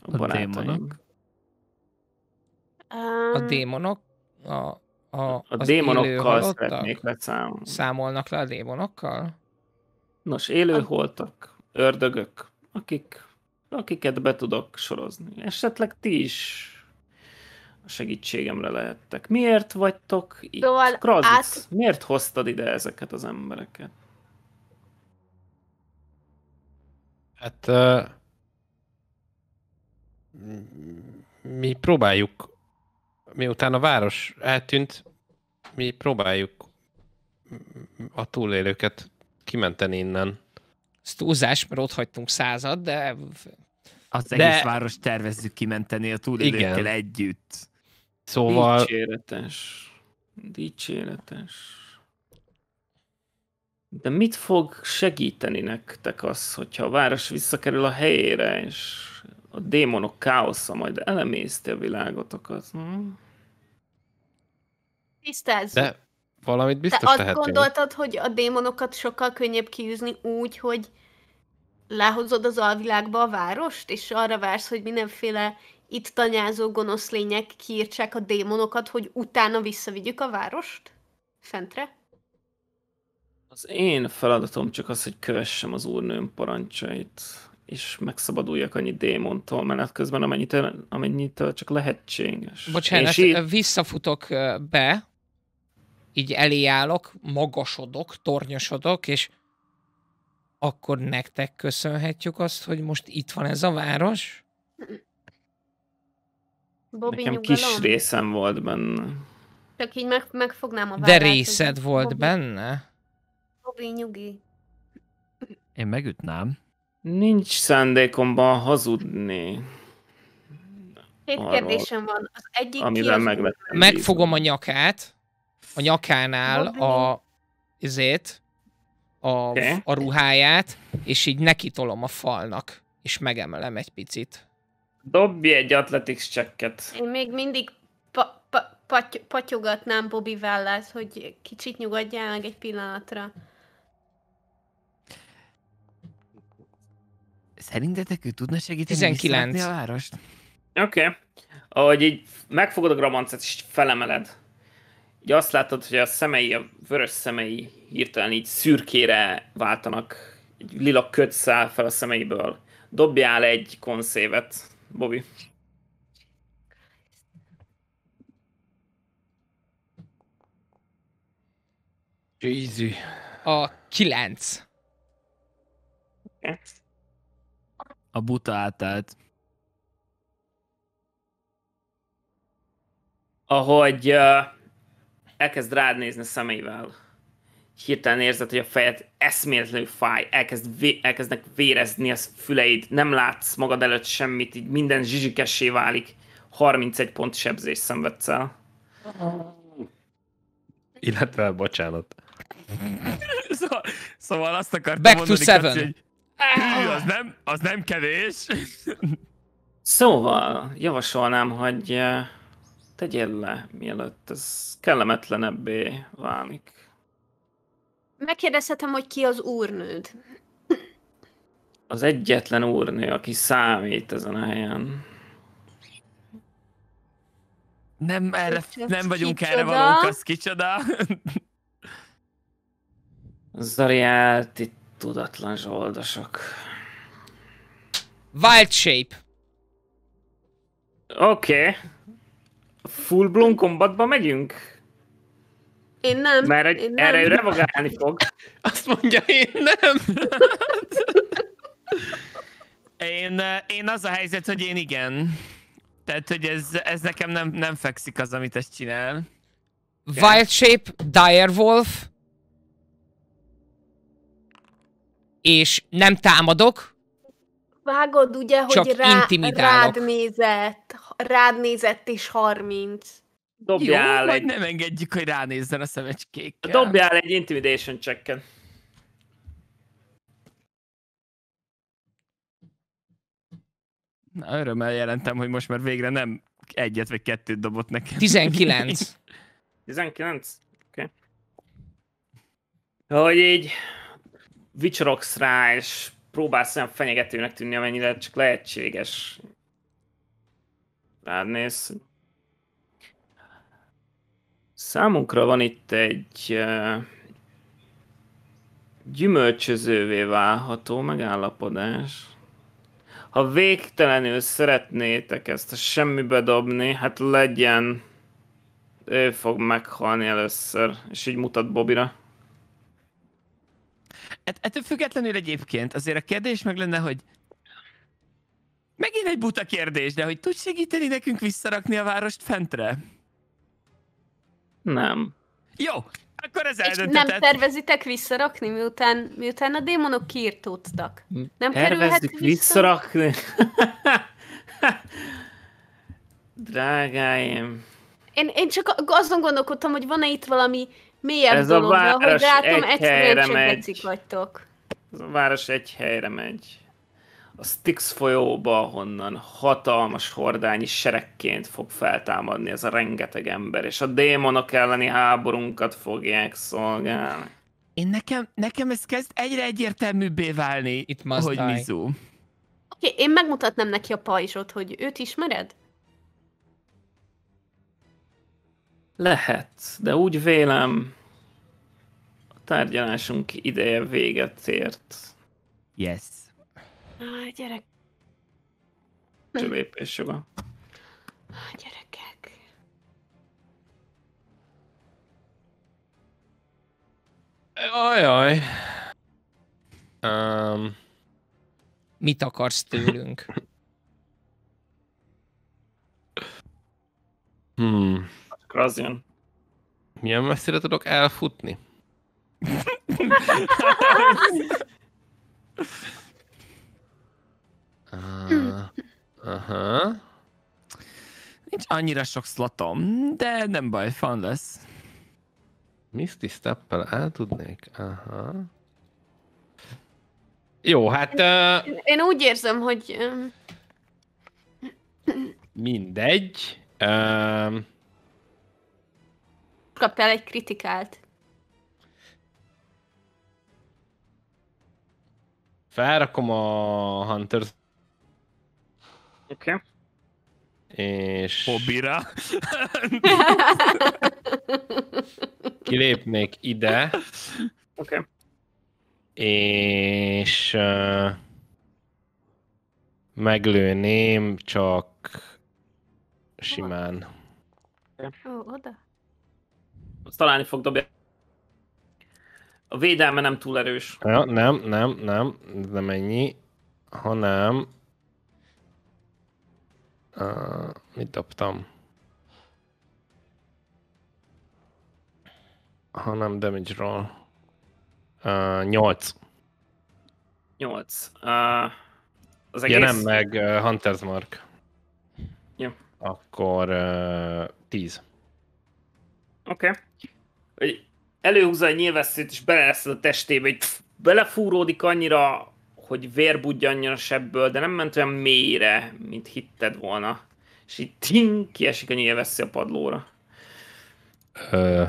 a, a barátaim. Démonok. Um, a démonok? A, a, a démonokkal szeretnék leszámolni. Számolnak le a démonokkal? Nos, élőholtak, ördögök, akik, akiket be tudok sorozni. Esetleg ti is a segítségemre lehettek. Miért vagytok itt? Krazis, át... miért hoztad ide ezeket az embereket? Hát... Uh, mi próbáljuk, miután a város eltűnt, mi próbáljuk a túlélőket kimenteni innen. Ez túlzás, mert ott hagytunk század, de... Az de... egész város tervezzük kimenteni a túlélőkkel igen. együtt. Szóval... Dicséretes. Dicséretes. De mit fog segíteni nektek az, hogyha a város visszakerül a helyére, és a démonok káosza majd elemészti a világotokat? Hm? Tisztázzuk. De valamit biztos tehetünk. Te azt gondoltad, hogy a démonokat sokkal könnyebb kiűzni úgy, hogy lehozod az alvilágba a várost, és arra vársz, hogy mindenféle itt tanyázó gonosz lények kiírtsák a démonokat, hogy utána visszavigyük a várost? Fentre? Az én feladatom csak az, hogy kövessem az úrnőm parancsait, és megszabaduljak annyi démontól menet közben, amennyit, amennyit csak lehetséges. Bocsánat, így... visszafutok be, így elé állok, magasodok, tornyosodok, és akkor nektek köszönhetjük azt, hogy most itt van ez a város? Bobby, nekem nyugalom. Kis részem volt benne. Csak így meg, megfognám a vállát. De részed volt Bobby. Benne? Bobby, nyugi. Én megütnám. Nincs szándékomban hazudni. Két arról, kérdésem van. Az egyik amiben meg megfogom a nyakát, a nyakánál Bobby. a izét. A, okay. a ruháját, és így nekitolom a falnak, és megemelem egy picit. Dobj egy athletics checket. Én még mindig pa, pa, paty, patyogatnám Bobby vállát, hogy kicsit nyugodjál meg egy pillanatra. Szerintetek ő tudna segíteni tizenkilenc a várost? Oké. Okay. Ahogy így megfogod a grabancát, és felemeled. Így azt látod, hogy a szemei, a vörös szemei hirtelen így szürkére váltanak. Egy lila köt száll fel a szemeiből. Dobjál egy konszévet, Bobby. Jézű. A kilenc. A buta átállt. Ahogy... Uh... elkezd rád nézni a szemeivel. Hirtelen érzed, hogy a fejed eszméletlenül fáj, elkezd vé elkezdnek vérezni a füleid, nem látsz magad előtt semmit, így minden zsizsikessé válik. harmincegy pont sebzés szenvedsz el. Illetve bocsánat. szóval, szóval azt akartam Back mondani, to seven. Hogy hű, az, nem, az nem kevés. Szóval javasolnám, hogy... tegyél le, mielőtt ez kellemetlenebbé válik. Megkérdezhetem, hogy ki az úrnőd? Az egyetlen úrnő, aki számít ezen a helyen. Nem, erre, nem vagyunk kicsoda. Erre valók, az kicsoda. Zariálti tudatlan zsoldosok. Wild shape. Oké. Okay. Full blown combatba megyünk? Én nem. Mert egy, én erre nem. Ő revagálni fog. Azt mondja, én nem. én, én az a helyzet, hogy én igen. Tehát, hogy ez, ez nekem nem, nem fekszik az, amit ezt csinál. Wild Shape, Dire Wolf. És nem támadok. vágod ugye, csak hogy rá, rád nézett, rád nézett is harminc. Dobjál. Jó, egy... nem engedjük, hogy ránézzen a szemecskékkel. Dobjál egy intimidation checken. Na, örömmel jelentem, hogy most már végre nem egyet vagy kettőt dobott nekem. tizenkilenc. tizenkilenc? Oké. Okay. Hogy így vicsorogsz rá, és próbálsz olyan fenyegetőnek tűnni, amennyire csak lehetséges. Rád néz. Számunkra van itt egy uh, gyümölcsözővé válható megállapodás. Ha végtelenül szeretnétek ezt a semmibe dobni, hát legyen, ő fog meghalni először, és így mutat Bobira. Et, ettől függetlenül egyébként azért a kérdés meg lenne, hogy megint egy buta kérdés, de hogy tudsz segíteni nekünk visszarakni a várost fentre? Nem. Jó, akkor ez eldöntetett. Nem tervezitek visszarakni, miután, miután a démonok kiirtódtak? Nem kerülhet visszarakni? Drágáim. Én, én csak azon gondolkodtam, hogy van-e itt valami mélyebb dologra, hogy látom, egyszerűen csak becik vagytok. Ez a város egy helyre megy. A Stix folyóba, honnan hatalmas hordányi seregként fog feltámadni ez a rengeteg ember, és a démonok elleni háborunkat fogják szolgálni. Én nekem, nekem ez kezd egyre egyértelműbbé válni, itt hogy Mizu. Oké, okay, én megmutatnám neki a pajzsot, hogy őt ismered? Lehet, de úgy vélem, a tárgyalásunk ideje véget ért. Yes. Áj, gyerek. Lépés joga. Áj, gyerekek. Ajaj. Um, mit akarsz tőlünk? Hmm. Razzian. Milyen messzire tudok elfutni? Uh, uh-huh. Nincs annyira sok slotom, de nem baj, fun lesz. Misty Steppel el tudnék? Uh-huh. Jó, hát... Uh... Én úgy érzem, hogy... Mindegy. Uh... Kaptál egy kritikát. Felrakom a Hunters. Oké. Okay. És... Bobira. Kilépnék ide. Oké. Okay. És... Uh, meglőném csak... simán. Ó, oh, oda. Azt találni fog, dobja. A védelme nem túl erős. Ja, nem, nem, nem, nem ennyi, hanem... Uh, mit dobtam? Hanem damage-ról. Uh, nyolc. nyolc. Uh, az egész? Ja, nem, meg uh, Hunter's Mark. Ja. Akkor uh, tíz. Oké. Okay. Előhúzza egy nyilvesszőt, és beleleszed a testébe, így pff, belefúródik annyira, hogy vér budjanjon a sebből, de nem ment olyan mélyre, mint hitted volna. És így ting, kiesik a nyilvessző a padlóra. Ö,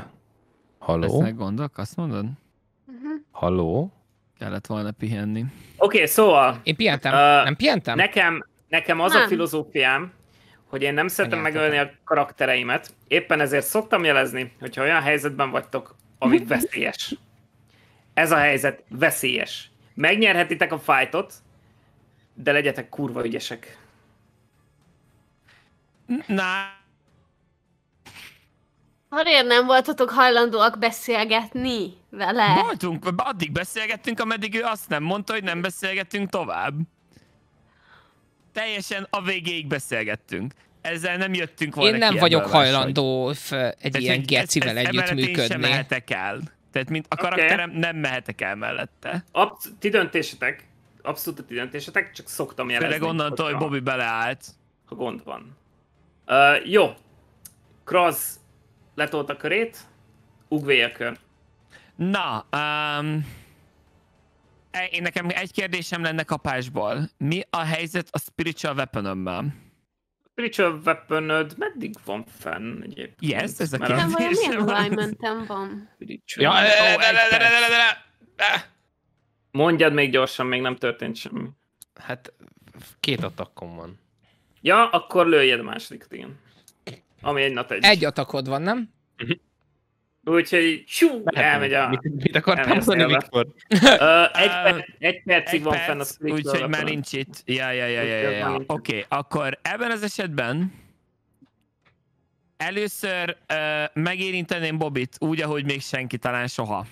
halló? Lesznek gondok, azt mondod? Uh-huh. Halló? Kellett volna pihenni. Oké, okay, szóval... Én pihentem, uh, nem pihentem? Nekem, nekem az nem. A filozófiám, hogy én nem szeretem megölni a karaktereimet, éppen ezért szoktam jelezni, hogyha olyan helyzetben vagytok, ami veszélyes. Ez a helyzet veszélyes. Megnyerhetitek a fightot, de legyetek kurva ügyesek. Na. Harért nem voltatok hajlandóak beszélgetni vele? Voltunk, addig beszélgettünk, ameddig ő azt nem mondta, hogy nem beszélgetünk tovább. Teljesen a végéig beszélgettünk. Ezzel nem jöttünk volna. Én nem vagyok hajlandó egy ilyen gecivel együttműködni. Sem mehetek el. Tehát mint a karakterem, okay. Nem mehetek el mellette. Absz- ti döntésetek. abszolút a ti döntésetek, csak szoktam jelezni. Főleg onnantól, hogy Bobby beleállt. Ha gond van. Uh, jó. Kraz letolt a körét. Ugvél kör. Na, um, én nekem egy kérdésem lenne kapásból. Mi a helyzet a spiritual weaponömmel? A spiritual weaponöd meddig van fenn egyébként? Yes, ez a kérdés. Nem, milyen alignmentem van? Ja, mondjad még gyorsan, még nem történt semmi. Hát két attakom van. Ja, akkor lőjed második igen. Ami egy nat egy. Egy atakod van, nem? Uh-huh. Úgyhogy csú, elmegy a... Mit, mit akartam mondani, Viktor? Egy, per, egy percig egy van perc, fenn a split. Úgyhogy már nincs itt. Ja, ja, ja, ja, ja, ja. Oké, okay, akkor ebben az esetben először uh, megérinteném Bobit úgy, ahogy még senki talán soha.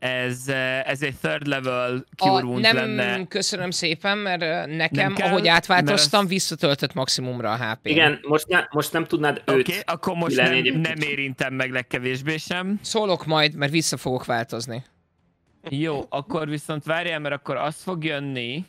Ez, ez egy third level cure wound nem lenne. Nem, köszönöm szépen, mert nekem, kell, ahogy átváltoztam, mert... visszatöltött maximumra a há pé-n. Igen, most, ne, most nem tudnád őt. Oké, okay, akkor most nem, nem érintem meg legkevésbé sem. Szólok majd, mert vissza fogok változni. Jó, akkor viszont várjál, mert akkor az fog jönni.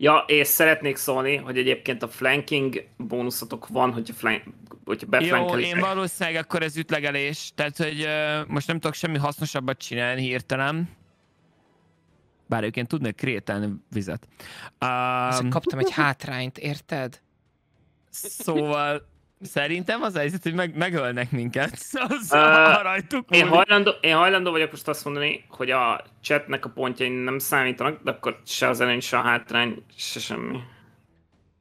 Ja, és szeretnék szólni, hogy egyébként a flanking bónuszotok van, hogyha, flank, hogyha beflankelitek. Jó, én valószínűleg akkor ez ütlegelés, tehát hogy uh, most nem tudok semmi hasznosabbat csinálni hirtelen. Bár őként tudnék krétálni vizet. Um, kaptam egy hátrányt, érted? Szóval szerintem az helyzet, hogy meg, megölnek minket. Szóval uh, rajtuk én hajlandó, én hajlandó vagyok most azt mondani, hogy a chatnek a pontjain nem számítanak, de akkor se az előny, se a hátrány, se semmi.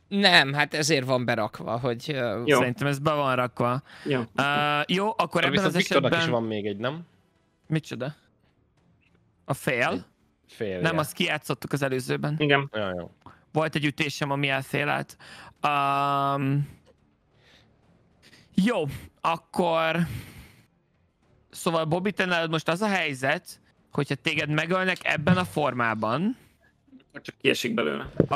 Nem, hát ezért van berakva, hogy... Jó. Szerintem ez be van rakva. Jó, uh, jó akkor de ebben az esetben... is van még egy, nem? Micsoda? A fail? Fail, nem, ja. Azt kijátszottuk az előzőben. Igen. Ja, jó. Volt egy ütésem, ami elfélelt. Um, Jó, akkor... Szóval Bobby, te nálad most az a helyzet, hogyha téged megölnek ebben a formában... Csak kiesik belőle. A...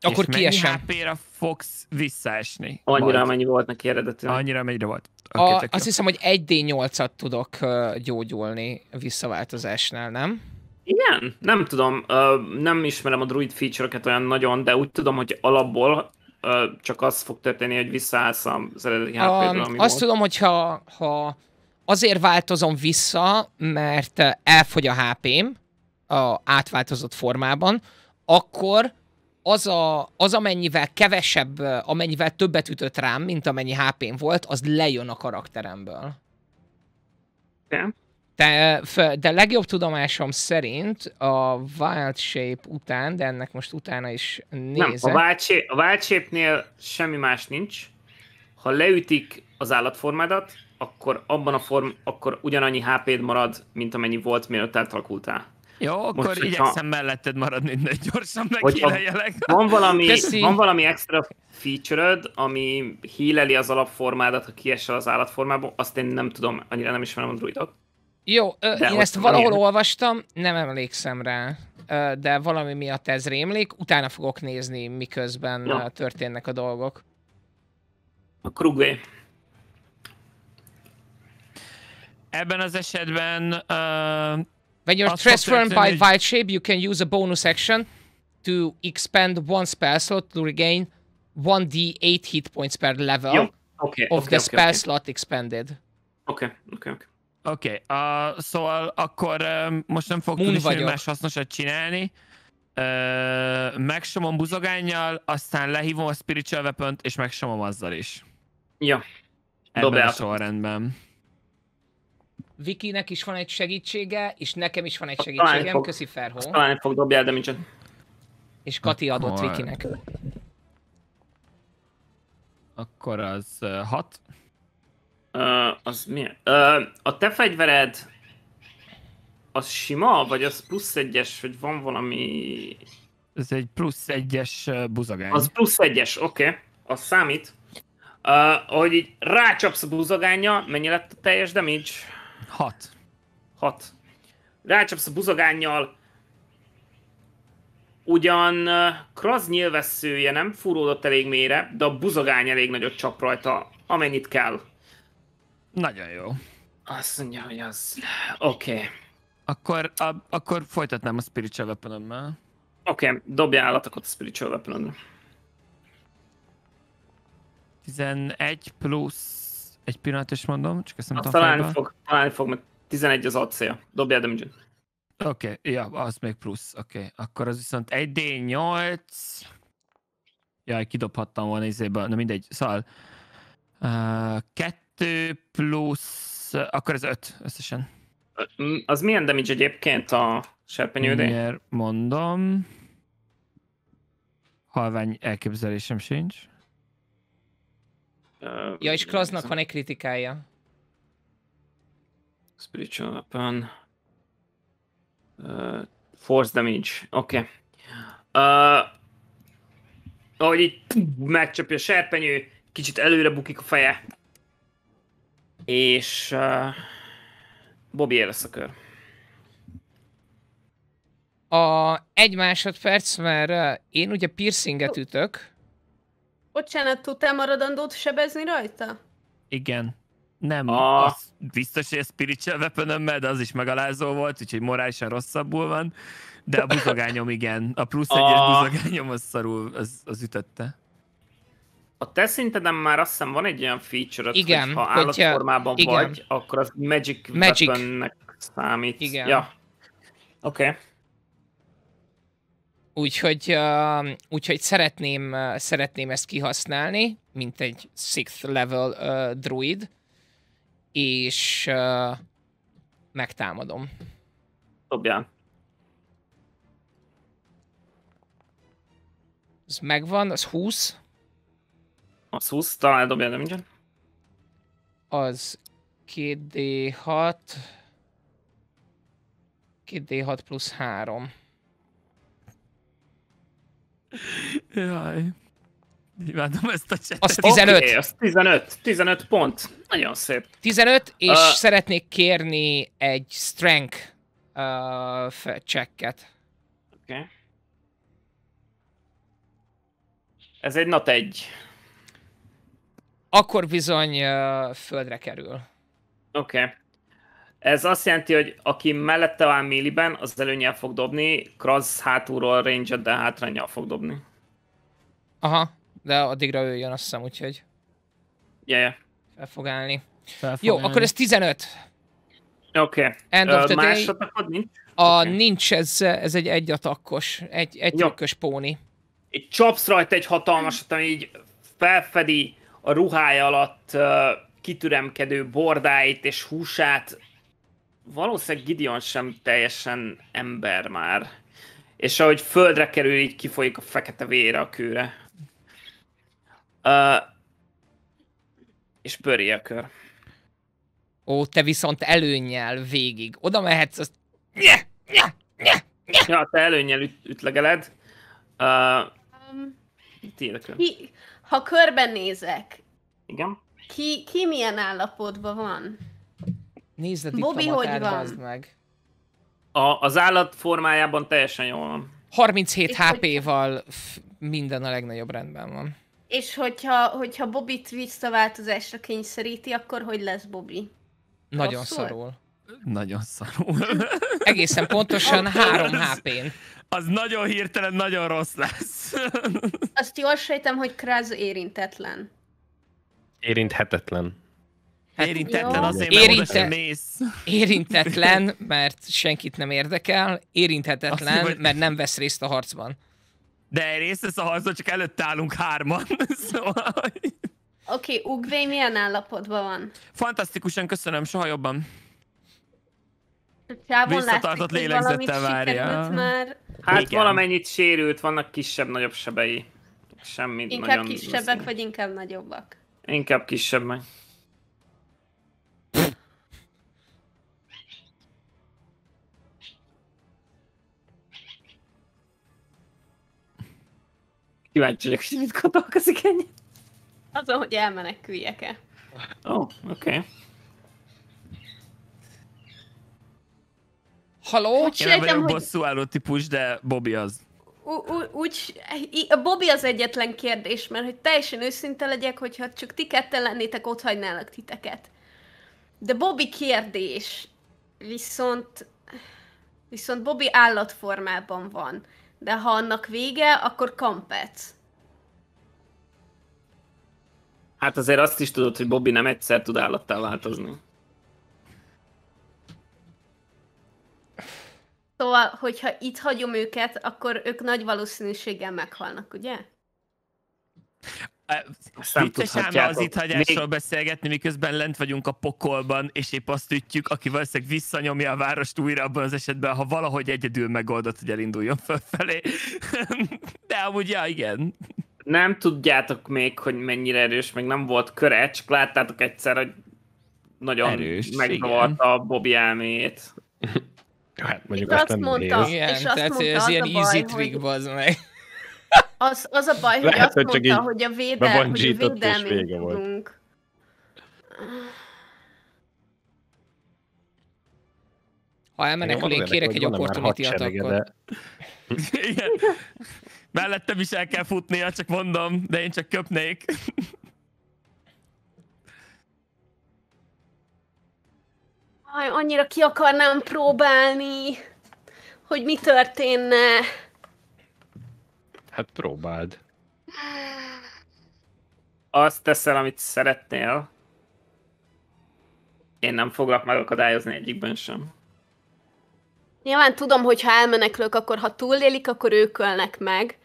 Akkor kiesem. És há pé-ra fogsz visszaesni? Annyira, amennyi volt neki eredetileg. Annyira, amennyire volt. Okay, a, azt hiszem, hogy egy dé nyolcat tudok gyógyulni visszaváltozásnál, nem? Igen, nem tudom. Nem ismerem a druid feature-öket olyan nagyon, de úgy tudom, hogy alapból... csak az fog történni, hogy visszaállsz az eredeti há pé-ből, ami Azt volt. Tudom, hogy ha, ha azért változom vissza, mert elfogy a há pé-m a átváltozott formában, akkor az, a, az amennyivel kevesebb, amennyivel többet ütött rám, mint amennyi há pé-m volt, az lejön a karakteremből. De, de, de legjobb tudomásom szerint a Wild Shape után, de ennek most utána is nézek. Nem, a Wild Shape, a Wild Shape-nél semmi más nincs. Ha leütik az állatformádat, akkor abban a form, akkor ugyanannyi há pé-d marad, mint amennyi volt, mielőtt átalakultál. Jó, most, akkor igyekszem ha... melletted maradni, de gyorsan meghealejelek. Van valami, van valami extra feature-öd, ami healeli az alapformádat, ha kiesel az állatformából, azt én nem tudom, annyira nem ismerem a druidot. Jó, de én ezt valahol én... olvastam, nem emlékszem rá, de valami miatt ez rémlik, utána fogok nézni, miközben ja. történnek a dolgok. A krugvé. Ebben az esetben... Uh, When you're transformed by egy... Wild Shape, you can use a bonus action to expend one spell slot to regain one d eight hit points per level Jó. Okay, of okay, the okay, spell okay. slot expended. Oké, okay, oké, okay, oké. Okay. Oké, okay, uh, szóval akkor uh, most nem fogok tudni semmi más hasznosat csinálni. Uh, megsomom buzogánnyal, aztán lehívom a spiritual weapont, és megsomom azzal is. Ja. Ebben a sorrendben. Vikinek is van egy segítsége, és nekem is van egy segítségem, fog, köszi Ferho. Talán fog dobjál, de nincsen. És Kati akkor... adott Vikinek. Akkor az uh, hat. Uh, az milyen? Uh, a te fegyvered az sima, vagy az plusz egyes, vagy van valami... Ez egy plusz egyes buzagány. Az plusz egyes, oké. Okay. Az számít. Uh, ahogy így rácsapsz a buzagánya, mennyi lett a teljes damage? Hat. Hat. Rácsapsz a buzogánnyal. Ugyan uh, Kraz nyilvesszője nem fúródott elég mélyre, de a buzagány elég nagyot csap rajta, amennyit kell. Nagyon jó. Azt mondja, hogy az... Oké. Okay. Akkor, akkor folytatnám a Spiritual Weapon-ömmel. Oké, okay, dobjál állatokat a Spiritual Weapon-ömre. tizenegy plusz... Egy pillanat is mondom, csak ezt nem tudom. Találni fog, találni fog, mert tizenegy az acél. Dobjál damage-t. Oké, okay, ja, az még plusz, oké. Okay. Akkor az viszont egy dé nyolc... Jaj, kidobhattam volna izéből, na mindegy, szóval... Uh, kettő plusz... Akkor ez öt összesen. Az milyen damage egyébként a serpenyődé? Miért mondom... Halvány elképzelésem sincs. Uh, ja, és Krasznak van egy kritikája. Spiritual weapon... Uh, force damage, oké. Okay. Uh, ahogy így megcsapja a serpenyő, kicsit előre bukik a feje. És... Uh, Bobby lesz a kör. A egy másodperc, mert én ugye piercinget ütök. Bocsánat, tudtál maradandót sebezni rajta? Igen. Nem, a... az biztos, hogy a spiritual weaponömmel, de az is megalázó volt, úgyhogy morálisan rosszabbul van. De a buzogányom igen. A plusz egyes a... buzogányom az szarul, az, az ütötte. A te szinteden már azt hiszem van egy olyan feature, hogy ha állatformában hogyha... vagy, igen. Akkor az magic, magic. weaponnek számít. Igen. Ja. Oké. Okay. Úgyhogy, uh, úgyhogy szeretném, uh, szeretném ezt kihasználni, mint egy sixth level uh, druid, és uh, megtámadom. Dobjál. Ez megvan, az húsz. Az húsz, talán dobjál, de mindjárt. Az két dé hat... két dé hat plusz három. Jaj. Imádom ezt a csetet. Az tizenöt. Okay, az tizenöt. tizenöt pont. Nagyon szép. tizenöt, és uh, szeretnék kérni egy strength uh, checket. Oké. Okay. Ez egy nat egy. Akkor bizony uh, földre kerül. Oké. Okay. Ez azt jelenti, hogy aki mellette áll milliben, az előnyel fog dobni, Kraz hátulról range-et, de hátránnyal fog dobni. Aha, de addigra ő jön, azt hiszem, úgyhogy... Jaja. Yeah. Fel fog állni. Fel fog Jó, állni. Akkor ez tizenöt. Oké. Okay. End of the uh, day. Nincs? A okay. Nincs, ez, ez egy egy atakos, egy, egy trükkös póni. Itt csapsz rajta egy hatalmasat, ami így felfedi a ruhája alatt uh, kitüremkedő bordáit és húsát. Valószínűleg Gideon sem teljesen ember már. És ahogy földre kerül, így kifolyik a fekete vére a kőre. Uh, és pörje a kör. Ó, te viszont előnnyel végig. Oda mehetsz, azt... Nye, nye, nye, nye. Ja, te előnnyel üt, ütlegeled. Uh, ki, ha körbenézek, igen? Ki, ki milyen állapotban van? Nézd a diplomatát, meg. A, az állat formájában teljesen jól van. harminchét há pé-val minden a legnagyobb rendben van. És hogyha, hogyha Bobbyt visszaváltozásra kényszeríti, akkor hogy lesz Bobby? Nagyon Rosszul? szarul. Nagyon szarul. Egészen pontosan három há pén. Az nagyon hirtelen, nagyon rossz lesz. Azt jól sejtem, hogy Kraz érintetlen. Érinthetetlen. Hát, érintetlen azért, mert Érinte... mész. Érintetlen, mert senkit nem érdekel. Érinthetetlen, mondja, mert nem vesz részt a harcban. De részt vesz a harcban, csak előtt állunk hárman. Szóval... Oké, okay, Ugvé milyen állapotban van? Fantasztikusan, köszönöm, soha jobban. Visszatartott lélegzettel várja. Már... Hát igen. Valamennyit sérült, vannak kisebb-nagyobb sebei. Semmit inkább nagyon... Inkább kisebbek, viszont. Vagy inkább nagyobbak? Inkább kisebbek. Kíváncsi vagyok, hogy mit gondolkozik ennyit. Azon, hogy elmeneküljek-e. Ó, oh, oké. Okay. Haló? Úgy Én nem vagyok hogy... bosszúálló típus, de Bobby az. Úgy, a Bobby az egyetlen kérdés, mert hogy teljesen őszinte legyek, hogyha csak ti ketten lennétek, ott hagynálak titeket. De Bobby kérdés. Viszont... Viszont Bobby állatformában van. De ha annak vége, akkor kampetsz. Hát azért azt is tudod, hogy Bobby nem egyszer tud állattá változni. Szóval, hogyha itt hagyom őket, akkor ők nagy valószínűséggel meghalnak, ugye? Vicces ám az itt hagyásról még... beszélgetni, miközben lent vagyunk a pokolban, és épp azt ütjük, aki valószínűleg visszanyomja a várost újra abban az esetben, ha valahogy egyedül megoldott, hogy elinduljon felfelé. De amúgy, ja, igen. Nem tudjátok még, hogy mennyire erős, meg nem volt köre, csak láttátok egyszer, hogy nagyon megzavarta a Bobby elméjét. Hát mondjuk azt, azt mondta, igen, és azt mondta, ez az ilyen baj, easy trick, bazd meg. Az, az a baj, hogy lehet, azt hogy mondta, csak hogy a védel, hogy a védelmét tudunk. Ha elmenekülünk, kérek egy opportunity attackot. Igen. Mellettem is el kell futnia, csak mondom, de én csak köpnék. Aj, annyira ki akarnám próbálni, hogy mi történne. Hát próbáld. Azt teszel, amit szeretnél. Én nem foglak megakadályozni egyikben sem. Nyilván tudom, hogy ha elmenekülök, akkor ha túlélik, akkor ők ölnek meg.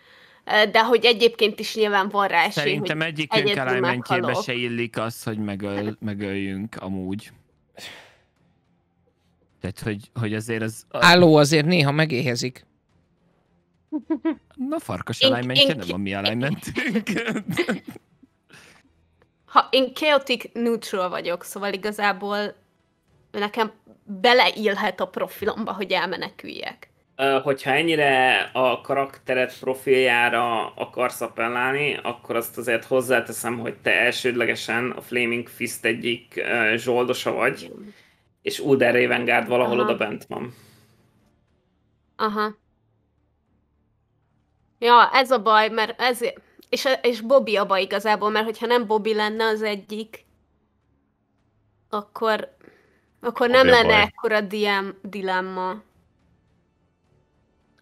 De hogy egyébként is nyilván van rá esély, szerintem hogy egyikünk alignmentjébe se illik az, hogy megöl, megöljünk amúgy. Tehát, hogy, hogy azért az... Álló azért néha megéhezik. Na, farkas alignmentje nem a mi alignmentünk. Ha én chaotic neutral vagyok, szóval igazából nekem beleillhet a profilomba, hogy elmeneküljek. Hogyha ennyire a karaktered profiljára akarsz appellálni, akkor azt azért hozzáteszem, hogy te elsődlegesen a Flaming Fist egyik zsoldosa vagy, és Ulder Ravengard valahol aha. Oda bent van. Aha. Ja, ez a baj, mert ez... És, és Bobby a baj igazából, mert hogyha nem Bobby lenne az egyik, akkor... Akkor Bobby nem lenne ekkora dilemma.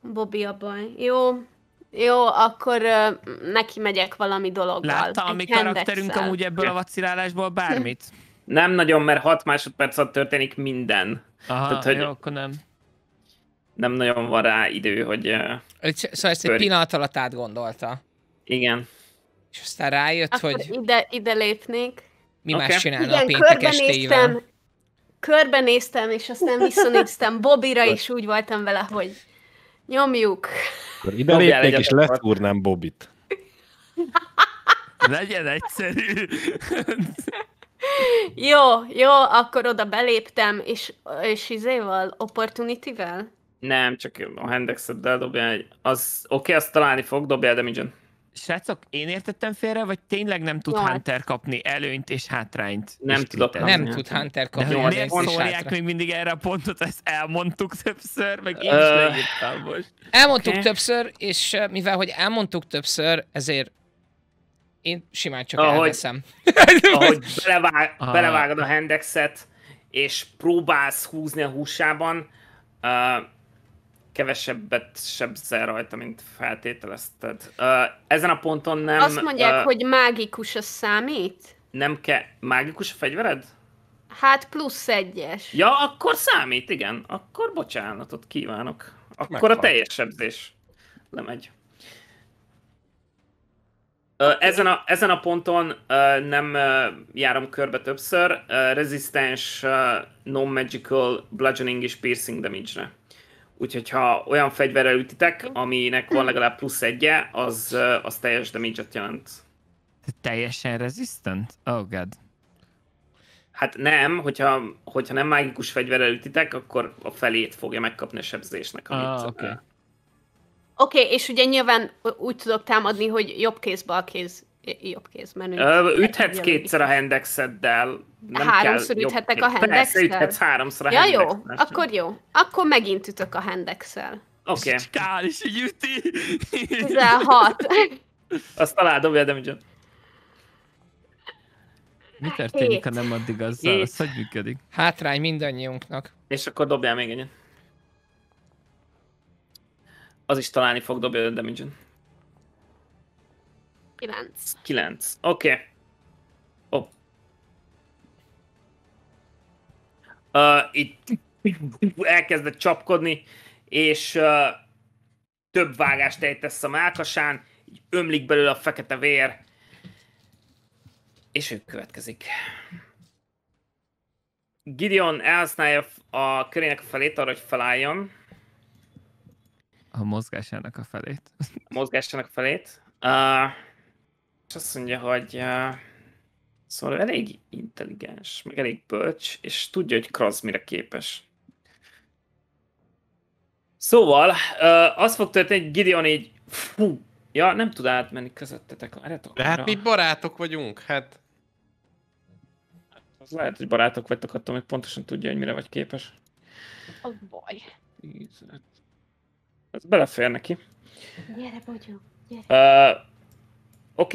Bobby a baj. Jó, jó, akkor uh, neki megyek valami dologgal. Látta a mi karakterünk amúgy ebből a vacilálásból bármit? Nem nagyon, mert hat másodperc alatt történik minden. Aha, tehát, hogy jó, akkor nem. Nem nagyon van rá idő, hogy... Uh, szóval ezt egy pillanat alatt átgondolta. Igen. És aztán rájött, akkor hogy... Ide, ide lépnék. Mi okay. Más csinálna igen, a péntek estéivel? Körbenéztem, és aztán visszanéztem Bobbyra, és úgy voltam vele, hogy nyomjuk. Akkor ide lépnék, és leszúrnám Bobbit. Legyen egyszerű. Jó, jó, akkor oda beléptem, és, és izéval, opportunity-vel? Nem, csak a handexet, de dobjál egy... Az, oké, okay, azt találni fog, dobjál damage-on. Srácok, én értettem félre, vagy tényleg nem tud What? Hunter kapni előnyt és hátrányt? Nem, és tudok kapni. Nem tud Hunter kapni. De miért szólják még mindig erre a pontot? Ezt elmondtuk többször, meg én is leírtam most. Elmondtuk okay. többször, és mivel hogy elmondtuk többször, ezért én simán csak ahogy, elveszem. Ahogy belevág, belevágod a handexet, és próbálsz húzni a húsában, uh, kevesebbet sebzel rajta, mint feltételezted. Uh, ezen a ponton nem... Azt mondják, uh, hogy mágikus a számít? Nem kell... Mágikus a fegyvered? Hát plusz egyes. Ja, akkor számít, igen. Akkor bocsánatot kívánok. Akkor meghal. A teljes sebzés lemegy. Uh, ezen, a, ezen a ponton uh, nem uh, járom körbe többször. Uh, Resistance, uh, non-magical, bludgeoning és piercing damage-re. Úgyhogy ha olyan fegyverrel ütitek, aminek van legalább plusz egye, az, az teljes damage-et jelent. Teljesen resistant? Oh god. Hát nem, hogyha, hogyha nem mágikus fegyverrel ütitek, akkor a felét fogja megkapni a sebzésnek. Amit... Ah, oké. Okay. Oké, okay, és ugye nyilván úgy tudok támadni, hogy jobb kéz, bal kéz, jobb kéz menő. Üthetsz kétszer a handexeddel. Nem háromszor üthetek a handexel? Persze, üthetsz háromszor a handexel. Ja, jó, akkor jó. Akkor megint ütök a handexel. Oké. Okay. Kár is így üti. tizenhat. Azt talál, dobjál damage-ot. Mi történik, ha nem addig azzal? Az hogy működik? Hátrány mindannyiunknak. És akkor dobjál még egyet. Az is találni fog, dobja a damage-en. Kilenc. Kilenc. Oké. Okay. Oh. Uh, itt elkezdett csapkodni, és uh, több vágást ejtesz a mellkasán, így ömlik belőle a fekete vér, és ő következik. Gideon elhasználja a körének a felét arra, hogy felálljon. A mozgásának a felét. A mozgásának a felét. Uh, és azt mondja, hogy uh, szóval elég intelligens, meg elég bölcs, és tudja, hogy Kraz mire képes. Szóval uh, az fog történni, hogy Gideon így fú, ja, nem tud átmenni közöttetek. De hát mi barátok vagyunk, hát. Az lehet, hogy barátok vagytok, attól még pontosan tudja, hogy mire vagy képes. Az baj. Ízlet. Ez belefér neki. Gyere, bogyó, gyere. Uh, Oké,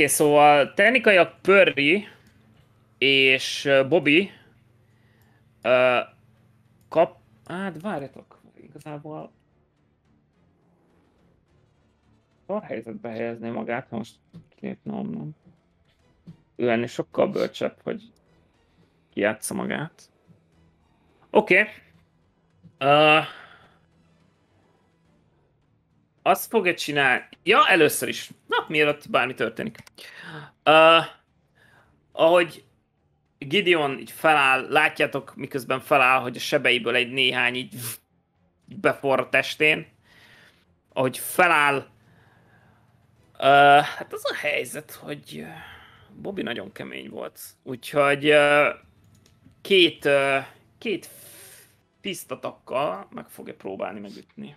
okay, szóval technikailag Pörri és Bobby uh, kap... Hát várjatok, igazából... Szar helyzetbe helyezni magát, most kilépnom, nem. Ő ennél sokkal bölcsebb, hogy kijátsza magát. Oké. Okay. Uh, Azt fogja csinálni... Ja, először is. Na, mielőtt bármi történik. Uh, ahogy Gideon így feláll, látjátok, miközben feláll, hogy a sebeiből egy néhány így beforr a testén. Ahogy feláll... Uh, hát az a helyzet, hogy Bobby nagyon kemény volt. Úgyhogy uh, két, uh, két pisztatakkal meg fogja próbálni megütni.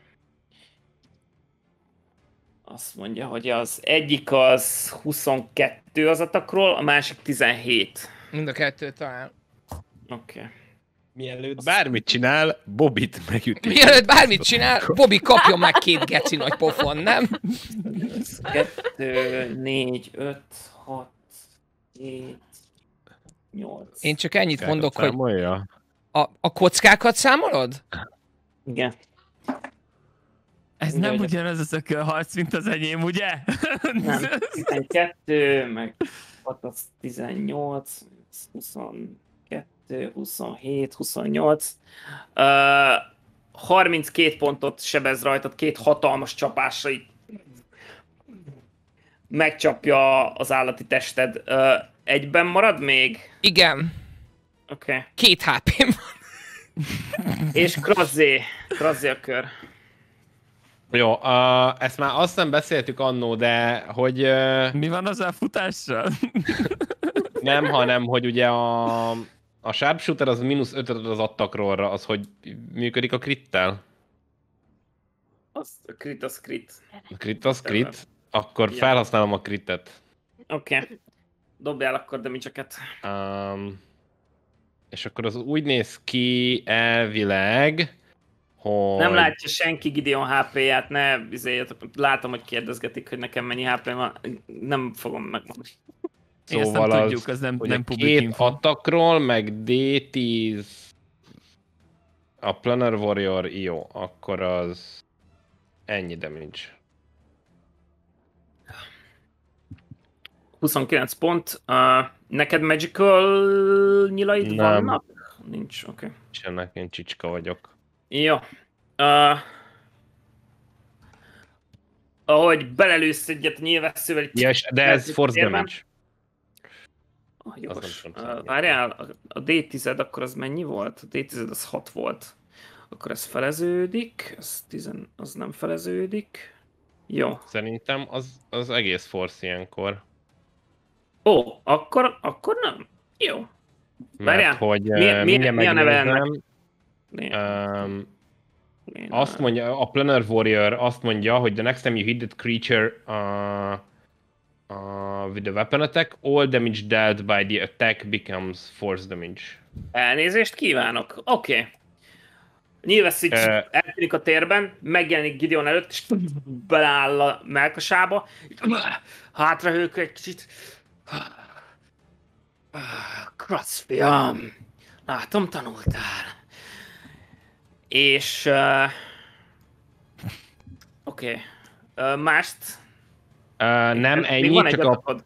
Azt mondja, hogy az egyik az huszonkettő az atakról, a másik tizenhét. Mind a kettő talán. Oké. Okay. Mielőtt bármit csinál, Bobit megüti. Mielőtt bármit csinál, Bobby kapjon már két geci nagy pofon, nem? kettő, négy, öt, hat, hét, nyolc. Én csak ennyit Kár mondok, hogy a, a kockákat számolod? Igen. Ez nem ugye, ugyanaz az ököl harc, mint az enyém, ugye? Nem, tizenkettő, meg hat az tizennyolc, huszonkettő, huszonhét, huszonnyolc. Uh, harminckét pontot sebez rajtad, két hatalmas csapásra itt megcsapja az állati tested. Uh, egyben marad még? Igen. Oké. Okay. Két há pém van. És Krazzé, Krazzé a kör. Jó, uh, ezt már azt nem beszéltük annó, de hogy... Uh, Mi van az elfutással? Nem, hanem hogy ugye a, a sharpshooter az mínusz öt az attackrollra, az hogy működik a crittel? Az a crit az crit. A crit az crit? Akkor ja. Felhasználom a critet. Oké. Okay. Dobjál akkor damage-eket. Um, és akkor az úgy néz ki elvileg... Hogy... Nem látja senki Gideon há pé-ját, ne izéljetek, látom, hogy kérdezgetik, hogy nekem mennyi há pé van, nem fogom megmondani. Szóval nem az, tudjuk, az nem, nem public info. Attackról, meg dé tíz, a Planner Warrior, jó, akkor az ennyi damage. huszonkilenc pont, uh, neked magical nyilaid nem. Vannak? Nincs, oké. Okay. Nincsenek, én csicska vagyok. Jó. Uh, ahogy belelősz egyet a nyilvesszővel... Itt yes, de ez force damage. Ah, jogos. Uh, várjál, a dé tíz akkor az mennyi volt? A dé tíz az hat volt. Akkor ez feleződik, ez tíz, az nem feleződik. Jó. Szerintem az, az egész force ilyenkor. Ó, akkor, akkor nem. Jó. Várjál. Mert hogy mi, mi, mi a neve ennek? Um, azt mondja, a Planner Warrior azt mondja, hogy the next time you hit that creature uh, uh, with a weapon attack, all damage dealt by the attack becomes force damage. Elnézést kívánok. Oké. Okay. Nyilvesszíts uh, eltűnik a térben, megjelenik Gideon előtt, és beláll a melkasába. Hátrahőköl egy kicsit. Krasz, fiam! Látom, tanultál. És... Uh, Oké. Okay. Uh, mást? Uh, nem, ennyi, van csak a...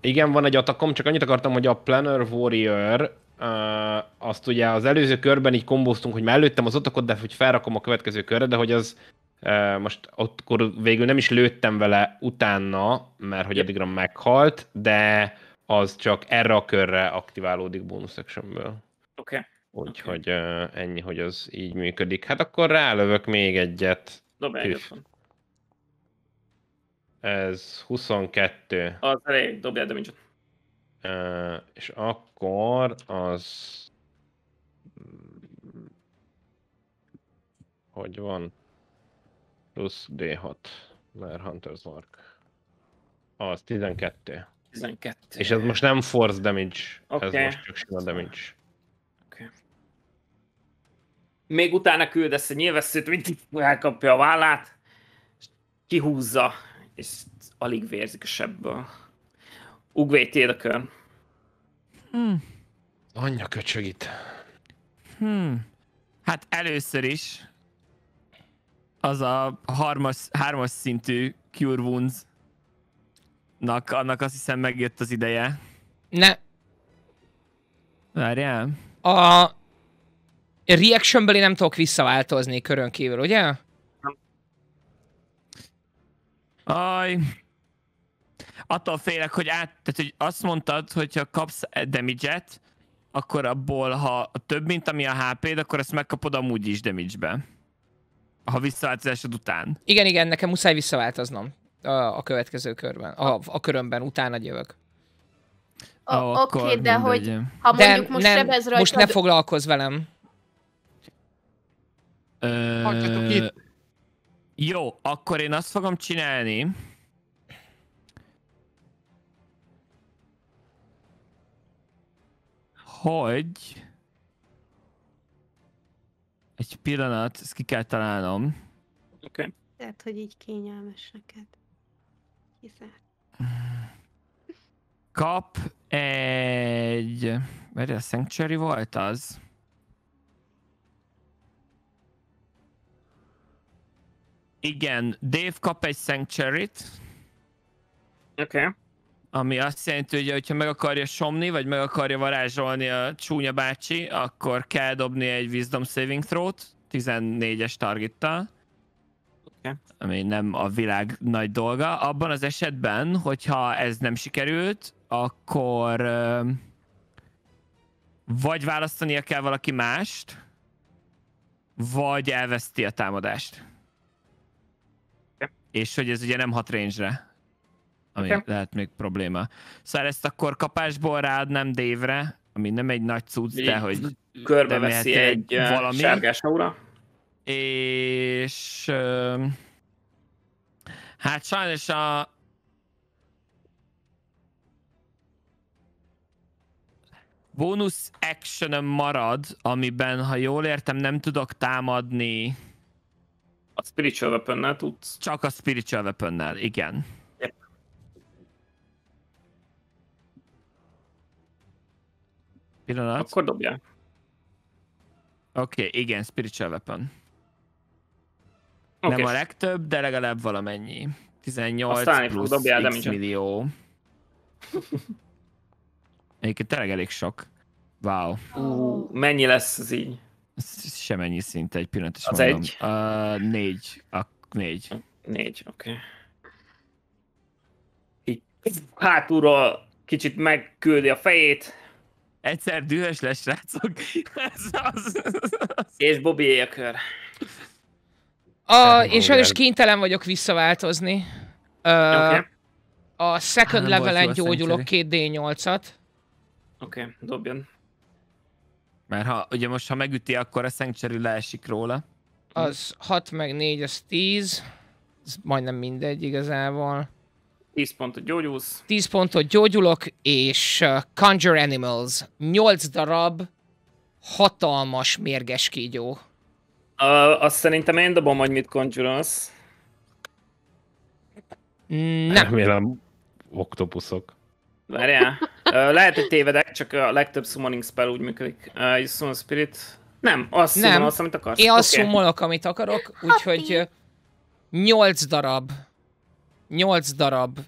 Igen, van egy atakom, csak annyit akartam, hogy a Planner Warrior... Uh, azt ugye az előző körben így kombóztunk, hogy már előttem az otakot, de hogy felrakom a következő körre, de hogy az uh, most akkor végül nem is lőttem vele utána, mert hogy addigra meghalt, de az csak erre a körre aktiválódik bonus actionből. Oké. Okay. Úgyhogy uh, ennyi, hogy az így működik. Hát akkor rálövök még egyet. Dobj. Ez huszonkettő. Az elég, dobjál damage-ot. Uh, és akkor az... Hogy van? Plusz dé hat, mert Hunter's Mark. Az tizenkettő. tizenkettő. És ez most nem force damage, okay. Ez most csak sima damage. Okay. Még utána küldesz egy nyilvesszőt, mindig elkapja a vállát, és kihúzza, és alig vérzik a sebből. Ugvéj, téd a kör. Hmm. Anyja köcsögít. Hmm. Hát először is az a harmas, hármas szintű Cure Wounds-nak, annak azt hiszem megjött az ideje. Ne. Várjál. A reactionből nem tudok visszaváltozni körön kívül, ugye? Aj. Attól félek, hogy át, tehát, hogy azt mondtad, hogy ha kapsz damage-et, akkor abból, ha több, mint ami a há péd, akkor ezt megkapod amúgy is damage-be. Ha visszaváltozásod után. Igen, igen, nekem muszáj visszaváltoznom a, a következő körben, a, a körömben, utána jövök. Oh, Oké, okay, de hogy ha mondjuk de most nem, sebez rajtad... Most ne foglalkozz velem. Ö... Hagyjatok itt. Jó, akkor én azt fogom csinálni... Hogy... Egy pillanat, ezt ki kell találnom. Oké. Okay. Tehát, hogy így kényelmes neked. Hiszen... Kap egy... Várj, a Sanctuary volt az? Igen, Dave kap egy Sanctuary-t. Oké. Okay. Ami azt jelenti, hogy ha meg akarja somni, vagy meg akarja varázsolni a csúnya bácsi, akkor kell dobni egy Wisdom Saving Throw-t, tizennégyes targettal. Okay. Ami nem a világ nagy dolga. Abban az esetben, hogyha ez nem sikerült, akkor uh, vagy választania kell valaki mást, vagy elveszti a támadást. Okay. És hogy ez ugye nem hat range-re. Ami okay. Lehet még probléma. Szóval ezt akkor kapásból ráadnám Dave-re, ami nem egy nagy cucc, de hogy... Körbeveszi egy, egy valami. Sárgás aura. És... Hát sajnos a... Bonus action-öm marad, amiben, ha jól értem, nem tudok támadni... A spiritual weaponnel tudsz? Csak a spiritual weaponnel, igen. Pillanat. Akkor dobjál. Oké, okay, igen, spiritual weapon. Okay. Nem a legtöbb, de legalább valamennyi. tizennyolc aztán plusz dobjál, X millió. Egyébként tényleg elég sok. Wow. Uh, mennyi lesz az így? Semennyi szinte, egy pillanat is az mondom. Egy? Uh, négy. A, négy. Négy, oké. Okay. Így hátulról kicsit megküldi a fejét. Egyszer dühös lesz, srácok. Ez az, az, az. És Bobby a kör. A, én sajnos kénytelen vagyok visszaváltozni. Uh, okay. A second ah, levelen gyógyulok két dé nyolcat. Oké, okay, dobjon. Mert ha, ugye most ha megüti, akkor a Sanctuary leesik róla. Az hat meg négy, az tíz. Ez majdnem mindegy igazából. tíz pontot gyógyulsz. tíz pontot gyógyulok, és uh, Conjure Animals. nyolc darab hatalmas mérges kígyó. Uh, azt szerintem én dobom, hogy mit conjurolsz. Nem. Remélem, oktopuszok. Várjál. Lehet, hogy tévedek, csak a legtöbb summoning spell úgy működik. Uh, summon spirit... Nem, azt summonol azt, amit akarsz. Én azt okay. summonolok, amit akarok, úgyhogy nyolc darab. nyolc darab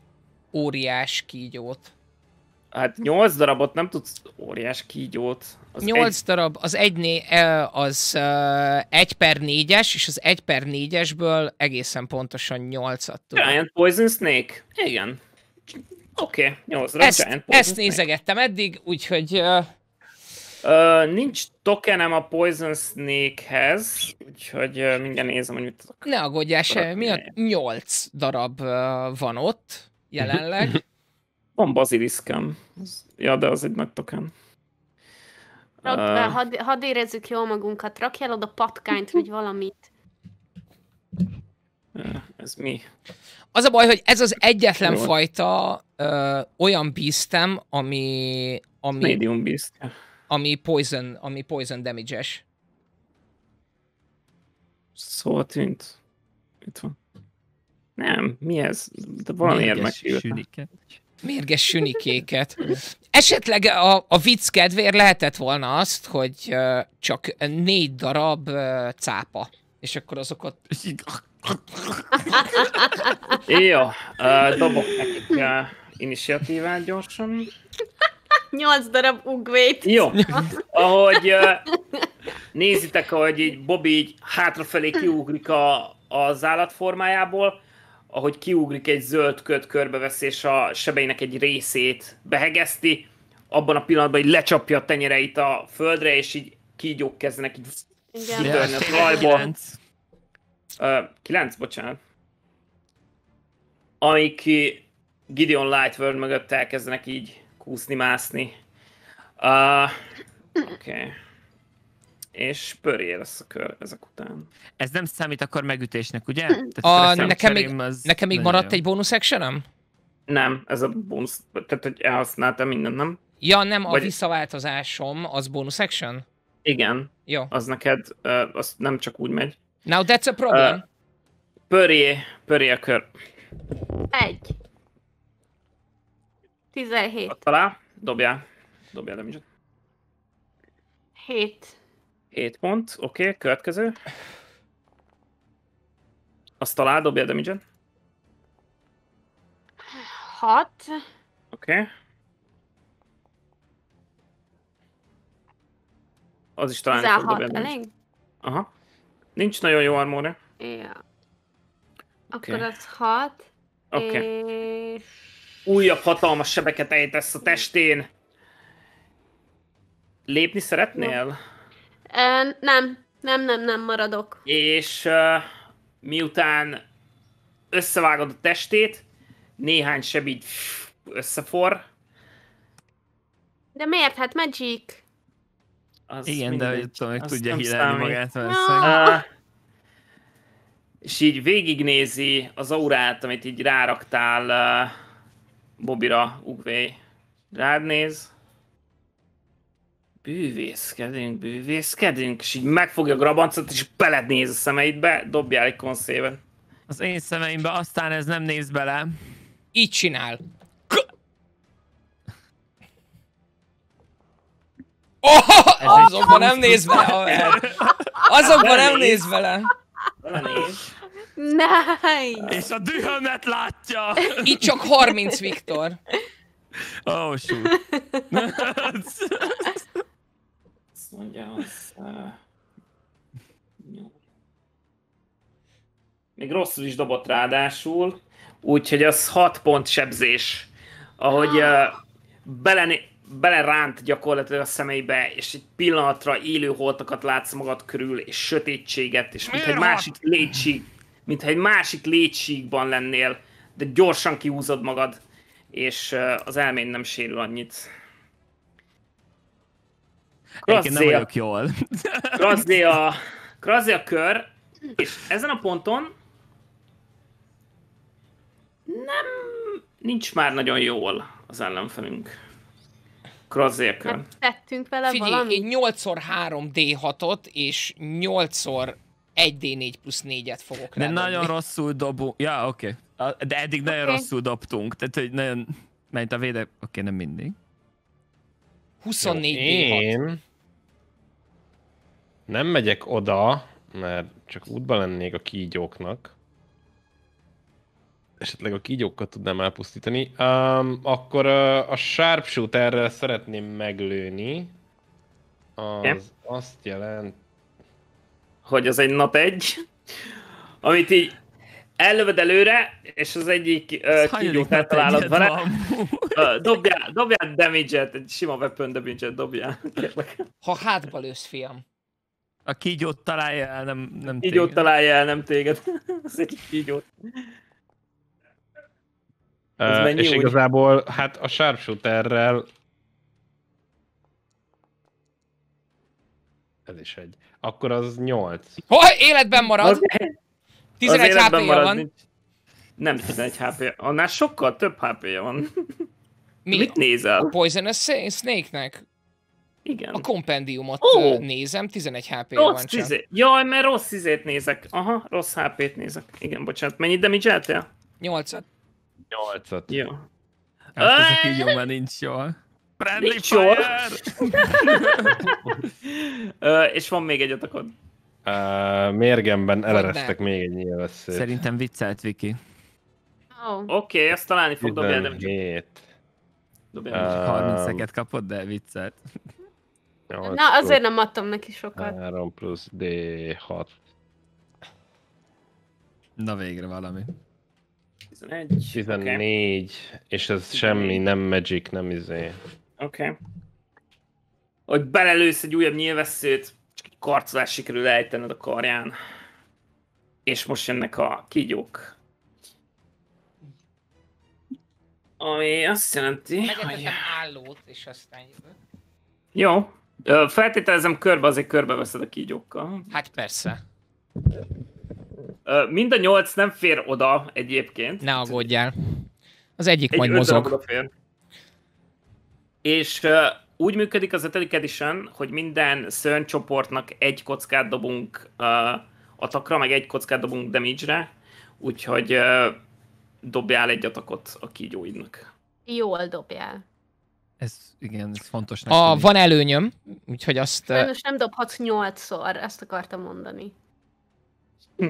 óriás kígyót. Hát nyolc darabot nem tudsz óriás kígyót. Az nyolc egy... darab, az egy, az egy per négyes, és az egy per négyesből egészen pontosan nyolcat tudok. Giant Poison Snake? Igen. Oké, okay, nyolc darab ezt, Giant Poison Ezt snake. Nézegettem eddig, úgyhogy... Uh... Uh, nincs tokenem a Poison Snake-hez, úgyhogy uh, mindjárt nézem, hogy mit tudok. Ne aggódjál se, mi a nyolc darab uh, van ott jelenleg. Van baziliszkem. Ja, de az egy nagy token. Rok, uh, hadd had érezzük jól magunkat. Rakjál oda patkányt, vagy valamit. Ez mi? Az a baj, hogy ez az egyetlen Jó. fajta ö, olyan beastem, ami... ami medium beast. Ami poison, ami poison damage-es. Szóval tűnt. Itt van. Nem, mi ez? De valami érdekel. Mérges sünikéket. Esetleg a, a vicc kedvéért lehetett volna azt, hogy uh, csak négy darab uh, cápa. És akkor azokat... Jó, uh, dobok nekik uh, initiatívát gyorsan. Nyolc darab ugvét. Jó, ahogy uh, nézitek, ahogy így Bobby így hátrafelé kiugrik a, az állatformájából, ahogy kiugrik egy zöld köt, körbevesz, és a sebeinek egy részét behegeszti, abban a pillanatban így lecsapja a tenyereit a földre, és így kígyók kezdenek így kitörni a talból. Kilenc, bocsánat. Amik Gideon Lightward mögött elkezdenek így kúszni, mászni. Uh, Oké. Okay. És pörjél lesz a kör ezek után. Ez nem számít akkor megütésnek, ugye? A, nekem, még, nekem még maradt jó. egy bónusz actionem? Nem, ez a bónusz, tehát hogy elhasználtam mindent, nem? Ja, nem, a Vagy... visszaváltozásom az bónusz action? Igen. Jó. Az neked, az nem csak úgy megy. Now that's a problem. Uh, pörjé, pörjé a kör. Egy. tizenhét. Talán, dobjál. Dobjál, de mindjárt. Hét. hét pont, oké, okay, következő. Azt talál, dobja a damage-en. hat. Oké. Okay. Az is talán nem fog dobja a damage-en. Aha. Nincs nagyon jó armóra. Ja. Akkor okay. az hat. Oké. Okay. És... újabb hatalmas sebeket ejtesz a testén. Lépni szeretnél? No. Uh, nem, nem, nem, nem maradok. És uh, miután összevágod a testét, néhány seb így összeforr. De miért? Hát magic. Az igen, de hogy tudom, tudja hílelni magát. No. Uh, és így végignézi az aurát, amit így ráraktál uh, Bobira, Ugvé. Rád néz. Bűvészkedünk, bűvészkedünk, és így megfogja a grabancot, és beled néz a szemeidbe, dobjál egy konszéven. Az én szemeimbe, aztán ez nem néz bele. Így csinál. Oh, azokban nem néz bele, haver. Azokban nem néz bele. Nice. És a dühömet látja. Itt csak harminc, Viktor. Oh, shoot. Mondja, az... Uh, még rosszul is dobott ráadásul, úgyhogy az hat pont sebzés, ahogy uh, bele, bele ránt gyakorlatilag a szemeibe, és egy pillanatra élő holtakat látsz magad körül, és sötétséget, és mintha egy másik létség, mintha egy másik létségben lennél, de gyorsan kihúzod magad, és uh, az elmén nem sérül annyit. Egyébként nem vagyok jól. Krazdi a, krazdi a kör, és ezen a ponton nem, nincs már nagyon jól az ellenfelünk. Krazdi a kör. Hát tettünk vele Figyelj, valami? Én nyolcszor három D hatot és nyolcszor egy D négy plusz négyet fogok rá. De nagyon rosszul dobunk. Ja, oké. Okay. De eddig okay. nagyon rosszul dobtunk. Tehát, hogy nagyon... Mert a véde... Oké, okay, nem mindig. huszonnégy D hat. Nem megyek oda, mert csak útban lennék a kígyóknak. Esetleg a kígyókkal tudnám elpusztítani. Um, akkor uh, a sharpshooterrel szeretném meglőni. Az yeah. azt jelent... Hogy az egy nap egy, amit így ellövöd előre, és az egyik uh, kígyóknál találod vele. Uh, dobjál, dobjál damage-et, egy sima weapon damage-et dobjál. Ha hátba lősz, fiam. A kígyót találja el, nem, nem kígyót téged. Találja el, nem téged. Az egy kígyót. Uh, és úgy? Igazából, hát a sharpshooterrel... Ez is egy. Akkor az nyolc. Hol? Életben marad! Okay. tizenegy há pé-ja van. Nincs. Nem tizenegy há pé-ja. Annál sokkal több há pé-ja van. Mi? Mit nézel? A Poisonous Snake-nek? Igen. A kompendiumot oh. nézem, tizenegy há pé-ja van csak. Tizé. Jaj, mert rossz izét nézek. Aha, rossz há pé-t nézek. Igen, bocsánat. Mennyit damage-eltél? nyolcat. nyolcat. Jó. Hát ez a kígyó már nincs jól. Friendly fire! uh, és van még egy atakod. Uh, mérgemben eleresztek még egy nyilvesszőt. Szerintem viccelt, Viki. Oh. Oké, okay, ezt találni fog, dobjál nem csak. Dobjál nem csak. harminc szeket kapod, de viccelt. Na, azért nem adtam neki sokat. három plusz D hat. Na végre valami. tizenegy, tizennégy, okay. És ez semmi, nem magic, nem izé. Oké. Okay. Hogy belelősz egy újabb nyilvesszőt, csak egy karcolás sikerül ejtened a karján. És most jönnek a kígyók. Ami azt jelenti, hogy... állót, és aztán jövök. Jó. Feltételezem körbe, azért körbeveszed a kígyókkal. Hát persze. Mind a nyolc nem fér oda egyébként. Ne aggódjál. Az egyik egy majd mozog. És uh, úgy működik az ötödik edition, hogy minden szörnycsoportnak egy kockát dobunk uh, atakra, meg egy kockát dobunk damage-re. Úgyhogy uh, dobjál egy atakot a kígyóidnak. Jól dobjál. Ez, igen, ez fontos. A, van előnyöm, úgyhogy azt... Most nem dobhatsz nyolcszor, ezt akartam mondani. Hm.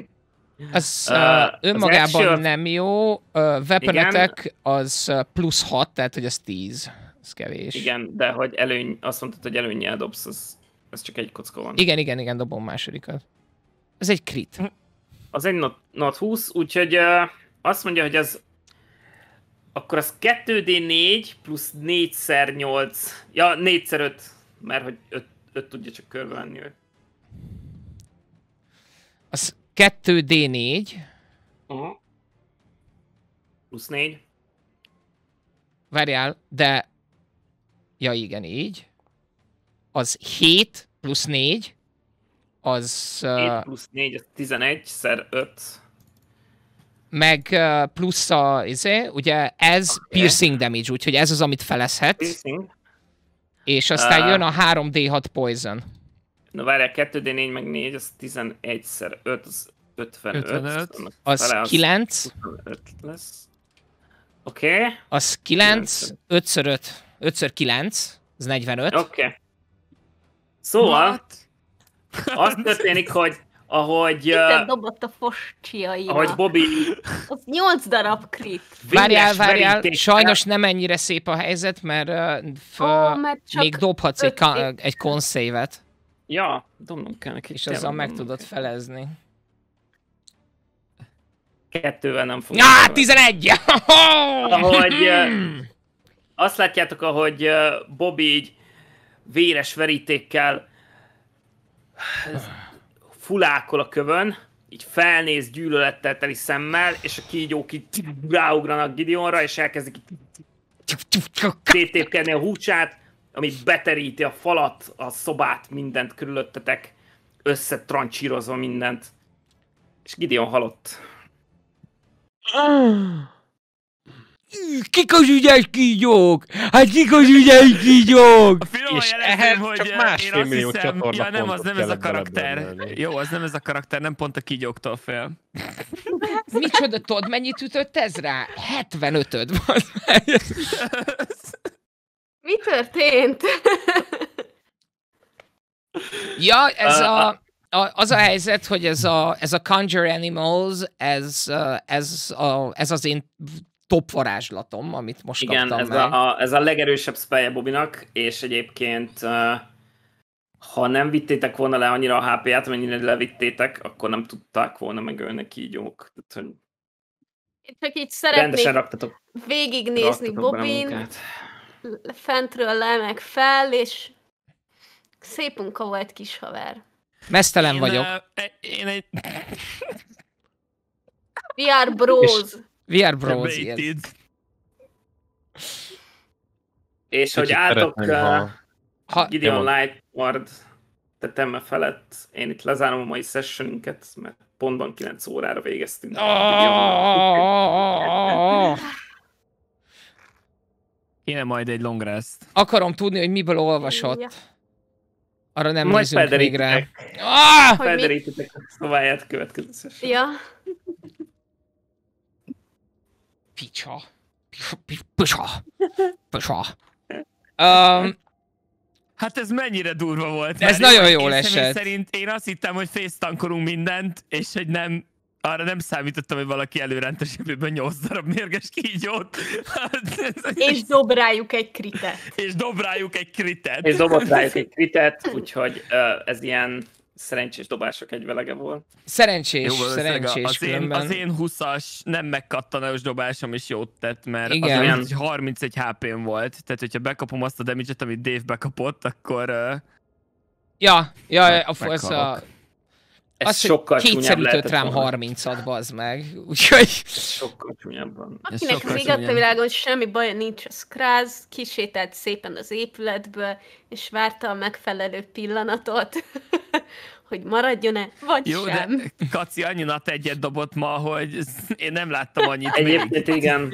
Ez uh, uh, önmagában az nem jó. Uh, weapon attack az plusz hat, tehát hogy az tíz. Ez kevés. Igen, de hogy előny, azt mondtad, hogy előnnyel dobsz, az, az csak egy kocka van. Igen, igen, igen, dobom másodikat. Ez egy crit. Az egy not, not húsz, úgyhogy uh, azt mondja, hogy az akkor az kettő D négy plusz négy szer nyolc. Ja, négyszer öt, mert hogy öt tudja csak körbe lenni. Az kettő D négy. Uh-huh. Plusz négy. Várjál, de... Ja igen, így. Az hét plusz négy. Az... hét plusz négy, az tizenegy szer öt. Meg uh, plusz a... Izé, ugye ez okay. Piercing damage, úgyhogy ez az, amit felezhet. Piercing. És aztán uh... jön a három D hat poison. Na várjál, kettő D négy meg négy, az tizenegy szer öt, az ötvenöt. Az kilenc. Lesz. Oké. Okay. Az kilenc, öt szer öt, öt szer kilenc, az negyvenöt. Oké. Okay. Szóval, What? Azt történik, hogy ahogy... Itt dobott a foscsiai. Ahogy Bobby... Az nyolc darab crit. Várjál, várjál, sajnos nem ennyire szép a helyzet, mert, uh, f, oh, mert még dobhatsz egy, egy con-save-et. Ja, dobnom kell neki. És azzal meg tudod felezni. Kettővel nem fogom. Ah, tizenegy! Ahogy azt látjátok, ahogy Bobby így véres verítékkel fulákol a kövön, így felnéz gyűlölettel teli szemmel, és a kígyók így ráugranak Gideonra, és elkezdik széttépkedni a húcsát, ami beteríti a falat, a szobát, mindent körülöttetek, összetrancsírozva mindent. És Gideon halott. Kik az ügyes kígyók? Hát kik az ügyes kígyók? És ehhez csak másfél millió csatorna ja, nem, az nem ez a karakter. Jó, az nem ez a karakter, nem pont a kígyóktól fél. Micsoda, tudod, mennyit ütött ez rá? hetvenötöd van. Mit történt? Ja, ez uh, a... A, az a helyzet, hogy ez a, ez a Conjure Animals, ez, ez, a, ez az én top varázslatom, amit most igen, kaptam ez meg. A, ez a legerősebb spellje Bobinak, és egyébként ha nem vittétek volna le annyira a há pé-ját, amennyire levittétek, akkor nem tudták volna megölni kígyók. Csak így szeretnék raktatok, végignézni Bobin, fentről le, meg fel, és szép munka volt, kis haver. Mesztelen én, vagyok. Uh, én egy... We are bros. We are bros, yes. És hogy álltok uh, ha... Gideon Lightward teteme felett, én itt lezárom a mai sessionünket, mert pontban kilenc órára végeztünk. Kéne majd egy long rest. Akarom tudni, hogy miből olvasott. Arra nem nézünk még rá. Ah! Felderítitek a szobáját következő. Ja. Picsa. Picsa. Picsa. Um, hát ez mennyire durva volt. Ez nagyon én jól esett. Szerint én azt hittem, hogy facetankolunk mindent, és hogy nem... Arra nem számítottam, hogy valaki előrent a zsebőben nyolc darab mérges kígyót. És dob rájuk egy kritet. És dob rájuk egy kritet. És dobott rájuk egy kritet, úgyhogy ez ilyen szerencsés dobások egyvelege volt. Szerencsés, jó, szerencsés az én, az én huszas nem megkattanós dobásom is jót tett, mert igen. Az olyan, hogy harmincegy há pé-n volt. Tehát, hogyha bekapom azt a damage-et, amit Dave bekapott, akkor... Uh... Ja, ja, meg, a fasz a... Ez az, sokkal kétszer ütött rám harmincat, bazd meg, úgyhogy... Sokkal csúnyabban. Akinek az igazta világon semmi baja nincs, az kráz, kisételt szépen az épületből, és várta a megfelelő pillanatot, hogy maradjon-e, vagy jó, sem. De Kaci annyi nat egyet dobott ma, hogy én nem láttam annyit egyébként még. Igen.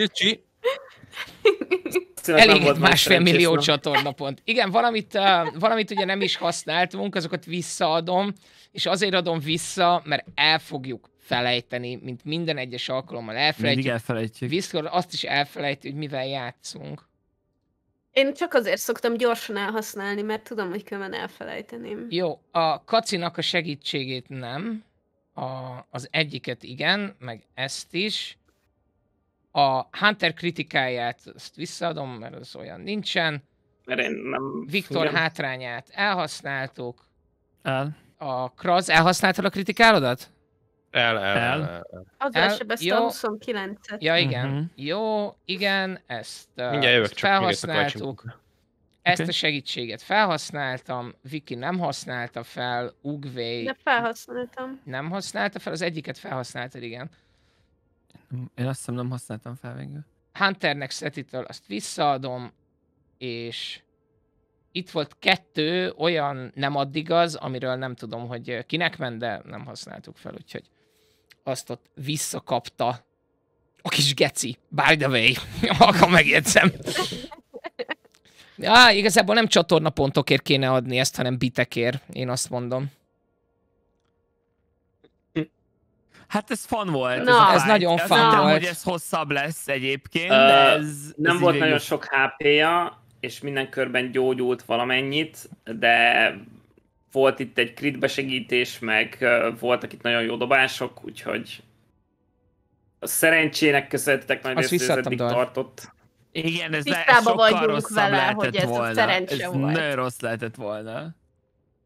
Elég másfél millió csatornapont. Igen, valamit, uh, valamit ugye nem is használtunk, azokat visszaadom, és azért adom vissza, mert el fogjuk felejteni, mint minden egyes alkalommal elfelejtjük. Mindig elfelejtjük. Viszont azt is elfelejtjük, hogy mivel játszunk. Én csak azért szoktam gyorsan elhasználni, mert tudom, hogy könnyen elfelejteném. Jó, a Kacinak a segítségét nem, a, az egyiket igen, meg ezt is. A Hunter kritikáját azt visszaadom, mert az olyan nincsen. Mert én nem... Viktor igen. Hátrányát elhasználtuk. El. A Kraz, elhasználtad a kritikálodat? El, el, el. el. Azzal se beszél a huszonkilencet. Ja, igen. Uh-huh. Jó, igen, ezt, uh, ezt felhasználtuk. Ezt okay. A segítséget felhasználtam, Viki nem használta fel, Ugvei... De felhasználtam. Nem használta fel, az egyiket felhasználtad, igen. Én azt hiszem nem használtam fel végül. Hunternek Setitől azt visszaadom, és itt volt kettő olyan nem addig az, amiről nem tudom, hogy kinek ment, de nem használtuk fel, úgyhogy azt ott visszakapta a kis geci. By the way, ha megjegyzem. Ja, igazából nem csatornapontokért kéne adni ezt, hanem bitekért, én azt mondom. Hát ez fun volt. Na, ez, ez nagyon fun volt. Nem, hogy ez hosszabb lesz egyébként. Uh, de ez, nem ez volt nagyon jó. Sok há pé-ja, és minden körben gyógyult valamennyit, de volt itt egy crit besegítés, meg voltak itt nagyon jó dobások, úgyhogy a szerencsének köszönhetek nagy részézetig tartott. Igen, ez le, sokkal rosszabb vele, lehetett ez volna. Ez volt. Nagyon rossz lehetett volna.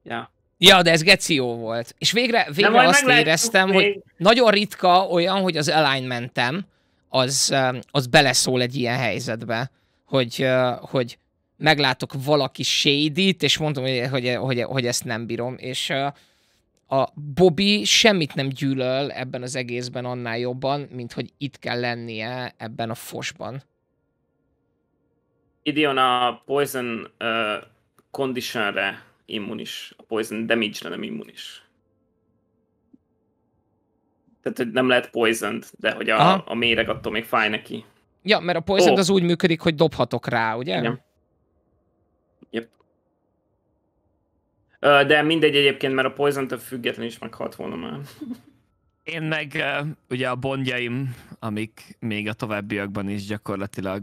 Ja. Ja, de ez geci jó volt. És végre, végre azt éreztem, még. Hogy nagyon ritka olyan, hogy az alignmentem, az, az beleszól egy ilyen helyzetbe, hogy, hogy meglátok valaki shady-t, és mondom, hogy, hogy, hogy, hogy ezt nem bírom. És a Bobby semmit nem gyűlöl ebben az egészben annál jobban, mint hogy itt kell lennie ebben a fosban. Gideon a Poison uh, Conditionre immunis, a poison damage-re nem immunis. Tehát, hogy nem lehet poisoned, de hogy a, a méreg attól még fáj neki. Ja, mert a poison oh. az úgy működik, hogy dobhatok rá, ugye? Igen. Yep. De mindegy egyébként, mert a poison-től független is meghalt volna már. Én meg ugye a bondjaim, amik még a továbbiakban is gyakorlatilag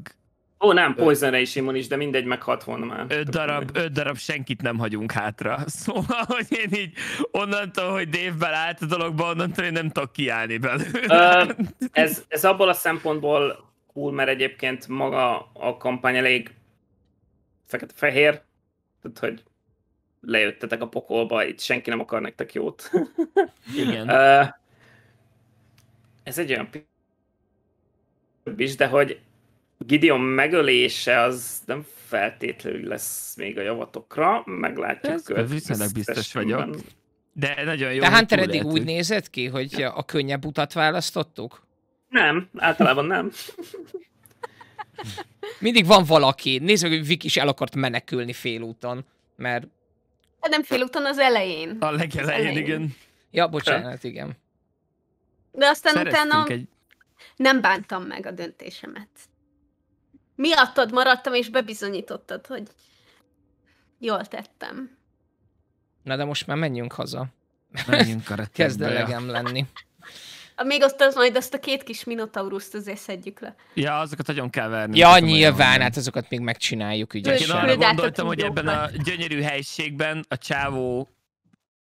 Ó, nem, Poisonre is immunis, de mindegy, meghalt volna már. Öt darab, öt darab senkit nem hagyunk hátra. Szóval, hogy én így onnantól, hogy Dave-ben állt a dologba, onnantól én nem tudok kiállni belőle. Ö, ez, ez abból a szempontból cool, mert egyébként maga a kampány elég fekete-fehér. Tehát, hogy lejöttetek a pokolba, itt senki nem akar nektek jót. Igen. Ö, ez egy olyan is, de hogy Gideon megölése az nem feltétlenül lesz még a javatokra, meglátjuk. Viszonylag biztos vagyok. De nagyon jó. De Hunter eddig úgy nézett ki, hogy a könnyebb utat választottuk? Nem, általában nem. Mindig van valaki. Nézd meg, hogy Vic is el akart menekülni félúton, mert... De nem félúton, az elején. A legelején, igen. Ja, bocsánat, igen. De aztán Szereztünk utána egy... nem bántam meg a döntésemet. Miattad maradtam, és bebizonyítottad, hogy jól tettem. Na de most már menjünk haza. Menjünk a retembe. Kezd elegem lenni. Még azt az majd azt a két kis minotauruszt azért szedjük le. Ja, azokat nagyon kell verni. Ja, nyilván, hát azokat még megcsináljuk ügyesen. Én arra gondoltam, hogy ebben a gyönyörű helyiségben a csávó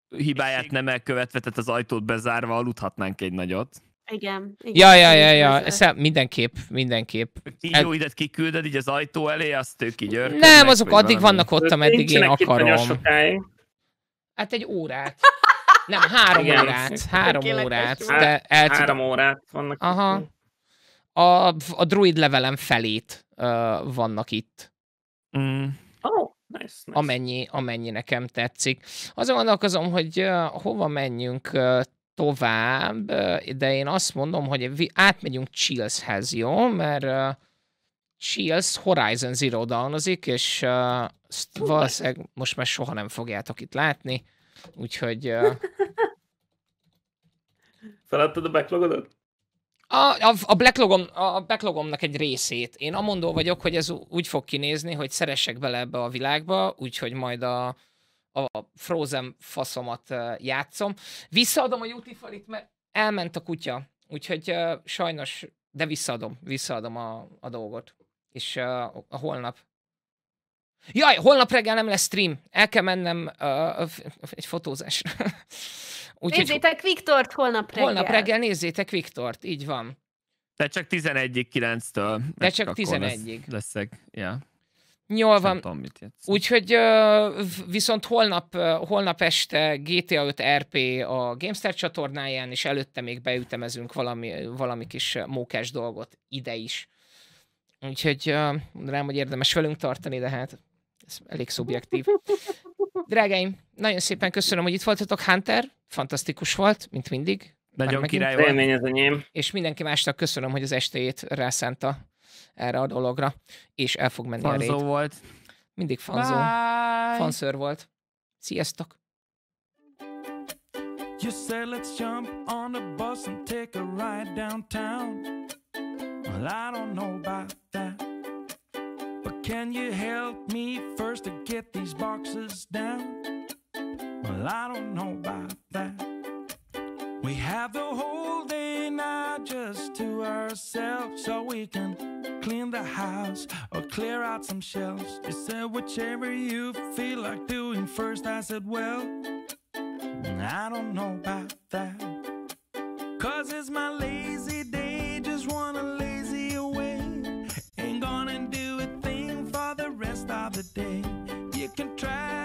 hibáját nem elkövetve, tehát az ajtót bezárva aludhatnánk egy nagyot. Igen, igen. Ja, ja, ja, ja. Ezt mindenképp, mindenképp. Így jó idet kikülded, így az ajtó elé, azt ők így örködnek. Nem, azok addig vannak ott, ameddig én akarom. Hát egy órát. Nem, három igen, órát. Három órát. De el tudom... Három órát vannak. Aha. A, a druid levelem felét uh, vannak itt. Mm. Oh, nice, nice. Amennyi, amennyi nekem tetszik. Azon gondolkozom, hogy uh, hova menjünk uh, tovább, de én azt mondom, hogy átmegyünk Chills-hez, jó? Mert uh, Chills Horizon Zero Down-ozik, és uh, azt valószínűleg most már soha nem fogjátok itt látni, úgyhogy... Uh... Feladtad a backlogodat? A, a, a, backlogom, a backlogomnak egy részét. Én amondó vagyok, hogy ez úgy fog kinézni, hogy szeressek bele ebbe a világba, úgyhogy majd a a Frozen faszomat játszom. Visszaadom a jutifalit, mert elment a kutya. Úgyhogy uh, sajnos, de visszaadom, visszaadom a, a dolgot. És uh, a holnap. Jaj, holnap reggel nem lesz stream. El kell mennem uh, egy fotózásra. Úgy, nézzétek hogy... Viktort holnap reggel. Holnap reggel nézzétek Viktort, így van. De csak tizenegyig kilenctől. De csak tizenegyig. Leszek, yeah. Jól van. Úgyhogy uh, viszont holnap, uh, holnap este gé té á öt er pé a GameStar csatornáján, és előtte még beütemezünk valami, valami kis mókás dolgot ide is. Úgyhogy uh, mondanám, hogy érdemes velünk tartani, de hát ez elég szubjektív. Drágáim, nagyon szépen köszönöm, hogy itt voltatok. Hunter, fantasztikus volt, mint mindig. Nagyon király volt. És mindenki másnak köszönöm, hogy az estejét rászánta erre a dologra, és el fog menni a raid. Fanzó volt. Mindig fanzó. Fanször volt. Sziasztok! You said let's jump on the bus and take a ride downtown. Well, I don't know about that. But can you help me first to get these boxes down? Well, I don't know about that. We have the whole day now just to ourselves, so we can clean the house or clear out some shelves. You said whichever you feel like doing first. I said, well, I don't know about that. Cause it's my lazy day, just wanna lazy away. Ain't gonna do a thing for the rest of the day. You can try to